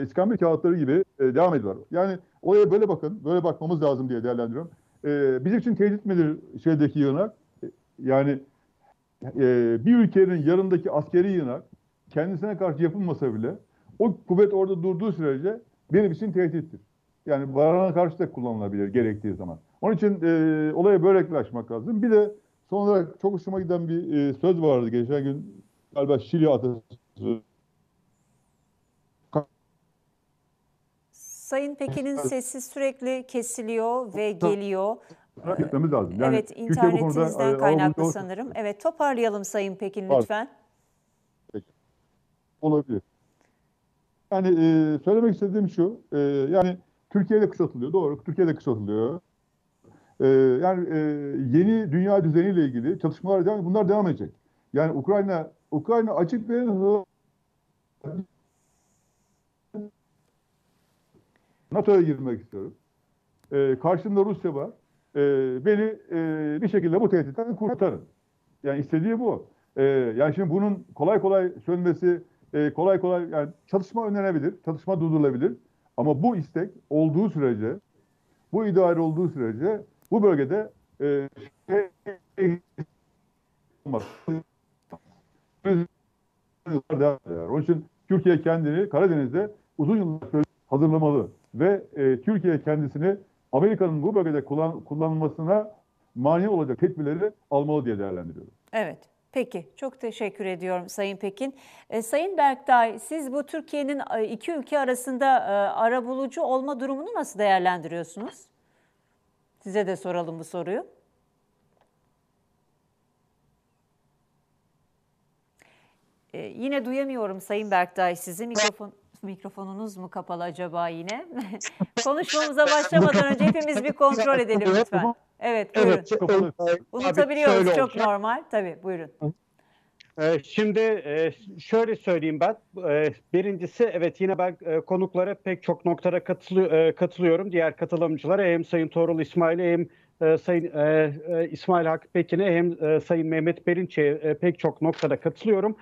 İskambil kağıtları gibi devam ediyorlar. Yani oraya böyle bakın, böyle bakmamız lazım diye değerlendiriyorum. Bizim için tehdit midir şeydeki yığınak? Yani bir ülkenin yanındaki askeri yığınak kendisine karşı yapılmasa bile o kuvvet orada durduğu sürece benim için tehdittir. Yani varana karşı da kullanılabilir gerektiği zaman. Onun için olaya böyle yaklaşmak lazım. Bir de son olarak çok hoşuma giden bir söz vardı. Geçen gün galiba Şili atasözü. Sayın Pekin'in sesi sürekli kesiliyor ve geliyor. Gitmemiz lazım. Yani evet, internetinizden kaynaklı sanırım. Evet, toparlayalım Sayın Pekin lütfen. Peki. Olabilir. Yani söylemek istediğim şu, yani Türkiye'de kuşatılıyor, doğru. Türkiye'de kuşatılıyor. Yani yeni dünya düzeniyle ilgili çatışmalar devam, bunlar devam edecek. Yani Ukrayna açık ve NATO'ya girmek istiyorum. Karşımda Rusya var. Beni bir şekilde bu tehditten kurtarın. Yani istediği bu. Yani şimdi bunun kolay kolay sönmesi, kolay kolay yani çatışma önlenebilir, çatışma durdurulabilir. Ama bu istek olduğu sürece, bu idare olduğu sürece bu bölgede olmaz. Onun için Türkiye kendini Karadeniz'de uzun yıllar hazırlamalı ve Türkiye kendisini Amerika'nın bu bölgede kullanılmasına mani olacak tedbirleri almalı diye değerlendiriyorum. Evet, peki. Çok teşekkür ediyorum Sayın Pekin. Sayın Berktay, siz bu Türkiye'nin iki ülke arasında arabulucu olma durumunu nasıl değerlendiriyorsunuz? Size de soralım bu soruyu. Yine duyamıyorum Sayın Berktay sizi. Mikrofonunuz mu kapalı acaba yine? Konuşmamıza başlamadan önce hepimiz bir kontrol edelim lütfen. Evet, buyurun. Evet, unutabiliyoruz, çok olacak. Normal. Tabii, buyurun. Şimdi şöyle söyleyeyim ben. Birincisi, evet yine ben konuklara pek çok noktada katılıyorum. Diğer katılımcılara hem Sayın Toğrul İsmail'e hem Sayın İsmail Hakkı Pekin'e hem Sayın Mehmet Perinçek'e pek çok noktada katılıyorum.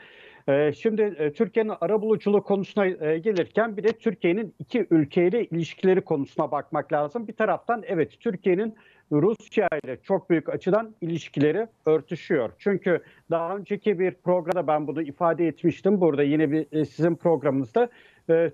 Şimdi Türkiye'nin arabuluculuğu konusuna gelirken bir de Türkiye'nin iki ülkeyle ilişkileri konusuna bakmak lazım. Bir taraftan evet Türkiye'nin Rusya ile çok büyük açıdan ilişkileri örtüşüyor. Çünkü daha önceki bir programda ben bunu ifade etmiştim. Burada yine bir sizin programınızda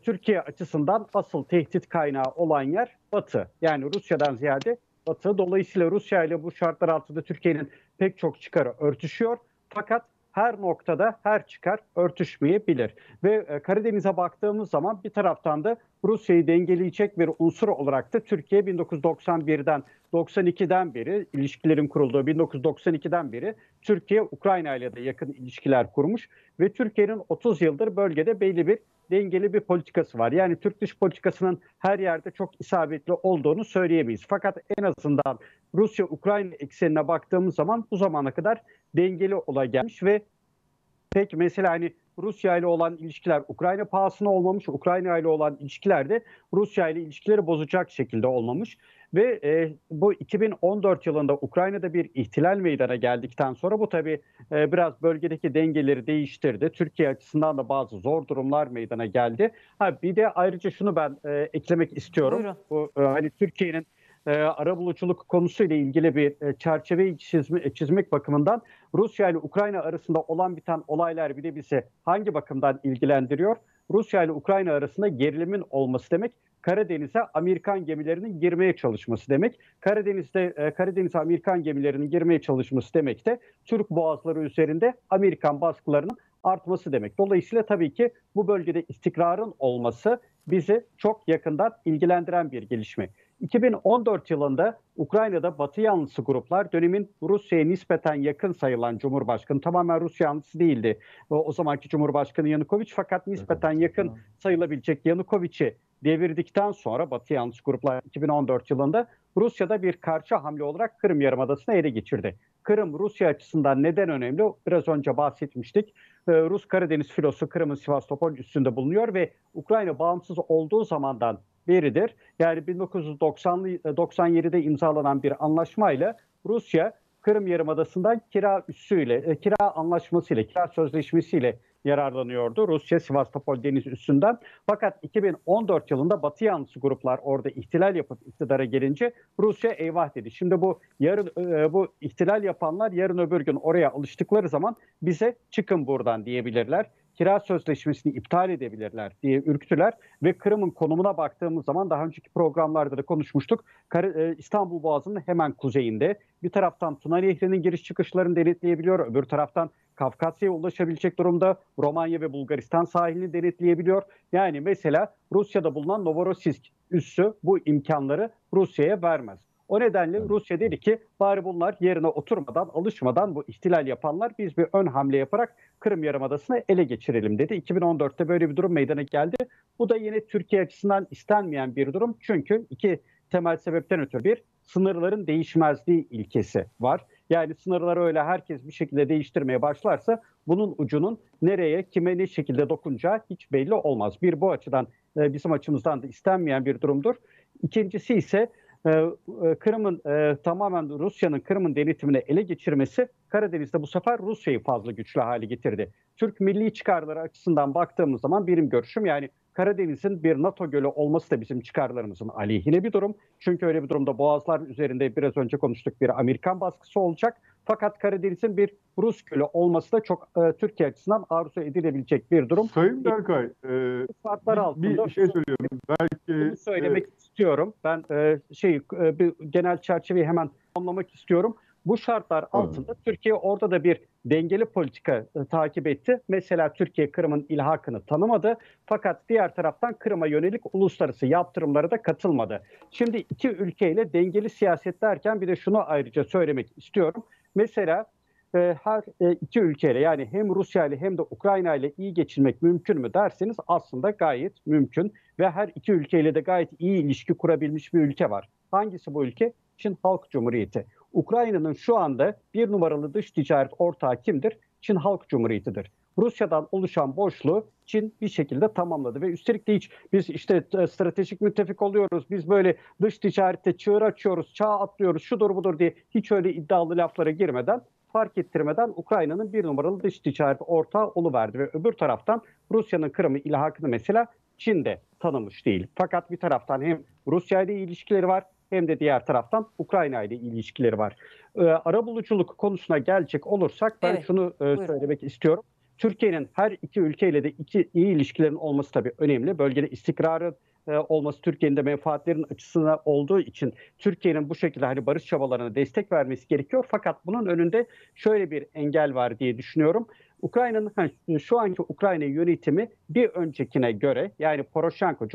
Türkiye açısından asıl tehdit kaynağı olan yer Batı. Yani Rusya'dan ziyade Batı. Dolayısıyla Rusya ile bu şartlar altında Türkiye'nin pek çok çıkarı örtüşüyor. Fakat her noktada her çıkar örtüşmeyebilir. Ve Karadeniz'e baktığımız zaman bir taraftan da Rusya'yı dengeleyecek bir unsur olarak da Türkiye 1992'den beri ilişkilerin kurulduğu 1992'den beri Türkiye Ukrayna ile de yakın ilişkiler kurmuş ve Türkiye'nin 30 yıldır bölgede belli bir dengeli bir politikası var. Yani Türk dış politikasının her yerde çok isabetli olduğunu söyleyemeyiz. Fakat en azından Rusya-Ukrayna eksenine baktığımız zaman bu zamana kadar dengeli ola gelmiş ve pek mesela hani Rusya ile olan ilişkiler Ukrayna pahasına olmamış, Ukrayna ile olan ilişkiler de Rusya ile ilişkileri bozacak şekilde olmamış. Ve bu 2014 yılında Ukrayna'da bir ihtilal meydana geldikten sonra bu tabii biraz bölgedeki dengeleri değiştirdi. Türkiye açısından da bazı zor durumlar meydana geldi. Ha, bir de ayrıca şunu ben eklemek istiyorum. Buyurun. Bu, hani Türkiye'nin arabuluculuk konusuyla ilgili bir çerçeveyi çizmek bakımından Rusya ile Ukrayna arasında olan biten olaylar bir de bizi hangi bakımdan ilgilendiriyor? Rusya ile Ukrayna arasında gerilimin olması demek, Karadeniz'e Amerikan gemilerinin girmeye çalışması demek. Karadeniz'e Amerikan gemilerinin girmeye çalışması demek de Türk boğazları üzerinde Amerikan baskılarının artması demek. Dolayısıyla tabii ki bu bölgede istikrarın olması bizi çok yakından ilgilendiren bir gelişme. 2014 yılında Ukrayna'da Batı yanlısı gruplar dönemin Rusya'ya nispeten yakın sayılan Cumhurbaşkanı, tamamen Rusya yanlısı değildi o zamanki Cumhurbaşkanı Yanukoviç, fakat nispeten yakın sayılabilecek Yanukoviç'i devirdikten sonra Batı yanlısı gruplar 2014 yılında Rusya'da bir karşı hamle olarak Kırım Yarımadası'nı ele geçirdi. Kırım Rusya açısından neden önemli? Biraz önce bahsetmiştik. Rus Karadeniz filosu Kırım'ın Sivastopol üstünde bulunuyor ve Ukrayna bağımsız olduğu zamandan beridir. Yani 1997'de imzalanan bir anlaşmayla Rusya Kırım Yarımadası'ndan kira sözleşmesiyle yararlanıyordu. Rusya Sivastopol deniz üssünden. Fakat 2014 yılında Batı yanlısı gruplar orada ihtilal yapıp iktidara gelince Rusya eyvah dedi. Şimdi bu ihtilal yapanlar yarın öbür gün oraya alıştıkları zaman bize çıkın buradan diyebilirler. Kira sözleşmesini iptal edebilirler diye ürktüler ve Kırım'ın konumuna baktığımız zaman daha önceki programlarda da konuşmuştuk. İstanbul Boğazı'nın hemen kuzeyinde bir taraftan Tuna Nehri'nin giriş çıkışlarını denetleyebiliyor, öbür taraftan Kafkasya'ya ulaşabilecek durumda Romanya ve Bulgaristan sahilini denetleyebiliyor. Yani mesela Rusya'da bulunan Novorossiysk üssü bu imkanları Rusya'ya vermez. O nedenle Rusya dedi ki bari bunlar yerine oturmadan, alışmadan bu ihtilal yapanlar, biz bir ön hamle yaparak Kırım Yarımadası'nı ele geçirelim dedi. 2014'te böyle bir durum meydana geldi. Bu da yine Türkiye açısından istenmeyen bir durum. Çünkü iki temel sebepten ötürü, bir, sınırların değişmezliği ilkesi var. Yani sınırları öyle herkes bir şekilde değiştirmeye başlarsa bunun ucunun nereye, kime, ne şekilde dokunacağı hiç belli olmaz. Bir, bu açıdan bizim açımızdan da istenmeyen bir durumdur. İkincisi ise Kırım'ın tamamen Rusya'nın Kırım'ın denetimine ele geçirmesi Karadeniz'de bu sefer Rusya'yı fazla güçlü hale getirdi. Türk milli çıkarları açısından baktığımız zaman benim görüşüm, yani Karadeniz'in bir NATO gölü olması da bizim çıkarlarımızın aleyhine bir durum. Çünkü öyle bir durumda boğazlar üzerinde biraz önce konuştuk bir Amerikan baskısı olacak. Fakat Karadeniz'in bir Rus gölü olması da çok Türkiye açısından arzu edilebilecek bir durum. Sayın Berkay, bir şey söylüyorum. Belki söylemek istiyorum. Ben bir genel çerçeveyi hemen anlamak istiyorum. Bu şartlar altında Türkiye orada da bir dengeli politika takip etti. Mesela Türkiye Kırım'ın ilhakını tanımadı. Fakat diğer taraftan Kırım'a yönelik uluslararası yaptırımlara da katılmadı. Şimdi iki ülkeyle dengeli siyaset derken bir de şunu ayrıca söylemek istiyorum. Mesela her iki ülkeyle, yani hem Rusya ile hem de Ukrayna ile iyi geçinmek mümkün mü derseniz aslında gayet mümkün. Ve her iki ülkeyle de gayet iyi ilişki kurabilmiş bir ülke var. Hangisi bu ülke? Çin Halk Cumhuriyeti. Ukrayna'nın şu anda bir numaralı dış ticaret ortağı kimdir? Çin Halk Cumhuriyeti'dir. Rusya'dan oluşan boşluğu Çin bir şekilde tamamladı ve üstelik de hiç biz işte stratejik müttefik oluyoruz, biz böyle dış ticarette çığır açıyoruz, çağ atlıyoruz, şudur budur diye hiç öyle iddialı laflara girmeden, fark ettirmeden Ukrayna'nın bir numaralı dış ticaret ortağı oluverdi ve öbür taraftan Rusya'nın Kırım'ı ilhakını mesela Çin de tanımış değil. Fakat bir taraftan hem Rusya ile ilişkileri var, hem de diğer taraftan Ukrayna ile ilişkileri var. Arabuluculuk konusuna gelecek olursak ben şunu söylemek istiyorum. Türkiye'nin her iki ülkeyle de iyi ilişkilerin olması tabii önemli. Bölgede istikrarın olması Türkiye'nin de menfaatlerin açısına olduğu için Türkiye'nin bu şekilde barış çabalarına destek vermesi gerekiyor. Fakat bunun önünde şöyle bir engel var diye düşünüyorum. Ukrayna'nın şu anki Ukrayna yönetimi bir öncekine göre, yani Poroshenko,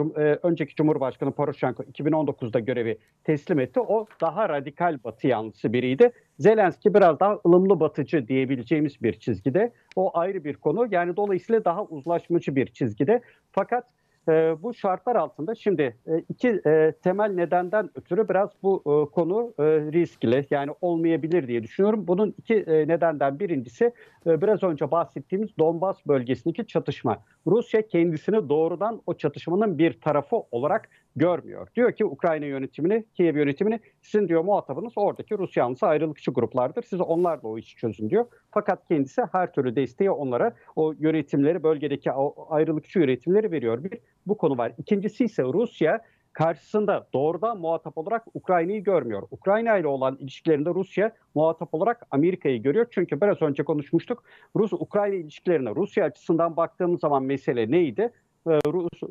önceki Cumhurbaşkanı Poroshenko 2019'da görevi teslim etti. O daha radikal batı yanlısı biriydi. Zelenski biraz daha ılımlı batıcı diyebileceğimiz bir çizgide. O ayrı bir konu. Yani dolayısıyla daha uzlaşmacı bir çizgide. Fakat bu şartlar altında şimdi iki temel nedenden ötürü biraz bu konu riskli, yani olmayabilir diye düşünüyorum. Bunun iki nedenden birincisi biraz önce bahsettiğimiz Donbas bölgesindeki çatışma. Rusya kendisini doğrudan o çatışmanın bir tarafı olarak görmüyor. Diyor ki Ukrayna yönetimini, Kiev yönetimini, sizin diyor muhatabınız oradaki Rus yanlısı ayrılıkçı gruplardır. Siz onlarla o işi çözün diyor. Fakat kendisi her türlü desteği onlara, o yönetimleri, bölgedeki ayrılıkçı yönetimleri veriyor. Bir, bu konu var. İkincisi ise Rusya karşısında doğrudan muhatap olarak Ukrayna'yı görmüyor. Ukrayna ile olan ilişkilerinde Rusya muhatap olarak Amerika'yı görüyor. Çünkü biraz önce konuşmuştuk. Rus-Ukrayna ilişkilerine Rusya açısından baktığımız zaman mesele neydi?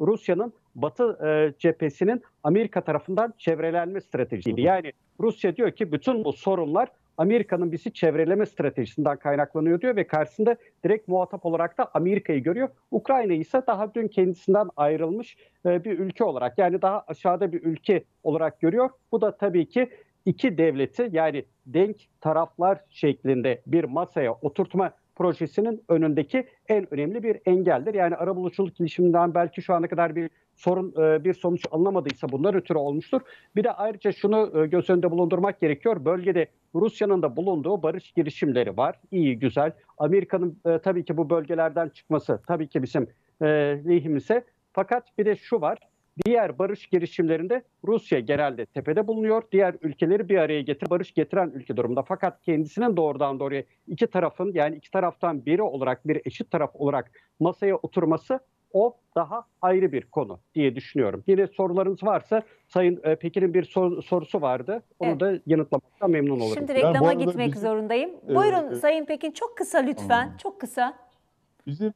Rusya'nın Batı cephesinin Amerika tarafından çevrelenme stratejisiydi. Yani Rusya diyor ki bütün bu sorunlar Amerika'nın bizi çevreleme stratejisinden kaynaklanıyor diyor ve karşısında direkt muhatap olarak da Amerika'yı görüyor. Ukrayna ise daha dün kendisinden ayrılmış bir ülke olarak, yani daha aşağıda bir ülke olarak görüyor. Bu da tabii ki iki devleti, yani denk taraflar şeklinde bir masaya oturtma projesinin önündeki en önemli bir engeldir. Yani arabuluculuk girişiminden belki şu ana kadar bir sorun, bir sonuç alınamadıysa bunlar ötürü olmuştur. Bir de ayrıca şunu göz önünde bulundurmak gerekiyor. Bölgede Rusya'nın da bulunduğu barış girişimleri var. İyi, güzel. Amerika'nın tabii ki bu bölgelerden çıkması tabii ki bizim lehimize. Fakat bir de şu var. Diğer barış girişimlerinde Rusya genelde tepede bulunuyor. Diğer ülkeleri bir araya barış getiren ülke durumunda. Fakat kendisinin doğrudan doğruya iki tarafın, yani iki taraftan biri olarak, bir eşit taraf olarak masaya oturması, o daha ayrı bir konu diye düşünüyorum. Yine sorularınız varsa, Sayın Pekin'in bir sorusu vardı. Onu da yanıtlamaktan memnun olurum. Şimdi reklama gitmek zorundayım. Buyurun Sayın Pekin, çok kısa lütfen. Çok kısa. Bizim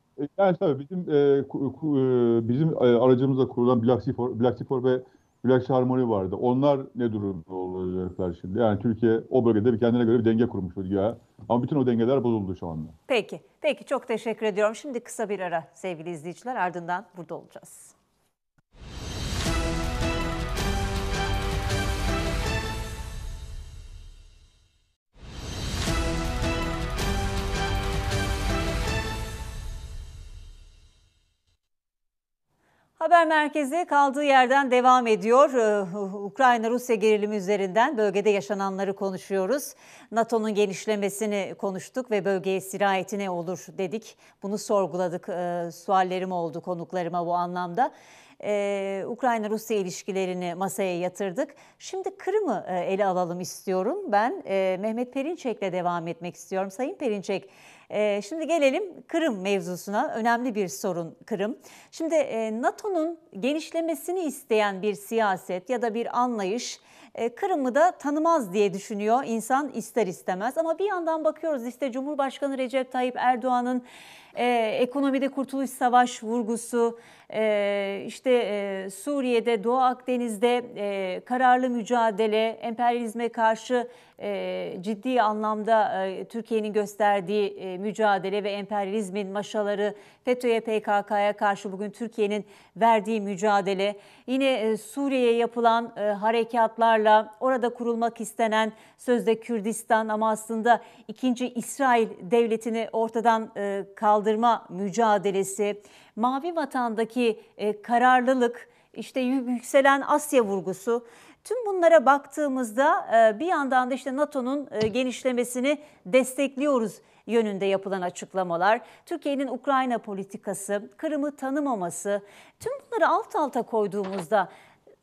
aracımızda kurulan Black Sea ve Black Sea Harmony vardı. Onlar ne durumda olacaklar şimdi? Yani Türkiye o bölgede bir kendine göre bir denge kurmuştu ya. Ama bütün o dengeler bozuldu şu anda. Peki. Peki, çok teşekkür ediyorum. Şimdi kısa bir ara sevgili izleyiciler, ardından burada olacağız. Haber merkezi kaldığı yerden devam ediyor. Ukrayna-Rusya gerilimi üzerinden bölgede yaşananları konuşuyoruz. NATO'nun genişlemesini konuştuk ve bölgeye sirayeti ne olur dedik. Bunu sorguladık. Suallerim oldu konuklarıma bu anlamda. Ukrayna-Rusya ilişkilerini masaya yatırdık. Şimdi Kırım'ı ele alalım istiyorum. Ben Mehmet Perinçek'le devam etmek istiyorum. Sayın Perinçek, şimdi gelelim Kırım mevzusuna. Önemli bir sorun Kırım. Şimdi NATO'nun genişlemesini isteyen bir siyaset ya da bir anlayış Kırım'ı da tanımaz diye düşünüyor insan ister istemez. Ama bir yandan bakıyoruz işte Cumhurbaşkanı Recep Tayyip Erdoğan'ın ekonomide kurtuluş savaş vurgusu, Suriye'de, Doğu Akdeniz'de kararlı mücadele, emperyalizme karşı ciddi anlamda Türkiye'nin gösterdiği mücadele ve emperyalizmin maşaları, FETÖ'ye, PKK'ya karşı bugün Türkiye'nin verdiği mücadele, yine Suriye'ye yapılan harekatlarla orada kurulmak istenen sözde Kürdistan ama aslında 2. İsrail devletini ortadan kaldırma mücadelesi, Mavi Vatan'daki kararlılık, işte yükselen Asya vurgusu. Tüm bunlara baktığımızda bir yandan da işte NATO'nun genişlemesini destekliyoruz yönünde yapılan açıklamalar, Türkiye'nin Ukrayna politikası, Kırım'ı tanımaması, tüm bunları alt alta koyduğumuzda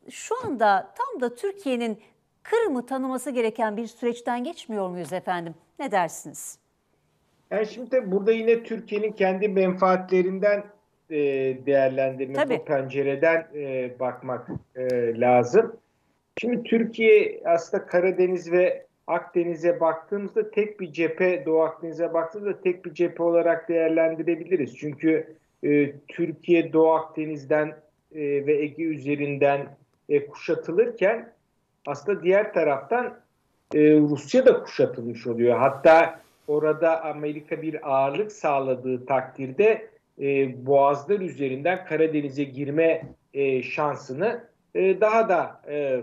şu anda tam da Türkiye'nin Kırım'ı tanıması gereken bir süreçten geçmiyor muyuz efendim? Ne dersiniz? Yani şimdi burada yine Türkiye'nin kendi menfaatlerinden değerlendirmek, o pencereden bakmak lazım. Şimdi Türkiye aslında Karadeniz ve Akdeniz'e baktığımızda tek bir cephe, Doğu Akdeniz'e baktığımızda tek bir cephe olarak değerlendirebiliriz. Çünkü Türkiye Doğu Akdeniz'den ve Ege üzerinden kuşatılırken aslında diğer taraftan Rusya da kuşatılmış oluyor. Hatta orada Amerika bir ağırlık sağladığı takdirde boğazlar üzerinden Karadeniz'e girme şansını daha da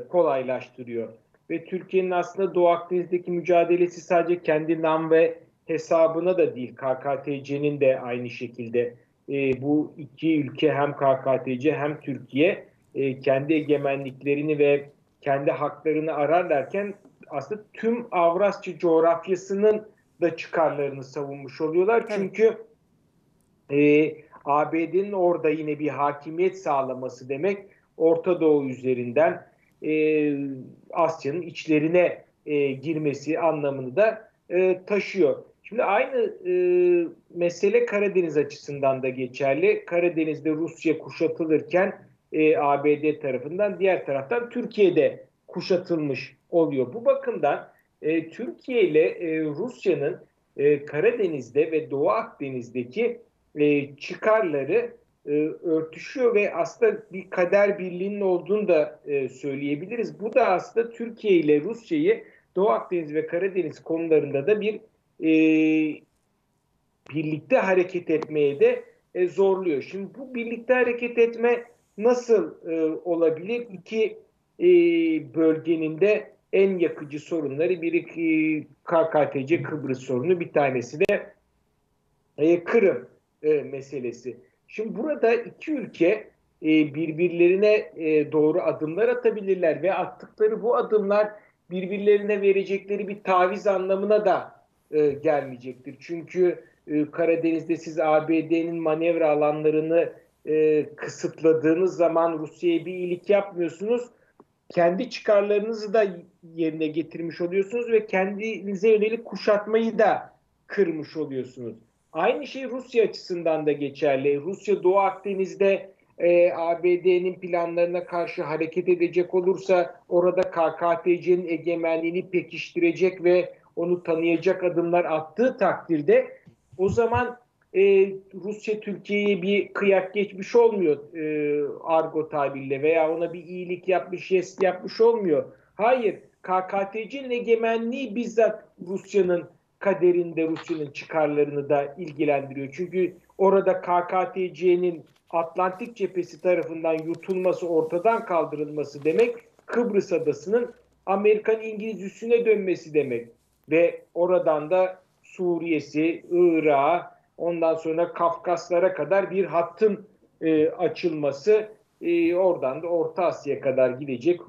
kolaylaştırıyor. Ve Türkiye'nin aslında Doğu Akdeniz'deki mücadelesi sadece kendi nam ve hesabına da değil, KKTC'nin de aynı şekilde bu iki ülke, hem KKTC hem Türkiye kendi egemenliklerini ve kendi haklarını ararlarken aslında tüm Avrasya coğrafyasının da çıkarlarını savunmuş oluyorlar. Evet. Çünkü ABD'nin orada yine bir hakimiyet sağlaması demek, Orta Doğu üzerinden Asya'nın içlerine girmesi anlamını da taşıyor. Şimdi aynı mesele Karadeniz açısından da geçerli. Karadeniz'de Rusya kuşatılırken ABD tarafından, diğer taraftan Türkiye'de kuşatılmış oluyor. Bu bakımdan Türkiye ile Rusya'nın Karadeniz'de ve Doğu Akdeniz'deki çıkarları örtüşüyor ve aslında bir kader birliğinin olduğunu da söyleyebiliriz. Bu da aslında Türkiye ile Rusya'yı Doğu Akdeniz ve Karadeniz konularında da bir birlikte hareket etmeye de zorluyor. Şimdi bu birlikte hareket etme nasıl olabilir? İki bölgenin de en yakıcı sorunları, biri KKTC Kıbrıs sorunu, bir tanesi de Kırım meselesi. Şimdi burada iki ülke birbirlerine doğru adımlar atabilirler ve attıkları bu adımlar birbirlerine verecekleri bir taviz anlamına da gelmeyecektir. Çünkü Karadeniz'de siz ABD'nin manevra alanlarını kısıtladığınız zaman Rusya'ya bir iyilik yapmıyorsunuz. Kendi çıkarlarınızı da yerine getirmiş oluyorsunuz ve kendinize yönelik kuşatmayı da kırmış oluyorsunuz. Aynı şey Rusya açısından da geçerli. Rusya Doğu Akdeniz'de ABD'nin planlarına karşı hareket edecek olursa orada KKTC'nin egemenliğini pekiştirecek ve onu tanıyacak adımlar attığı takdirde o zaman Rusya Türkiye'ye bir kıyak geçmiş olmuyor argo tabirle veya ona bir iyilik yapmış, yes yapmış olmuyor. Hayır, KKTC'nin egemenliği bizzat Rusya'nın kaderinde, Rusya'nın çıkarlarını da ilgilendiriyor. Çünkü orada KKTC'nin Atlantik cephesi tarafından yutulması, ortadan kaldırılması demek Kıbrıs adasının Amerikan İngiliz üssüne dönmesi demek. Ve oradan da Suriye'si, Irak'a, ondan sonra Kafkaslara kadar bir hattın açılması, oradan da Orta Asya'ya kadar gidecek,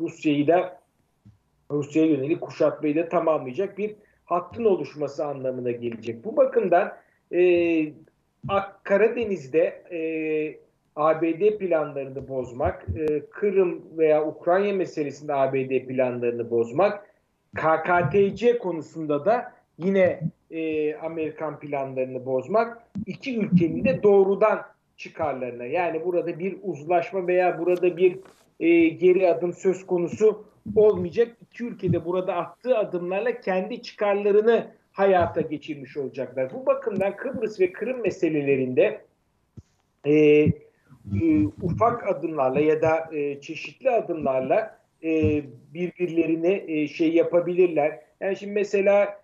Rusya'ya yönelik kuşatmayı da tamamlayacak bir hattın oluşması anlamına gelecek. Bu bakımdan Karadeniz'de ABD planlarını bozmak, Kırım veya Ukrayna meselesinde ABD planlarını bozmak, KKTC konusunda da yine Amerikan planlarını bozmak iki ülkenin de doğrudan çıkarlarına, yani burada bir uzlaşma veya burada bir geri adım söz konusu olmayacak. İki ülkede burada attığı adımlarla kendi çıkarlarını hayata geçirmiş olacaklar. Bu bakımdan Kıbrıs ve Kırım meselelerinde ufak adımlarla ya da çeşitli adımlarla birbirlerini yapabilirler. Yani şimdi mesela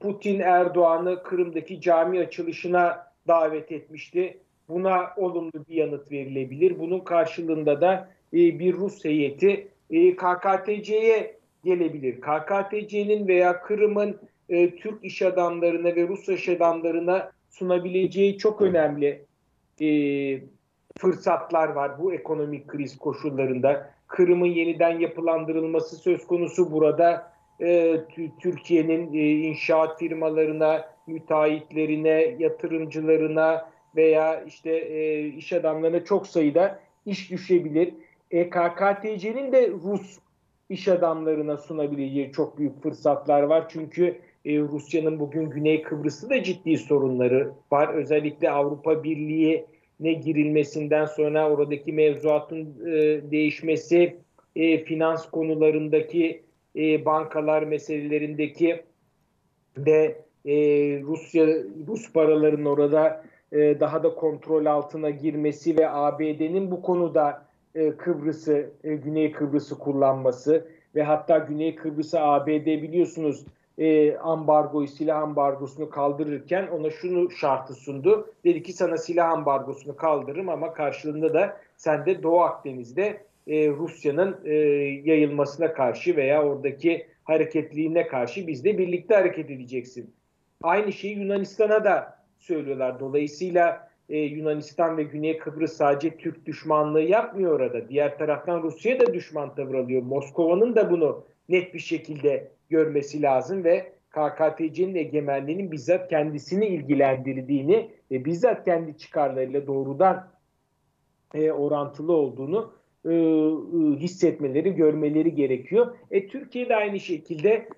Putin Erdoğan'ı Kırım'daki cami açılışına davet etmişti. Buna olumlu bir yanıt verilebilir. Bunun karşılığında da bir Rus heyeti KKTC'ye gelebilir. KKTC'nin veya Kırım'ın Türk iş adamlarına ve Rus iş adamlarına sunabileceği çok önemli fırsatlar var bu ekonomik kriz koşullarında. Kırım'ın yeniden yapılandırılması söz konusu burada. Türkiye'nin inşaat firmalarına, müteahhitlerine, yatırımcılarına veya iş adamlarına çok sayıda iş düşebilir. KKTC'nin de Rus iş adamlarına sunabileceği çok büyük fırsatlar var. Çünkü Rusya'nın bugün Güney Kıbrıs'ta da ciddi sorunları var. Özellikle Avrupa Birliği'ne girilmesinden sonra oradaki mevzuatın değişmesi, finans konularındaki bankalar meselelerindeki de Rus paralarının orada daha da kontrol altına girmesi ve ABD'nin bu konuda Güney Kıbrıs'ı kullanması ve hatta Güney Kıbrıs'a ABD biliyorsunuz silah ambargosunu kaldırırken ona şunu şartı sundu. Dedi ki sana silah ambargosunu kaldırırım ama karşılığında da sen de Doğu Akdeniz'de Rusya'nın yayılmasına karşı veya oradaki hareketliliğine karşı bizle birlikte hareket edeceksin. Aynı şeyi Yunanistan'a da söylüyorlar. Dolayısıyla Yunanistan ve Güney Kıbrıs sadece Türk düşmanlığı yapmıyor orada. Diğer taraftan Rusya'ya da düşman tavır alıyor. Moskova'nın da bunu net bir şekilde görmesi lazım ve KKTC'nin egemenliğinin bizzat kendisini ilgilendirdiğini ve bizzat kendi çıkarlarıyla doğrudan orantılı olduğunu hissetmeleri, görmeleri gerekiyor. Türkiye de aynı şekilde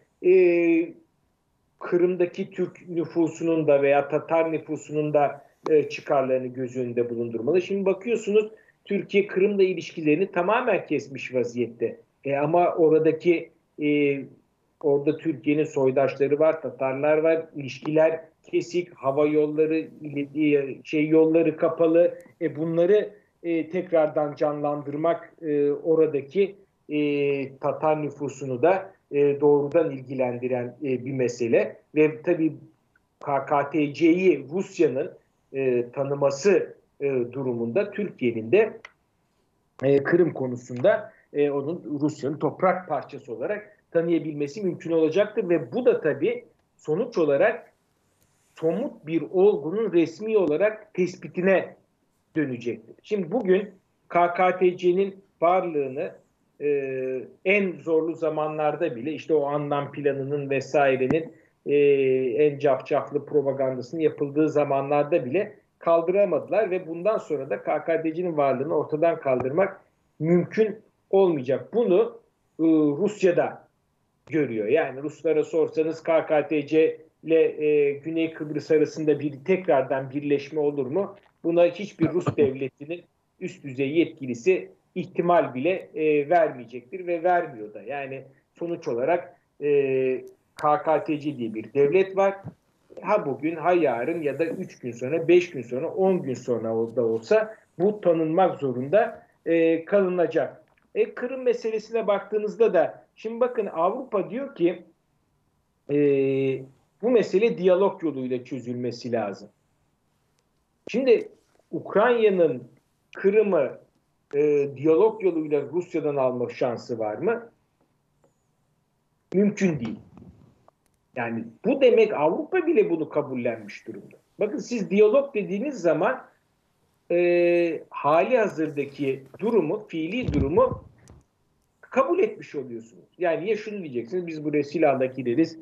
Kırım'daki Türk nüfusunun da veya Tatar nüfusunun da çıkarlarını göz önünde bulundurmalı. Şimdi bakıyorsunuz Türkiye Kırım'la ilişkilerini tamamen kesmiş vaziyette. Ama oradaki orada Türkiye'nin soydaşları var, Tatarlar var, ilişkiler kesik, hava yolları, yolları kapalı. Bunları tekrardan canlandırmak oradaki Tatar nüfusunu da doğrudan ilgilendiren bir mesele. Ve tabii KKTC'yi Rusya'nın tanıması durumunda Türkiye'nin de Kırım konusunda onun Rusya'nın toprak parçası olarak tanıyabilmesi mümkün olacaktır. Ve bu da tabii sonuç olarak somut bir olgunun resmi olarak tespitine dönecektir. Şimdi bugün KKTC'nin varlığını en zorlu zamanlarda bile işte o anlam planının vesairenin en cafcaflı propagandasının yapıldığı zamanlarda bile kaldıramadılar ve bundan sonra da KKTC'nin varlığını ortadan kaldırmak mümkün olmayacak. Bunu Rusya'da görüyor. Yani Ruslara sorsanız KKTC ile Güney Kıbrıs arasında tekrardan birleşme olur mu? Buna hiçbir Rus devletinin üst düzey yetkilisi ihtimal bile vermeyecektir ve vermiyor da. Yani sonuç olarak KKTC diye bir devlet var. Ha bugün, ha yarın ya da 3 gün sonra, 5 gün sonra, 10 gün sonra da olsa bu tanınmak zorunda kalınacak. Kırım meselesine baktığınızda da şimdi bakın Avrupa diyor ki bu mesele diyalog yoluyla çözülmesi lazım. Şimdi Ukrayna'nın Kırım'ı diyalog yoluyla Rusya'dan alma şansı var mı? Mümkün değil. Yani bu demek Avrupa bile bunu kabullenmiş durumda. Bakın siz diyalog dediğiniz zaman hali hazırdaki durumu, fiili durumu kabul etmiş oluyorsunuz. Yani ya şunu diyeceksiniz, biz buraya silahla gireriz,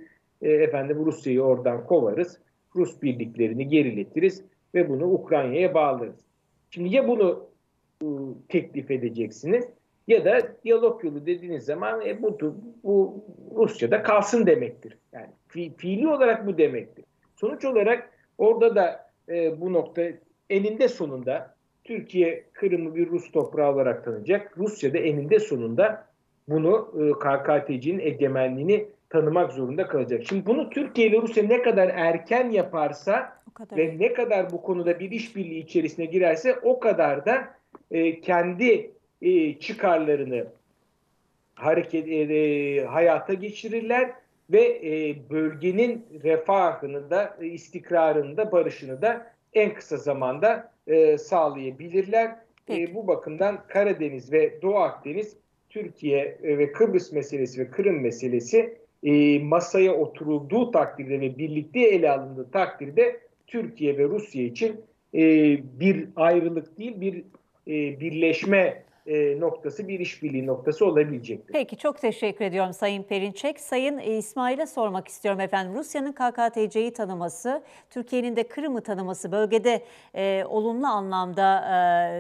Rusya'yı oradan kovarız, Rus birliklerini geriletiriz ve bunu Ukrayna'ya bağlarız. Şimdi ya bunu teklif edeceksiniz ya da diyalog yolu dediğiniz zaman bu Rusya'da kalsın demektir. Yani fiili olarak bu demektir. Sonuç olarak orada da bu nokta eninde sonunda Türkiye Kırım'ı bir Rus toprağı olarak tanıyacak. Rusya da eninde sonunda bunu KKTC'nin egemenliğini tanımak zorunda kalacak. Şimdi bunu Türkiye ile Rusya ne kadar erken yaparsa ve ne kadar bu konuda bir işbirliği içerisine girerse o kadar da kendi çıkarlarını hayata geçirirler ve bölgenin refahını da, istikrarını da, barışını da en kısa zamanda sağlayabilirler. Bu bakımdan Karadeniz ve Doğu Akdeniz, Türkiye ve Kıbrıs meselesi ve Kırım meselesi masaya oturulduğu takdirde ve birlikte ele alındığı takdirde Türkiye ve Rusya için bir ayrılık değil, bir birleşme noktası, bir işbirliği noktası olabilecektir. Peki, çok teşekkür ediyorum Sayın Perinçek. Sayın İsmail'e sormak istiyorum efendim. Rusya'nın KKTC'yi tanıması, Türkiye'nin de Kırım'ı tanıması bölgede olumlu anlamda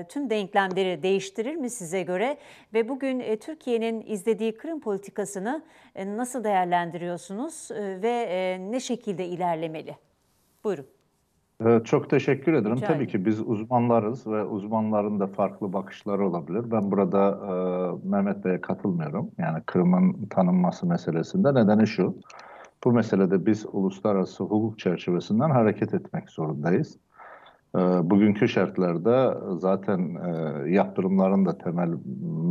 tüm denklemleri değiştirir mi size göre? Ve bugün Türkiye'nin izlediği Kırım politikasını nasıl değerlendiriyorsunuz ve ne şekilde ilerlemeli? Buyurun. Çok teşekkür ederim. Rica Tabii ki biz uzmanlarız ve uzmanların da farklı bakışları olabilir. Ben burada Mehmet Bey'e katılmıyorum. Yani Kırım'ın tanınması meselesinde nedeni şu. Bu meselede biz uluslararası hukuk çerçevesinden hareket etmek zorundayız. Bugünkü şartlarda zaten yaptırımların da temel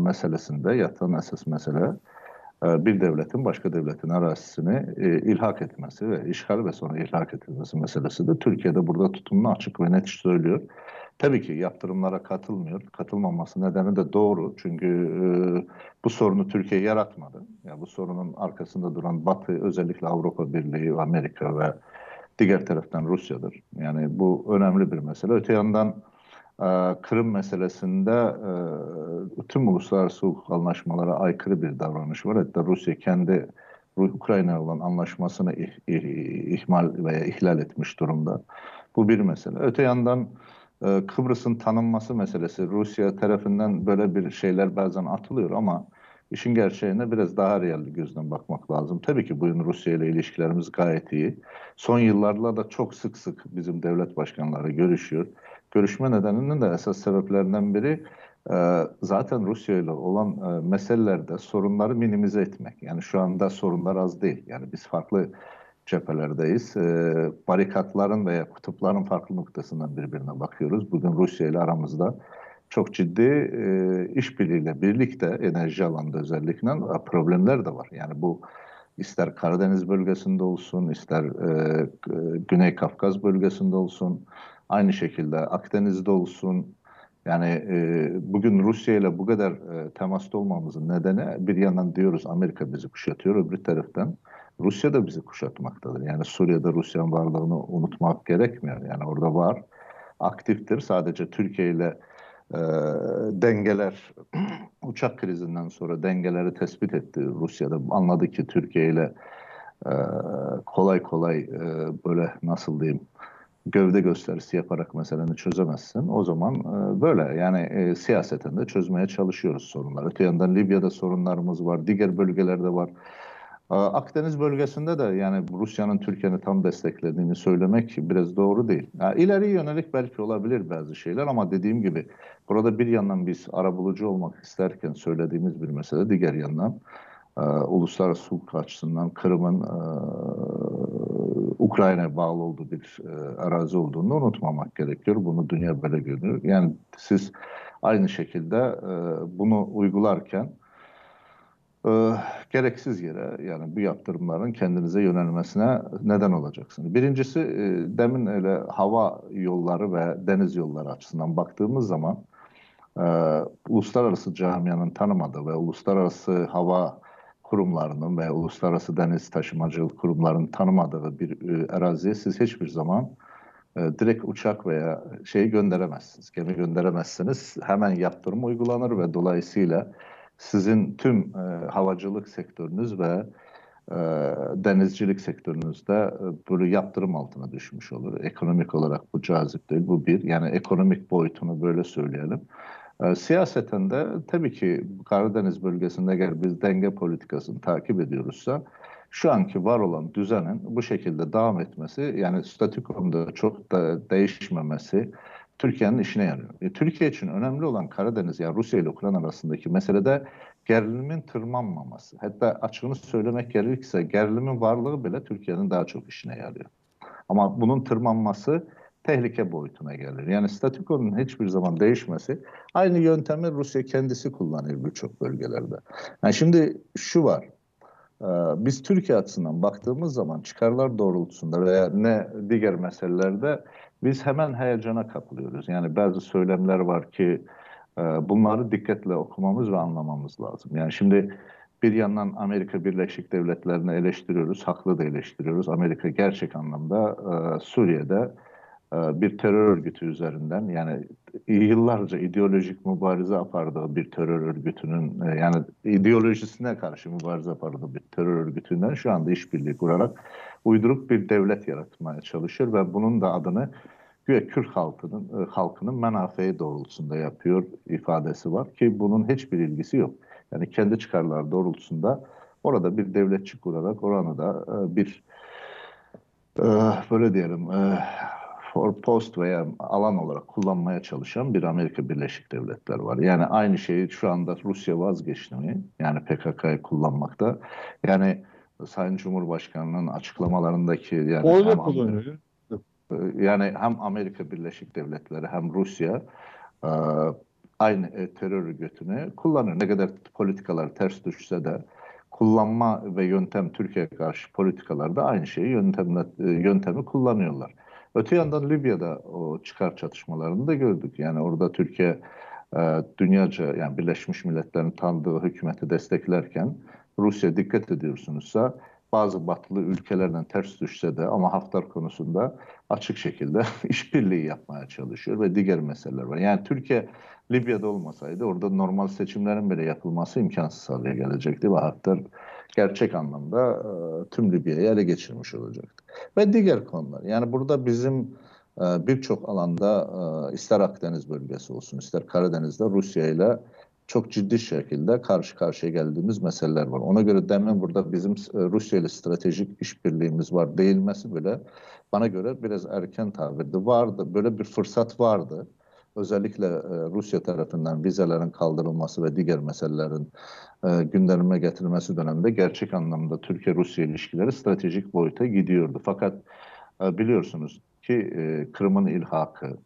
meselesinde yatan esas mesele bir devletin başka devletin arazisini ilhak etmesi ve işgal ve sonra ilhak edilmesi meselesi de Türkiye'de burada tutumunu açık ve net söylüyor. Tabii ki yaptırımlara katılmıyor. Katılmaması nedeni de doğru. Çünkü bu sorunu Türkiye yaratmadı. Yani bu sorunun arkasında duran Batı, özellikle Avrupa Birliği, Amerika ve diğer taraftan Rusya'dır. Yani bu önemli bir mesele. Öte yandan Kırım meselesinde tüm uluslararası hukuk anlaşmalara aykırı bir davranış var. Hatta Rusya kendi Ukrayna'ya olan anlaşmasını ihmal veya ihlal etmiş durumda. Bu bir mesele. Öte yandan Kıbrıs'ın tanınması meselesi Rusya tarafından böyle bir şeyler bazen atılıyor ama işin gerçeğine biraz daha realli gözden bakmak lazım. Tabii ki bugün Rusya ile ilişkilerimiz gayet iyi. Son yıllarda da çok sık sık bizim devlet başkanları görüşüyor. Görüşme nedeninin de esas sebeplerinden biri zaten Rusya ile olan meselelerde sorunları minimize etmek. Yani şu anda sorunlar az değil. Yani biz farklı cephelerdeyiz. Barikatların veya kutupların farklı noktasından birbirine bakıyoruz. Bugün Rusya ile aramızda çok ciddi işbirliğiyle birlikte enerji alanında özellikle problemler de var. Yani bu ister Karadeniz bölgesinde olsun, ister Güney Kafkas bölgesinde olsun, aynı şekilde Akdeniz'de olsun. Yani bugün Rusya ile bu kadar temasta olmamızın nedeni, bir yandan diyoruz Amerika bizi kuşatıyor, öbür taraftan Rusya da bizi kuşatmaktadır. Yani Suriye'de Rusya'nın varlığını unutmak gerekmiyor. Yani orada var, aktiftir. Sadece Türkiye ile dengeler, uçak krizinden sonra dengeleri tespit etti Rusya'da. Anladı ki Türkiye ile kolay kolay böyle nasıl diyeyim gövde gösterisi yaparak meseleni çözemezsin. O zaman böyle yani siyaseten de çözmeye çalışıyoruz sorunları. Öte yandan Libya'da sorunlarımız var, diğer bölgelerde var. Akdeniz bölgesinde de yani Rusya'nın Türkiye'ni tam desteklediğini söylemek biraz doğru değil. Yani ileri yönelik belki olabilir bazı şeyler ama dediğim gibi burada bir yandan biz arabulucu olmak isterken söylediğimiz bir mesele, diğer yandan uluslararası hukuk açısından Kırım'ın Ukrayna'ya bağlı olduğu bir arazi olduğunu unutmamak gerekiyor. Bunu dünya böyle görüyor. Yani siz aynı şekilde bunu uygularken gereksiz yere yani bu yaptırımların kendinize yönelmesine neden olacaksınız. Birincisi demin öyle hava yolları ve deniz yolları açısından baktığımız zaman uluslararası camianın tanımadığı ve uluslararası hava kurumlarının ve uluslararası deniz taşımacılık kurumlarının tanımadığı bir araziye siz hiçbir zaman direkt uçak veya şeyi gönderemezsiniz, gemi gönderemezsiniz. Hemen yaptırım uygulanır ve dolayısıyla sizin tüm havacılık sektörünüz ve denizcilik sektörünüzde böyle yaptırım altına düşmüş olur. Ekonomik olarak bu cazip değil, bu bir. Yani ekonomik boyutunu böyle söyleyelim. Siyaseten de tabii ki Karadeniz bölgesinde eğer biz denge politikasını takip ediyoruzsa şu anki var olan düzenin bu şekilde devam etmesi, yani statükonun çok da değişmemesi Türkiye'nin işine yarıyor. Türkiye için önemli olan Karadeniz, yani Rusya ile Ukrayna arasındaki meselede gerilimin tırmanmaması. Hatta açığını söylemek gerekirse gerilimin varlığı bile Türkiye'nin daha çok işine yarıyor. Ama bunun tırmanması tehlike boyutuna gelir. Yani statükonun hiçbir zaman değişmesi, aynı yöntemi Rusya kendisi kullanıyor birçok bölgelerde. Yani şimdi şu var, biz Türkiye açısından baktığımız zaman çıkarlar doğrultusunda veya ne diğer meselelerde biz hemen heyecana kapılıyoruz. Yani bazı söylemler var ki bunları dikkatle okumamız ve anlamamız lazım. Yani şimdi bir yandan Amerika Birleşik Devletleri'ni eleştiriyoruz, haklı da eleştiriyoruz. Amerika gerçek anlamda Suriye'de bir terör örgütü üzerinden, yani yıllarca ideolojik mübarize yapardığı bir terör örgütünün, yani ideolojisine karşı mübarize yapardığı bir terör örgütünden şu anda işbirliği kurarak uyduruk bir devlet yaratmaya çalışır ve bunun da adını güya Kürt halkının menafei doğrultusunda yapıyor ifadesi var ki bunun hiçbir ilgisi yok. Yani kendi çıkarları doğrultusunda orada bir devletçi kurarak oranı da bir böyle diyelim forpost veya alan olarak kullanmaya çalışan bir Amerika Birleşik Devletleri var. Yani aynı şeyi şu anda Rusya vazgeçti, yani PKK'yı kullanmakta. Yani Sayın Cumhurbaşkanı'nın açıklamalarındaki yani hem Amerika Birleşik Devletleri hem Rusya aynı terör örgütünü kullanır. Ne kadar politikalar ters düşse de kullanma ve yöntem, Türkiye'ye karşı politikalarda aynı şeyi yöntemi kullanıyorlar. Öte yandan Libya'da o çıkar çatışmalarını da gördük. Yani orada Türkiye dünyaca, yani Birleşmiş Milletler'in tanıdığı hükümeti desteklerken Rusya, dikkat ediyorsunuzsa bazı batılı ülkelerden ters düşse de ama Haftar konusunda açık şekilde işbirliği yapmaya çalışıyor ve diğer meseleler var. Yani Türkiye Libya'da olmasaydı orada normal seçimlerin bile yapılması imkansız hale gelecekti ve Haftar gerçek anlamda tüm Libya'yı ele geçirmiş olacaktı. Ve diğer konular. Yani burada bizim birçok alanda ister Akdeniz bölgesi olsun ister Karadeniz'de Rusya ile çok ciddi şekilde karşı karşıya geldiğimiz meseleler var. Ona göre demin burada bizim Rusya ile stratejik işbirliğimiz var değilmesi bile bana göre biraz erken tabirdi. Vardı, böyle bir fırsat vardı. özellikle Rusya tarafından vizelerin kaldırılması ve diğer meselelerin gündeme getirilmesi döneminde gerçek anlamda Türkiye-Rusya ilişkileri stratejik boyuta gidiyordu. Fakat biliyorsunuz ki Kırım'ın ilhakı,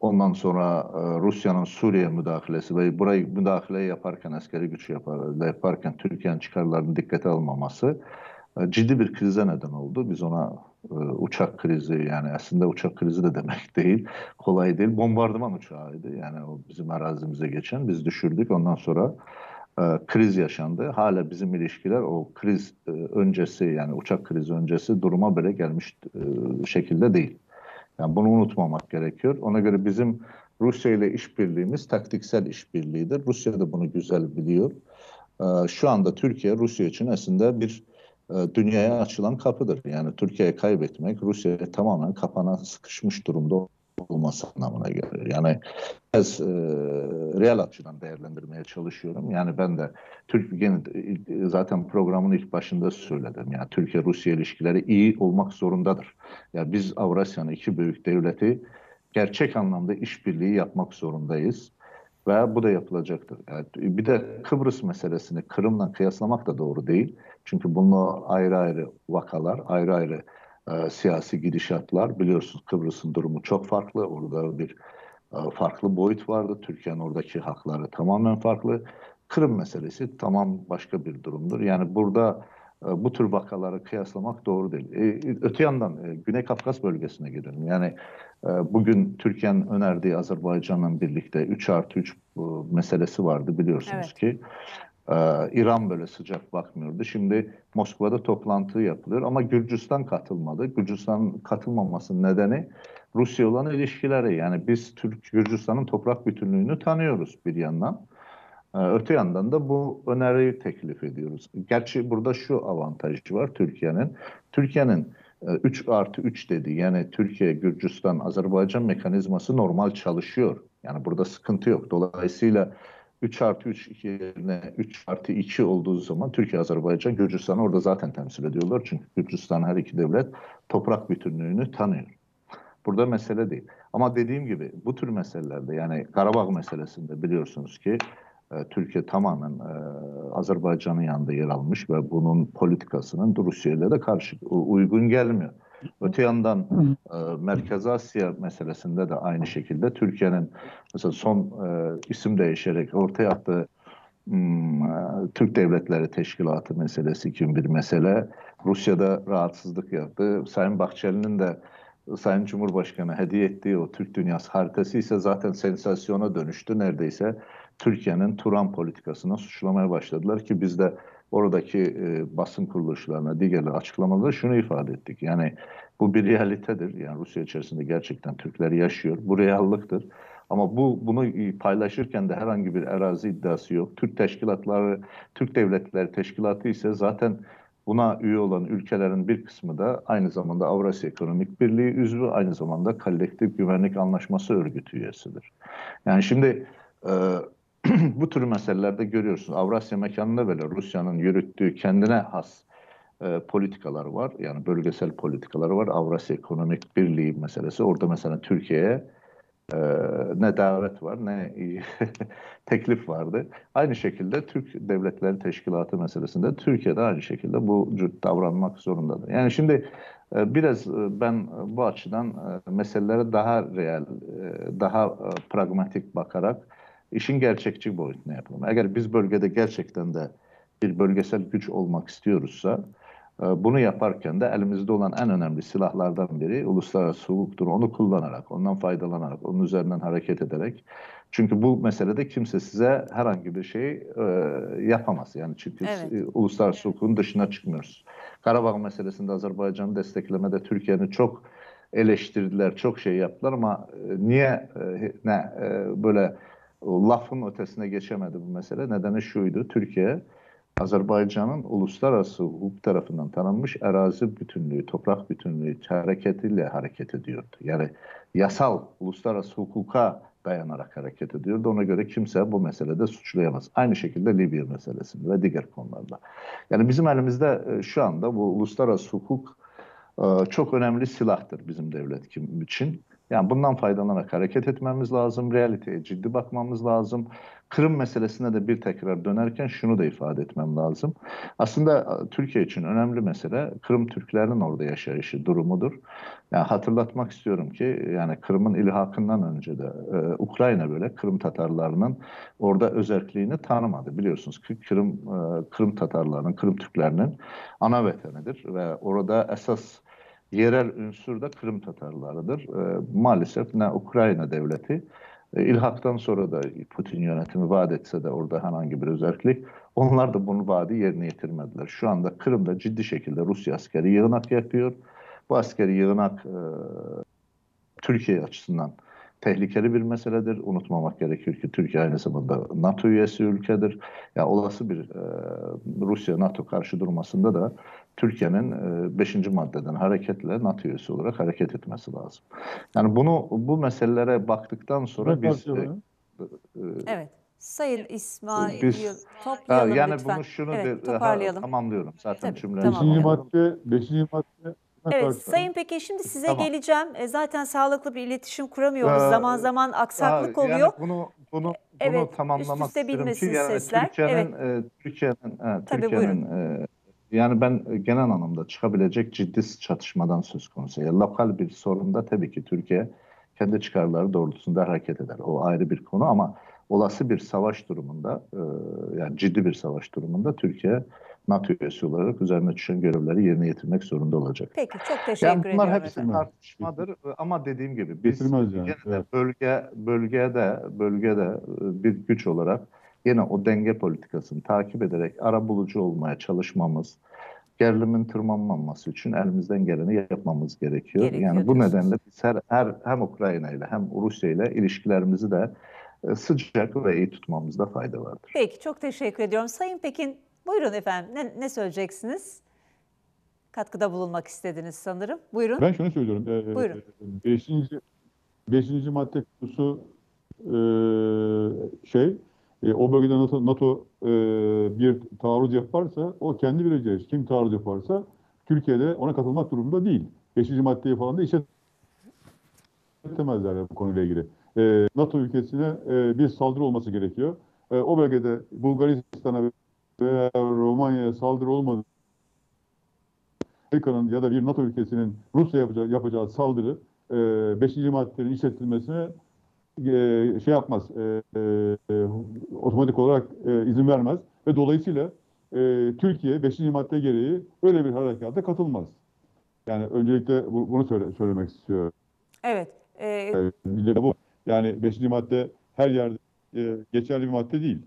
ondan sonra Rusya'nın Suriye müdahalesi ve burayı müdahale yaparken, askeri güç yaparken Türkiye'nin çıkarlarını dikkate almaması ciddi bir krize neden oldu. Biz ona uçak krizi, yani aslında uçak krizi de demek değil, kolay değil. Bombardıman uçağıydı. Yani o bizim arazimize geçen, biz düşürdük. Ondan sonra kriz yaşandı. Hala bizim ilişkiler o kriz öncesi, yani uçak krizi öncesi duruma böyle gelmiş şekilde değil. Yani bunu unutmamak gerekiyor. Ona göre bizim Rusya ile işbirliğimiz taktiksel işbirliğidir. Rusya da bunu güzel biliyor. Şu anda Türkiye Rusya için aslında bir dünyaya açılan kapıdır. Yani Türkiye'yi kaybetmek Rusya'ya tamamen kapana sıkışmış durumda olması anlamına gelir. Yani biraz real açıdan değerlendirmeye çalışıyorum. Yani ben de zaten programın ilk başında söyledim. Yani Türkiye-Rusya ilişkileri iyi olmak zorundadır. Yani biz Avrasya'nın iki büyük devleti gerçek anlamda işbirliği yapmak zorundayız. Ve bu da yapılacaktır. Yani bir de Kıbrıs meselesini Kırım'la kıyaslamak da doğru değil. Çünkü bununla ayrı ayrı vakalar, ayrı ayrı siyasi gidişatlar. Biliyorsunuz Kıbrıs'ın durumu çok farklı. Orada bir farklı boyut vardı. Türkiye'nin oradaki hakları tamamen farklı. Kırım meselesi tamam başka bir durumdur. Yani burada bu tür vakaları kıyaslamak doğru değil. Öte yandan Güney Kafkas bölgesine gidelim. Yani bugün Türkiye'nin önerdiği Azerbaycan'la birlikte 3+3 meselesi vardı biliyorsunuz ki. İran böyle sıcak bakmıyordu. Şimdi Moskova'da toplantı yapılıyor ama Gürcistan katılmadı. Gürcistan'ın katılmamasının nedeni Rusya olan ilişkileri. Yani biz Gürcistan'ın toprak bütünlüğünü tanıyoruz bir yandan. Öte yandan da bu öneriyi teklif ediyoruz. Gerçi burada şu avantajı var Türkiye'nin. Türkiye'nin 3+3 dediği, yani Türkiye, Gürcistan, Azerbaycan mekanizması normal çalışıyor. Yani burada sıkıntı yok. Dolayısıyla 3+3 yerine 3+2 olduğu zaman Türkiye, Azerbaycan, Gürcistan'ı orada zaten temsil ediyorlar. Çünkü Gürcistan her iki devlet toprak bütünlüğünü tanıyor. Burada mesele değil. Ama dediğim gibi bu tür meselelerde, yani Karabağ meselesinde biliyorsunuz ki Türkiye tamamen Azerbaycan'ın yanında yer almış ve bunun politikasının Rusya'yla da karşı uygun gelmiyor. Öte yandan Merkez Asya meselesinde de aynı şekilde Türkiye'nin mesela son isim değişerek ortaya attığı Türk Devletleri Teşkilatı meselesi gibi bir mesele Rusya'da rahatsızlık yaptı. Sayın Bahçeli'nin de Sayın Cumhurbaşkanı hediye ettiği o Türk Dünyası haritası ise zaten sensasyona dönüştü. Neredeyse Türkiye'nin Turan politikasına suçlamaya başladılar ki biz de oradaki basın kuruluşlarına, diğerleri açıklamaları şunu ifade ettik. Yani bu bir realitedir. Yani Rusya içerisinde gerçekten Türkler yaşıyor. Bu reallıktır. Ama bunu paylaşırken de herhangi bir arazi iddiası yok. Türk Devletleri Teşkilatı ise zaten buna üye olan ülkelerin bir kısmı da aynı zamanda Avrasya Ekonomik Birliği üzvü, aynı zamanda Kolektif Güvenlik Anlaşması örgütü üyesidir. Yani şimdi bu tür meselelerde görüyorsunuz. Avrasya mekanında böyle Rusya'nın yürüttüğü kendine has politikalar var. Yani bölgesel politikalar var. Avrasya Ekonomik Birliği meselesi. Orada mesela Türkiye'ye ne davet var ne teklif vardı. Aynı şekilde Türk Devletleri Teşkilatı meselesinde Türkiye'de aynı şekilde bu cüt davranmak zorundadır. Yani şimdi biraz ben bu açıdan meselelere daha real, daha pragmatik bakarak işin gerçekçi boyutuna yapalım. Eğer biz bölgede gerçekten de bir bölgesel güç olmak istiyoruzsa bunu yaparken de elimizde olan en önemli silahlardan biri uluslararası hukuktur. Onu kullanarak, ondan faydalanarak, onun üzerinden hareket ederek. Çünkü bu meselede kimse size herhangi bir şey yapamaz. Yani çünkü uluslararası hukukun dışına çıkmıyoruz. Karabağ meselesinde Azerbaycan'ı desteklemede Türkiye'nin çok eleştirdiler, çok şey yaptılar ama niye böyle lafın ötesine geçemedi bu mesele? Nedeni şuydu: Türkiye, Azerbaycan'ın uluslararası hukuk tarafından tanınmış arazi bütünlüğü, toprak bütünlüğü hareketiyle hareket ediyordu. Yani yasal, uluslararası hukuka dayanarak hareket ediyordu. Ona göre kimse bu meselede suçlayamaz. Aynı şekilde Libya meselesinde ve diğer konularda. Yani bizim elimizde şu anda bu uluslararası hukuk çok önemli silahtır bizim devlet için. Yani bundan faydalanarak hareket etmemiz lazım, realiteye ciddi bakmamız lazım. Kırım meselesine de bir tekrar dönerken şunu da ifade etmem lazım. Aslında Türkiye için önemli mesele Kırım Türklerinin orada yaşayışı durumudur. Yani hatırlatmak istiyorum ki yani Kırım'ın ilhakından önce de Ukrayna böyle Kırım Tatarlarının orada özerkliğini tanımadı. Biliyorsunuz ki Kırım Tatarlarının, Kırım Türklerinin ana vatanidir ve orada esas yerel ünsür de Kırım Tatarlarıdır. Maalesef ne Ukrayna devleti ilhaktan sonra da Putin yönetimi vaat etse de orada herhangi bir özellik, onlar da bunu vaadi yerine getirmediler. Şu anda Kırım'da ciddi şekilde Rusya askeri yığınak yapıyor. Bu askeri yığınak Türkiye açısından tehlikeli bir meseledir. Unutmamak gerekiyor ki Türkiye aynı zamanda NATO üyesi ülkedir. Ya olası bir Rusya-NATO karşı durmasında da Türkiye'nin 5. maddeden hareketle NATO üyesi olarak hareket etmesi lazım. Yani bu meselelere baktıktan sonra evet, biz... evet. Sayın İsmail, toplayalım yani lütfen. Bunu şunu evet, toparlayalım. Tamamlıyorum. Zaten cümlenin. 5. madde... Evet Sayın Pekin, şimdi size geleceğim. Zaten sağlıklı bir iletişim kuramıyoruz. Zaman zaman aksaklık oluyor. Yani bunu evet, tamamlamak istiyorum ki yani Türkiye'nin yani ben genel anlamda çıkabilecek ciddi çatışmadan söz konusu. Yani lokal bir sorunda tabii ki Türkiye kendi çıkarları doğrultusunda hareket eder. O ayrı bir konu ama olası bir savaş durumunda yani ciddi bir savaş durumunda Türkiye NATO üyesi olarak üzerine düşen görevleri yerine getirmek zorunda olacak. Peki çok teşekkür ediyorum. Bunlar hepsi tartışmadır ama dediğim gibi biz yine de bölgede bir güç olarak yine o denge politikasını takip ederek arabulucu olmaya çalışmamız, gerilimin tırmanmaması için elimizden geleni yapmamız gerekiyor. Yani bu nedenle biz hem Ukrayna ile hem Rusya ile ilişkilerimizi de sıcak ve iyi tutmamızda fayda vardır. Peki çok teşekkür ediyorum. Sayın Pekin, buyurun efendim. Ne söyleyeceksiniz? Katkıda bulunmak istediniz sanırım. Buyurun. Ben şunu söylüyorum. Buyurun. Beşinci madde konusu o bölgede NATO bir taarruz yaparsa o kendi bileceğiz. Kim taarruz yaparsa Türkiye'de ona katılmak durumunda değil. 5. maddeyi falan da işletmezler bu konuyla ilgili. NATO ülkesine bir saldırı olması gerekiyor. O bölgede Bulgaristan'a veya Romanya'ya saldırı olmadı. Amerika'nın ya da bir NATO ülkesinin Rusya yapacağı saldırı 5. maddenin işletilmesine yapmaz. Otomatik olarak izin vermez ve dolayısıyla Türkiye 5. madde gereği öyle bir harekata katılmaz. Yani öncelikle bunu söylemek istiyorum. Evet. Yani 5. madde her yerde geçerli bir madde değil.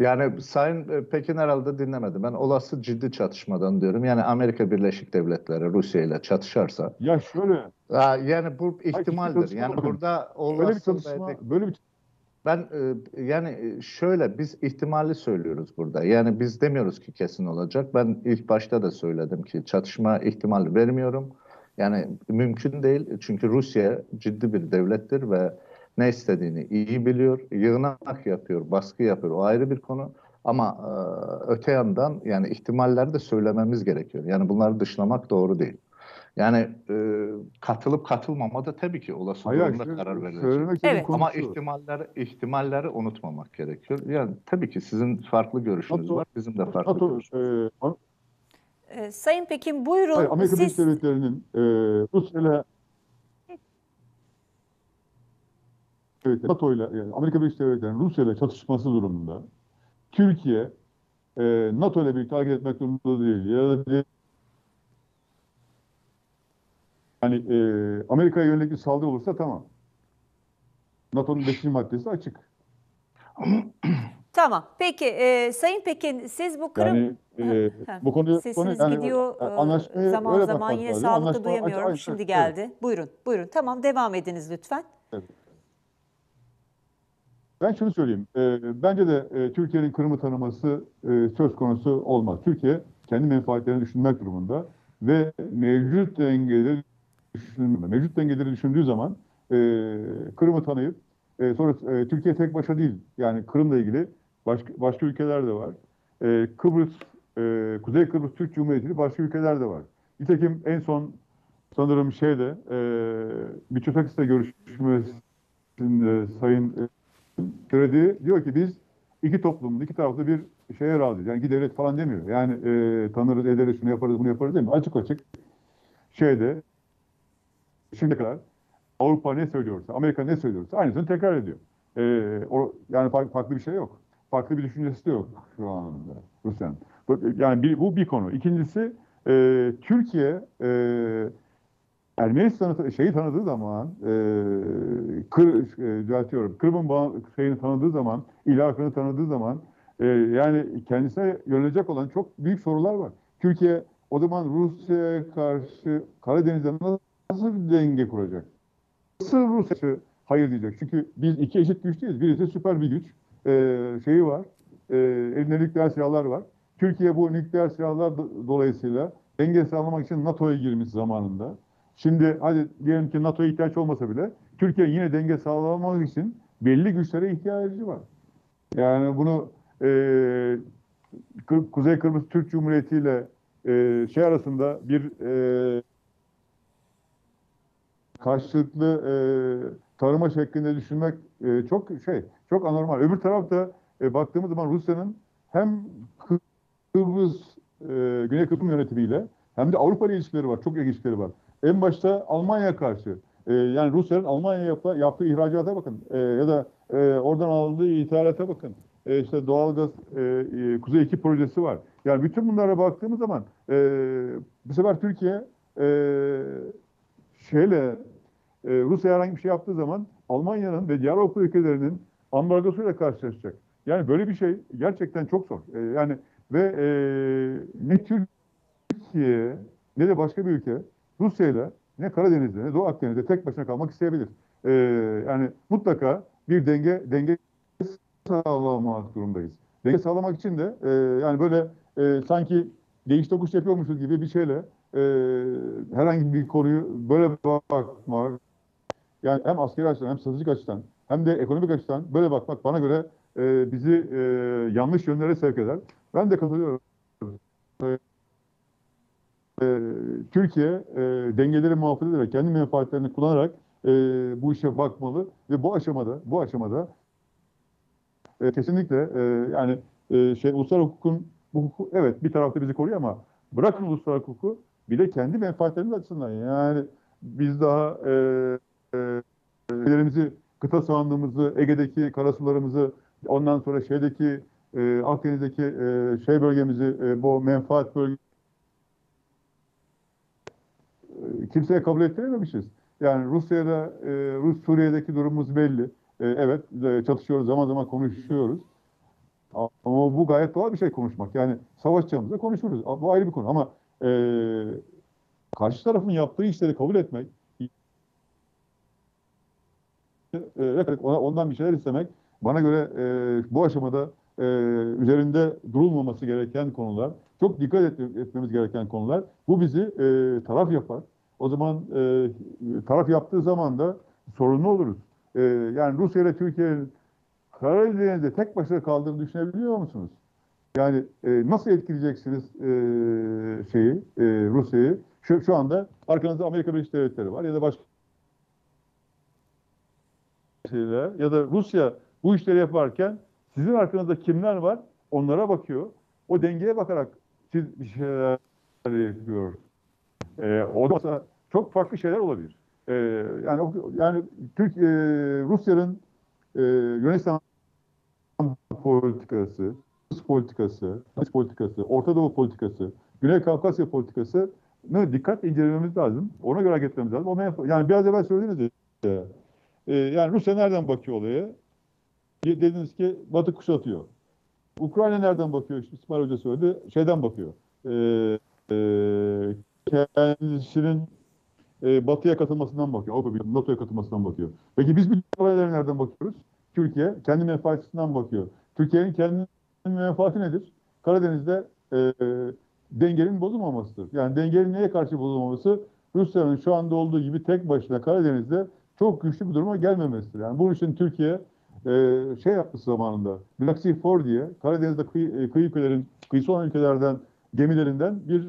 Yani Sayın Pekin herhalde dinlemedi. Ben olası ciddi çatışmadan diyorum. Yani Amerika Birleşik Devletleri Rusya ile çatışarsa. Ya şöyle. Yani bu ihtimaldir. Yani burada olası böyle bir ben yani şöyle biz ihtimali söylüyoruz burada. Yani biz demiyoruz ki kesin olacak. Ben ilk başta da söyledim ki çatışma ihtimali vermiyorum. Yani mümkün değil çünkü Rusya ciddi bir devlettir ve ne istediğini iyi biliyor, yığınak yapıyor, baskı yapıyor, o ayrı bir konu. Ama öte yandan yani ihtimalleri de söylememiz gerekiyor. Yani bunları dışlamak doğru değil. Yani katılıp katılmama da tabii ki olası durumda karar verilecek. Evet. Ama ihtimalleri unutmamak gerekiyor. Yani tabii ki sizin farklı görüşünüz var, bizim de farklı görüşümüz var. Sayın Pekin buyurun. Hayır, Amerika Birleşik Devletleri'nin Rusya'yla NATO'yla yani Amerika Birleşik Devletleri'nin Rusya'yla çatışması durumunda Türkiye NATO ile birlikte hareket etmek durumunda değil. Yani Amerika'ya yönelik bir saldırı olursa tamam. NATO'nun 5. maddesi açık. Tamam. Peki Sayın Pekin siz bu Kırım bu konuyu gidiyor zaman yine sağlıklı duyamıyorum. Şimdi geldi. Evet. Buyurun. Tamam devam ediniz lütfen. Evet. Ben şunu söyleyeyim. Bence de Türkiye'nin Kırım'ı tanıması söz konusu olmaz. Türkiye kendi menfaatlerini düşünmek durumunda ve mevcut dengeleri düşündüğü zaman Kırım'ı tanıyıp sonra Türkiye tek başına değil. Yani Kırım'la ilgili başka ülkeler de var. Kuzey Kıbrıs Türk Cumhuriyeti'li başka ülkeler de var. Nitekim en son sanırım Mitsotakis'le görüşmesinde Sayın Kredi diyor ki biz iki toplumun iki taraflı bir şeye razıyız. Yani iki devlet falan demiyor. Yani tanırız, ederiz, şunu yaparız, bunu yaparız demiyor. Açık açık şeyde şimdiye kadar Avrupa ne söylüyorsa, Amerika ne söylüyorsa aynısını tekrar ediyor. Yani farklı bir şey yok. Farklı bir düşüncesi de yok şu anda Rusya'nın. Yani bu bir konu. İkincisi Türkiye Ermenistan'ı şeyi tanıdığı zaman Kırım'ın şeyini tanıdığı zaman, ilahını tanıdığı zaman yani kendisine yönelecek olan çok büyük sorular var. Türkiye o zaman Rusya'ya karşı Karadeniz'de nasıl bir denge kuracak? Nasıl Rusya'ya hayır diyecek? Çünkü biz iki eşit güç değiliz. Birisi süper bir güç şeyi var. Elinde nükleer silahlar var. Türkiye bu nükleer silahlar dolayısıyla denge sağlamak için NATO'ya girmiş zamanında. Şimdi hadi diyelim ki NATO'ya ihtiyaç olmasa bile Türkiye yine denge sağlamak için belli güçlere ihtiyacı var. Yani bunu Kuzey Kıbrıs Türk Cumhuriyeti ile şey arasında bir karşılıklı tarama şeklinde düşünmek çok anormal. Öbür tarafta baktığımız zaman Rusya'nın hem Güney Kıbrıs yönetimiyle hem de Avrupa ile ilişkileri var. Çok ilişkileri var. En başta Almanya'ya karşı. Yani Rusya'nın Almanya'ya yaptığı ihracata bakın. Ya da oradan aldığı ithalata bakın. İşte doğalgaz Kuzey 2 projesi var. Yani bütün bunlara baktığımız zaman bu sefer Türkiye Rusya herhangi bir şey yaptığı zaman Almanya'nın ve diğer Avrupa ülkelerinin ambargosuyla karşılaşacak. Yani böyle bir şey gerçekten çok zor. Yani ve ne Türkiye ne de başka bir ülke Rusya'yla ne Karadeniz'de ne Doğu Akdeniz'de tek başına kalmak isteyebilir. Yani mutlaka bir denge sağlamak durumdayız. Denge sağlamak için de yani böyle sanki değiş tokuş yapıyormuşuz gibi bir şeyle herhangi bir konuyu böyle bakmak, yani hem askeri açıdan hem stratejik açıdan hem de ekonomik açıdan böyle bakmak bana göre bizi yanlış yönlere sevk eder. Ben de katılıyorum. Türkiye dengeleri muhafaza ederek, kendi menfaatlerini kullanarak bu işe bakmalı ve bu aşamada kesinlikle yani uluslararası hukukun evet bir tarafta bizi koruyor ama bırakın uluslararası hukuku bir de kendi menfaatlerimiz açısından yani biz daha kıta sahasımızı, Ege'deki karasularımızı, ondan sonra Akdeniz'deki bölgemizi, bu menfaat bölgesi kimseye kabul ettirememişiz. Yani Rusya'da, Suriye'deki durumumuz belli. Evet, çatışıyoruz, zaman zaman konuşuyoruz. Ama bu gayet doğal bir şey konuşmak. Yani savaşacağımızda konuşuruz. Bu ayrı bir konu ama karşı tarafın yaptığı işleri kabul etmek, ondan bir şeyler istemek bana göre bu aşamada üzerinde durulmaması gereken konular, çok dikkat etmemiz gereken konular. Bu bizi taraf yapar. O zaman taraf yaptığı zaman da sorunlu oluruz. Yani Rusya ile Türkiye'nin Karadeniz'de tek başına kaldığını düşünebiliyor musunuz? Yani nasıl etkileyeceksiniz Rusya'yı? Şu anda arkanızda Amerika Birleşik Devletleri var ya da başka şeyler ya da Rusya bu işleri yaparken sizin arkanızda kimler var? Onlara bakıyor. O dengeye bakarak siz bir şeyler yapıyor. Olmasa çok farklı şeyler olabilir. Yani Rusya'nın Yunanistan politikası, Rus politikası, Rus politikası, Orta Doğu politikası, Güney Kafkasya politikasını dikkatle incelememiz lazım. Ona göre hareket etmemiz lazım. Yani biraz evvel söylediniz ya. Yani Rusya nereden bakıyor olaya? Dediniz ki Batı kuşatıyor. Ukrayna nereden bakıyor? İşte İsmail Hoca söyledi. Şeyden bakıyor. Kendisinin Batı'ya katılmasından bakıyor. Avrupa Birliği, NATO'ya katılmasından bakıyor. Peki biz bütün olaylara nereden bakıyoruz? Türkiye kendi menfaatinden bakıyor. Türkiye'nin kendi menfaati nedir? Karadeniz'de dengenin bozulmamasıdır. Yani dengenin neye karşı bozulmaması? Rusya'nın şu anda olduğu gibi tek başına Karadeniz'de çok güçlü bir duruma gelmemesidir. Yani bunun için Türkiye yaptı zamanında. Black Sea 4 diye Karadeniz'de kıyısı olan ülkelerden gemilerinden bir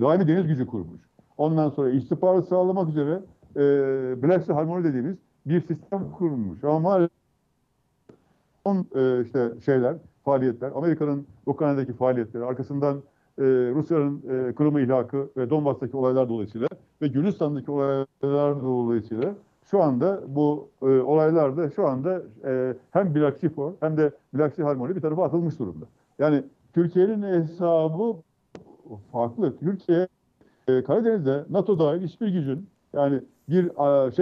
daimi deniz gücü kurmuş. Ondan sonra istihbarat sağlamak üzere Black Sea Harmony dediğimiz bir sistem kurulmuş. Ama hala faaliyetler, Amerika'nın Ukrayna'daki faaliyetleri, arkasından Rusya'nın Kırım'ı ilhakı ve Donbas'taki olaylar dolayısıyla ve Gürcistan'daki olaylar dolayısıyla şu anda bu olaylarda şu anda hem Black Sea Four hem de Black Sea Harmony bir tarafa atılmış durumda. Yani Türkiye'nin hesabı farklı. Türkiye Karadeniz'de NATO dahil hiçbir gücün, yani bir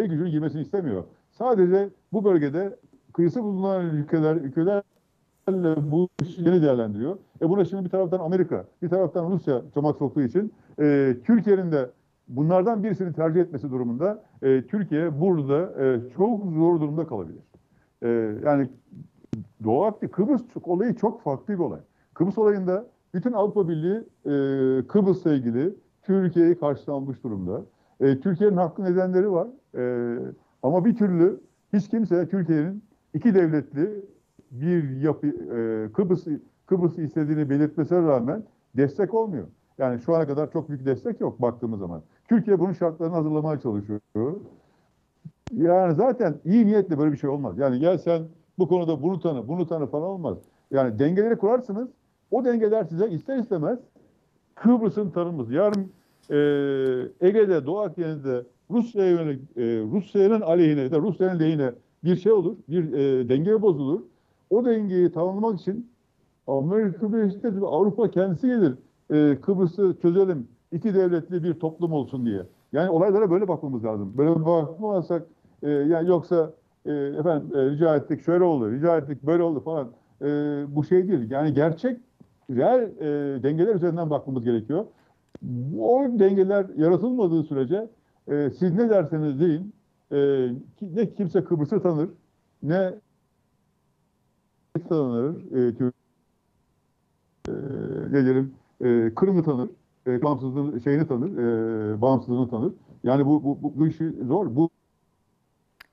gücün girmesini istemiyor. Sadece bu bölgede kıyısı bulunan ülkelerle bu işi yeni değerlendiriyor. Buna şimdi bir taraftan Amerika, bir taraftan Rusya çomak soktuğu için Türkiye'nin de bunlardan birisini tercih etmesi durumunda Türkiye burada çok zor durumda kalabilir. Yani Doğu Akti, Kıbrıs olayı çok farklı bir olay. Kıbrıs olayında bütün Avrupa Birliği Kıbrıs'la ilgili Türkiye'yi karşılanmış durumda. Türkiye'nin haklı nedenleri var ama bir türlü hiç kimse Türkiye'nin iki devletli bir yapı, Kıbrıs'ı istediğini belirtmesine rağmen destek olmuyor. Yani şu ana kadar çok büyük destek yok baktığımız zaman. Türkiye bunun şartlarını hazırlamaya çalışıyor. Yani zaten iyi niyetle böyle bir şey olmaz. Yani gel sen bu konuda bunu tanı falan olmaz. Yani dengeleri kurarsınız. O dengeler size ister istemez Kıbrıs'ın tanınması. Yarın Ege'de, Doğu Akdeniz'de Rusya'ya yönelik, Rusya'nın aleyhine ya da Rusya'nın lehine bir şey olur, bir denge bozulur. O dengeyi tamamlamak için Amerika Birleşik Devletleri ve Avrupa kendisi gelir. Kıbrıs'ı çözelim, iki devletli bir toplum olsun diye. Yani olaylara böyle bakmamız lazım. Böyle bakmazsak, yani yoksa rica ettik şöyle oldu, rica ettik böyle oldu falan. Bu şey değil. Yani gerçek, real dengeler üzerinden bakmamız gerekiyor. O dengeler yaratılmadığı sürece siz ne derseniz deyin, ne kimse Kıbrıs'ı tanır, ne tanır, Kırım'ı tanır, bağımsızlığını tanır. Yani bu işi zor.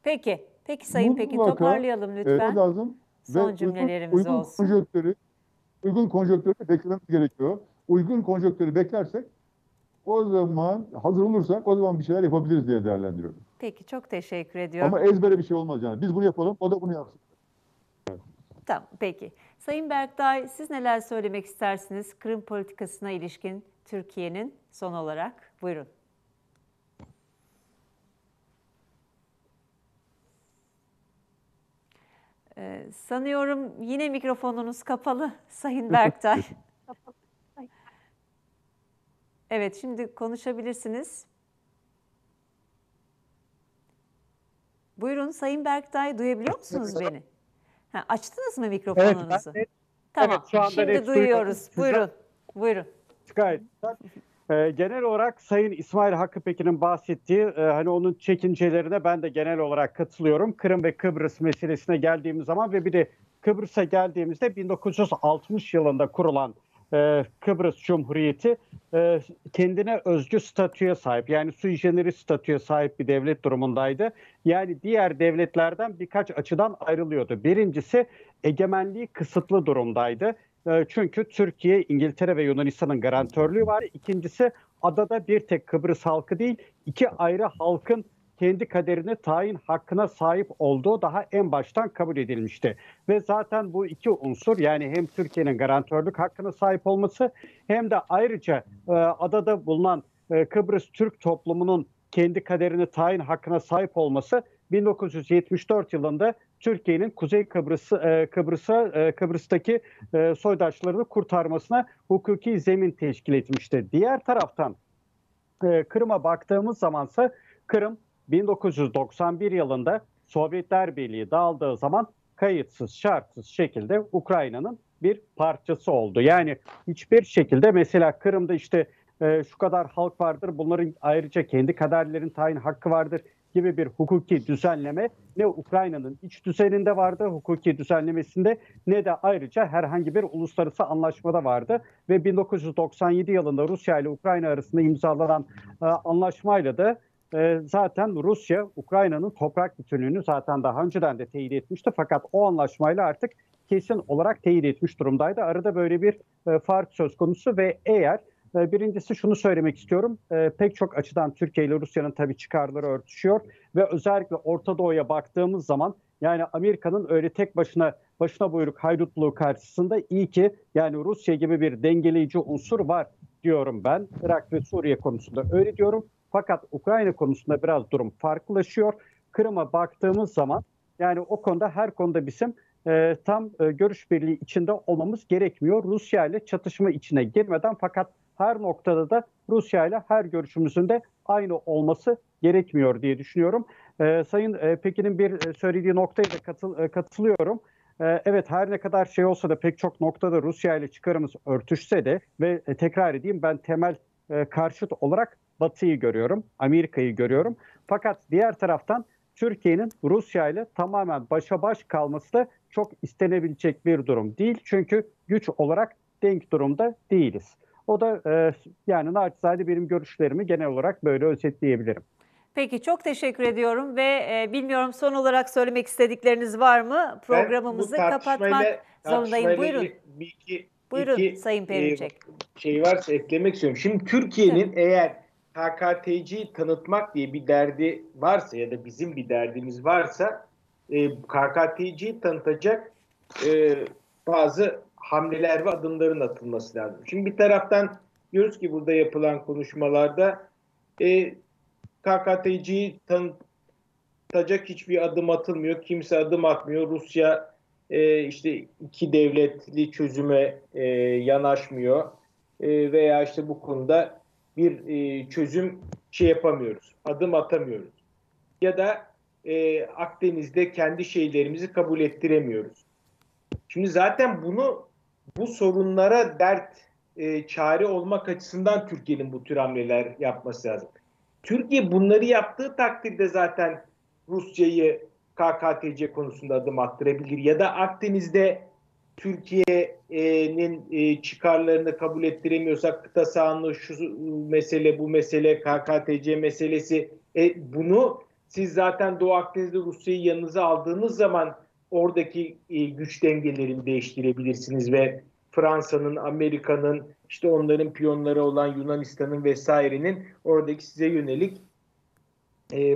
Peki Sayın Pekin, toparlayalım lütfen. Lazım. Son cümlelerimiz olsun. Uygun konjonktörü beklememiz gerekiyor. Uygun konjonktörü beklersek, o zaman hazır olursak, o zaman bir şeyler yapabiliriz diye değerlendiriyorum. Peki, çok teşekkür ediyorum. Ama ezbere bir şey olmaz yani. Biz bunu yapalım, o da bunu yapsın. Tamam, peki. Sayın Berktay, siz neler söylemek istersiniz Kırım politikasına ilişkin Türkiye'nin son olarak? Buyurun. Sanıyorum yine mikrofonunuz kapalı Sayın Berktay. Evet, şimdi konuşabilirsiniz. Buyurun Sayın Berktay, duyabiliyor musunuz beni? Açtınız mı mikrofonunuzu? Evet, tamam, evet, şu anda şimdi duyuyoruz. Buyurun. Şikayet. Genel olarak Sayın İsmail Hakkı Pekin'in bahsettiği onun çekincelerine ben de genel olarak katılıyorum. Kırım ve Kıbrıs meselesine geldiğimiz zaman ve bir de Kıbrıs'a geldiğimizde 1960 yılında kurulan Kıbrıs Cumhuriyeti kendine özgü statüye sahip, yani sui generis statüye sahip bir devlet durumundaydı. Yani diğer devletlerden birkaç açıdan ayrılıyordu. Birincisi, egemenliği kısıtlı durumdaydı. Çünkü Türkiye, İngiltere ve Yunanistan'ın garantörlüğü var. İkincisi, adada bir tek Kıbrıs halkı değil, iki ayrı halkın kendi kaderini tayin hakkına sahip olduğu daha en baştan kabul edilmişti. Ve zaten bu iki unsur, yani hem Türkiye'nin garantörlük hakkına sahip olması hem de ayrıca adada bulunan Kıbrıs Türk toplumunun kendi kaderini tayin hakkına sahip olması 1974 yılında Türkiye'nin Kuzey Kıbrıs'taki soydaşlarını kurtarmasına hukuki zemin teşkil etmişti. Diğer taraftan Kırım'a baktığımız zamansa Kırım 1991 yılında Sovyetler Birliği dağıldığı zaman kayıtsız şartsız şekilde Ukrayna'nın bir parçası oldu. Yani hiçbir şekilde mesela Kırım'da şu kadar halk vardır, bunların ayrıca kendi kaderlerin tayin hakkı vardır gibi bir hukuki düzenleme ne Ukrayna'nın iç düzeninde vardı, hukuki düzenlemesinde, ne de ayrıca herhangi bir uluslararası anlaşmada vardı. Ve 1997 yılında Rusya ile Ukrayna arasında imzalanan anlaşmayla da zaten Rusya Ukrayna'nın toprak bütünlüğünü zaten daha önceden de teyit etmişti. Fakat o anlaşmayla artık kesin olarak teyit etmiş durumdaydı. Arada böyle bir fark söz konusu ve eğer Birincisi şunu söylemek istiyorum. Pek çok açıdan Türkiye ile Rusya'nın tabii çıkarları örtüşüyor ve özellikle Orta Doğu'ya baktığımız zaman yani Amerika'nın öyle tek başına buyruk haydutluğu karşısında iyi ki yani Rusya gibi bir dengeleyici unsur var diyorum ben. Irak ve Suriye konusunda öyle diyorum. Fakat Ukrayna konusunda biraz durum farklılaşıyor. Kırım'a baktığımız zaman yani o konuda her konuda bizim tam görüş birliği içinde olmamız gerekmiyor. Rusya ile çatışma içine girmeden fakat her noktada da Rusya ile her görüşümüzün de aynı olması gerekmiyor diye düşünüyorum. Sayın Pekin'in bir söylediği noktaya da katılıyorum. Evet her ne kadar şey olsa da pek çok noktada Rusya ile çıkarımız örtüşse de ve tekrar edeyim ben temel karşıt olarak Batı'yı görüyorum, Amerika'yı görüyorum. Fakat diğer taraftan Türkiye'nin Rusya ile tamamen başa baş kalması da çok istenebilecek bir durum değil. Çünkü güç olarak denk durumda değiliz. O da yani naçizane benim görüşlerimi genel olarak böyle özetleyebilirim. Peki çok teşekkür ediyorum ve bilmiyorum son olarak söylemek istedikleriniz var mı? Programımızı kapatmak zorundayım. Buyurun. Buyurun Sayın Perinçek. Şey varsa eklemek istiyorum. Şimdi Türkiye'nin eğer KKTC'yi tanıtmak diye bir derdi varsa ya da bizim bir derdimiz varsa KKTC'yi tanıtacak bazı hamleler ve adımların atılması lazım. Şimdi bir taraftan diyoruz ki burada yapılan konuşmalarda KKTC'yi tanıtacak hiçbir adım atılmıyor. Kimse adım atmıyor. Rusya işte iki devletli çözüme yanaşmıyor. Veya işte bu konuda bir çözüm şey yapamıyoruz, adım atamıyoruz. Ya da Akdeniz'de kendi şeylerimizi kabul ettiremiyoruz. Şimdi zaten bunu bu sorunlara çare olmak açısından Türkiye'nin bu tür hamleler yapması lazım. Türkiye bunları yaptığı takdirde zaten Rusya'yı KKTC konusunda adım attırabilir ya da Akdeniz'de Türkiye'nin çıkarlarını kabul ettiremiyorsak kıta sahanlığı şu mesele, bu mesele, KKTC meselesi bunu siz zaten Doğu Akdeniz'de Rusya'yı yanınıza aldığınız zaman oradaki güç dengelerini değiştirebilirsiniz ve Fransa'nın, Amerika'nın, işte onların piyonları olan Yunanistan'ın vesairenin oradaki size yönelik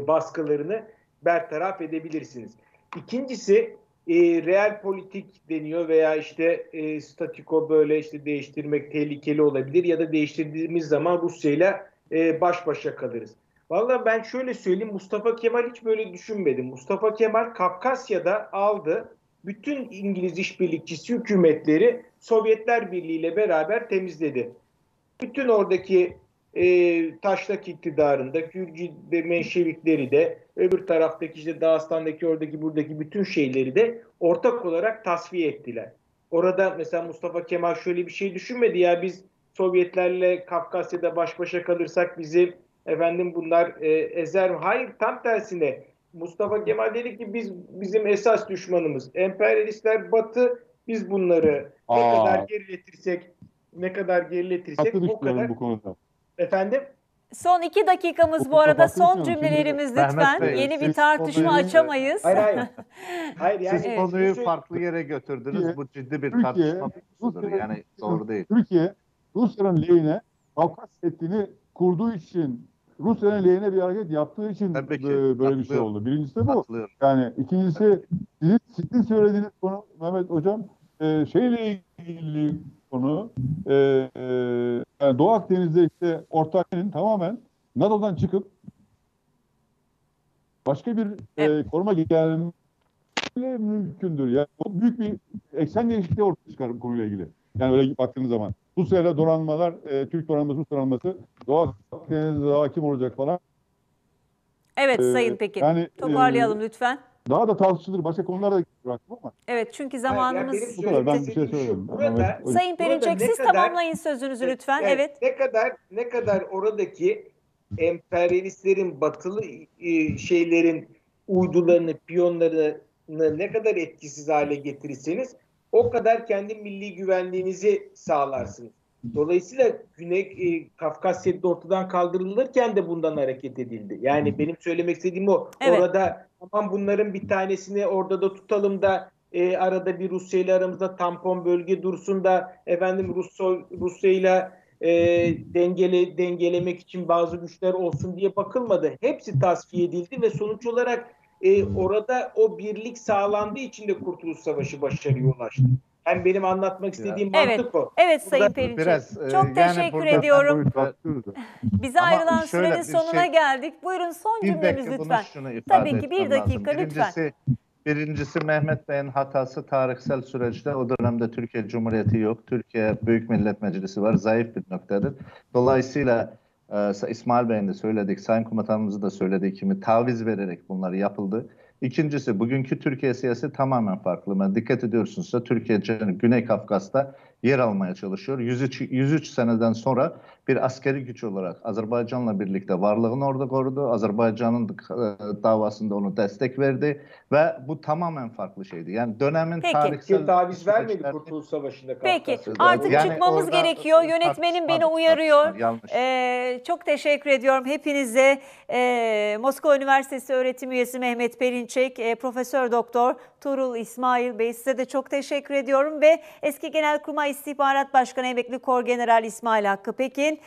baskılarını bertaraf edebilirsiniz. İkincisi real politik deniyor veya işte statiko böyle işte değiştirmek tehlikeli olabilir ya da değiştirdiğimiz zaman Rusya'yla baş başa kalırız. Vallahi ben şöyle söyleyeyim, Mustafa Kemal hiç böyle düşünmedi. Mustafa Kemal Kafkasya'da aldı. Bütün İngiliz işbirlikçisi hükümetleri Sovyetler Birliği ile beraber temizledi. Bütün oradaki taşlak iktidarında, Gürcü de Menşevikleri de, öbür taraftaki işte Dağıstan'daki oradaki buradaki bütün şeyleri de ortak olarak tasfiye ettiler. Orada mesela Mustafa Kemal şöyle bir şey düşünmedi ya biz Sovyetlerle Kafkasya'da baş başa kalırsak bizi bunlar ezer mi? Hayır, tam tersine. Mustafa Kemal dedi ki bizim esas düşmanımız emperyalistler, Batı, biz bunları ne kadar geriletirsek o kadar. Bu konuda. Son 2 dakikamız bu arada. Son cümlelerimiz lütfen. Yeni bir tartışma açamayız. Hayır yani siz konuyu farklı yere götürdünüz. Türkiye, bu ciddi bir tartışma. Yani doğru değil. Türkiye Rusya'nın lehine Kafkasya Seddi'ni kurduğu için, Rusya'nın lehine bir hareket yaptığı için böyle bir şey oldu. Birincisi bu. Yani ikincisi sizin söylediğiniz konu Mehmet Hocam şeyle ilgili konu yani Doğu Akdeniz'de işte ortaklığın tamamen NATO'dan çıkıp başka bir koruma gelmesi mümkündür. Yani çok büyük bir eksen değişikliği ortaya çıkar bu konuyla ilgili. Yani öyle baktığınız zaman. Rusya'yla donanmalar, Türk donanması, Rus donanması Doğu Akdeniz'e hakim olacak falan. Evet Sayın Pekin. Yani, toparlayalım lütfen. Daha da tartışılır. Başka konularda da bıraktım ama. Evet çünkü zamanımız... Bu kadar. Ben bir şey söyleyeyim. Sayın Perinçek siz tamamlayın sözünüzü lütfen. Yani, evet. Ne kadar oradaki emperyalistlerin, batılı şeylerin uydularını, piyonlarını ne kadar etkisiz hale getirirseniz o kadar kendi milli güvenliğinizi sağlarsınız. Dolayısıyla Güney Kafkasya'da ortadan kaldırılırken de bundan hareket edildi. Yani benim söylemek istediğim o. Evet. Orada tamam bunların bir tanesini orada da tutalım da arada bir Rusya ile aramızda tampon bölge dursun da Rusya ile dengelemek için bazı güçler olsun diye bakılmadı. Hepsi tasfiye edildi ve sonuç olarak orada o birlik sağlandığı için de Kurtuluş Savaşı başarıya ulaştı. Yani benim anlatmak istediğim mantık o. Evet Sayın Perinçek. Çok teşekkür ediyorum. Bize ayrılan sürenin sonuna geldik. Buyurun son cümleniz lütfen. Tabii ki bir dakika lütfen. Birincisi Mehmet Bey'in hatası tarihsel süreçte o dönemde Türkiye Cumhuriyeti yok. Türkiye Büyük Millet Meclisi var. Zayıf bir noktadır. Dolayısıyla İsmail Bey'in de söyledik, Sayın Komutanımızı da söyledik kimi taviz vererek bunlar yapıldı. İkincisi bugünkü Türkiye siyasi tamamen farklı. Yani dikkat ediyorsunuz da Türkiye Güney Kafkas'ta yer almaya çalışıyor. 103 seneden sonra bir askeri güç olarak Azerbaycan'la birlikte varlığını orada korudu. Azerbaycan'ın davasında onu destek verdi ve bu tamamen farklı şeydi. Yani dönemin tarihsel taviz vermedi Kurtuluş Savaşı'nda. Peki artık yani çıkmamız gerekiyor. Yönetmenim beni uyarıyor. Çok teşekkür ediyorum hepinize. Moskova Üniversitesi öğretim üyesi Mehmet Perinçek, Profesör Doktor Toğrul İsmail Bey, size de çok teşekkür ediyorum ve eski Genelkurmay İstihbarat Başkanı Emekli Korgeneral İsmail Hakkı Pekin,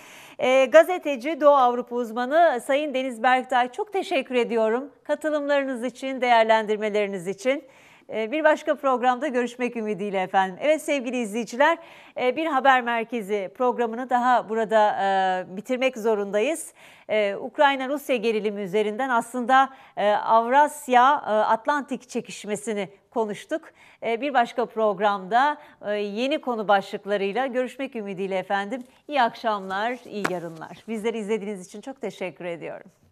gazeteci, Doğu Avrupa uzmanı Sayın Deniz Berktay, çok teşekkür ediyorum katılımlarınız için, değerlendirmeleriniz için. Bir başka programda görüşmek ümidiyle efendim. Evet sevgili izleyiciler, bir haber merkezi programını daha burada bitirmek zorundayız. Ukrayna-Rusya gerilimi üzerinden aslında Avrasya-Atlantik çekişmesini konuştuk. Bir başka programda yeni konu başlıklarıyla görüşmek ümidiyle efendim. İyi akşamlar, iyi yarınlar. Bizleri izlediğiniz için çok teşekkür ediyorum.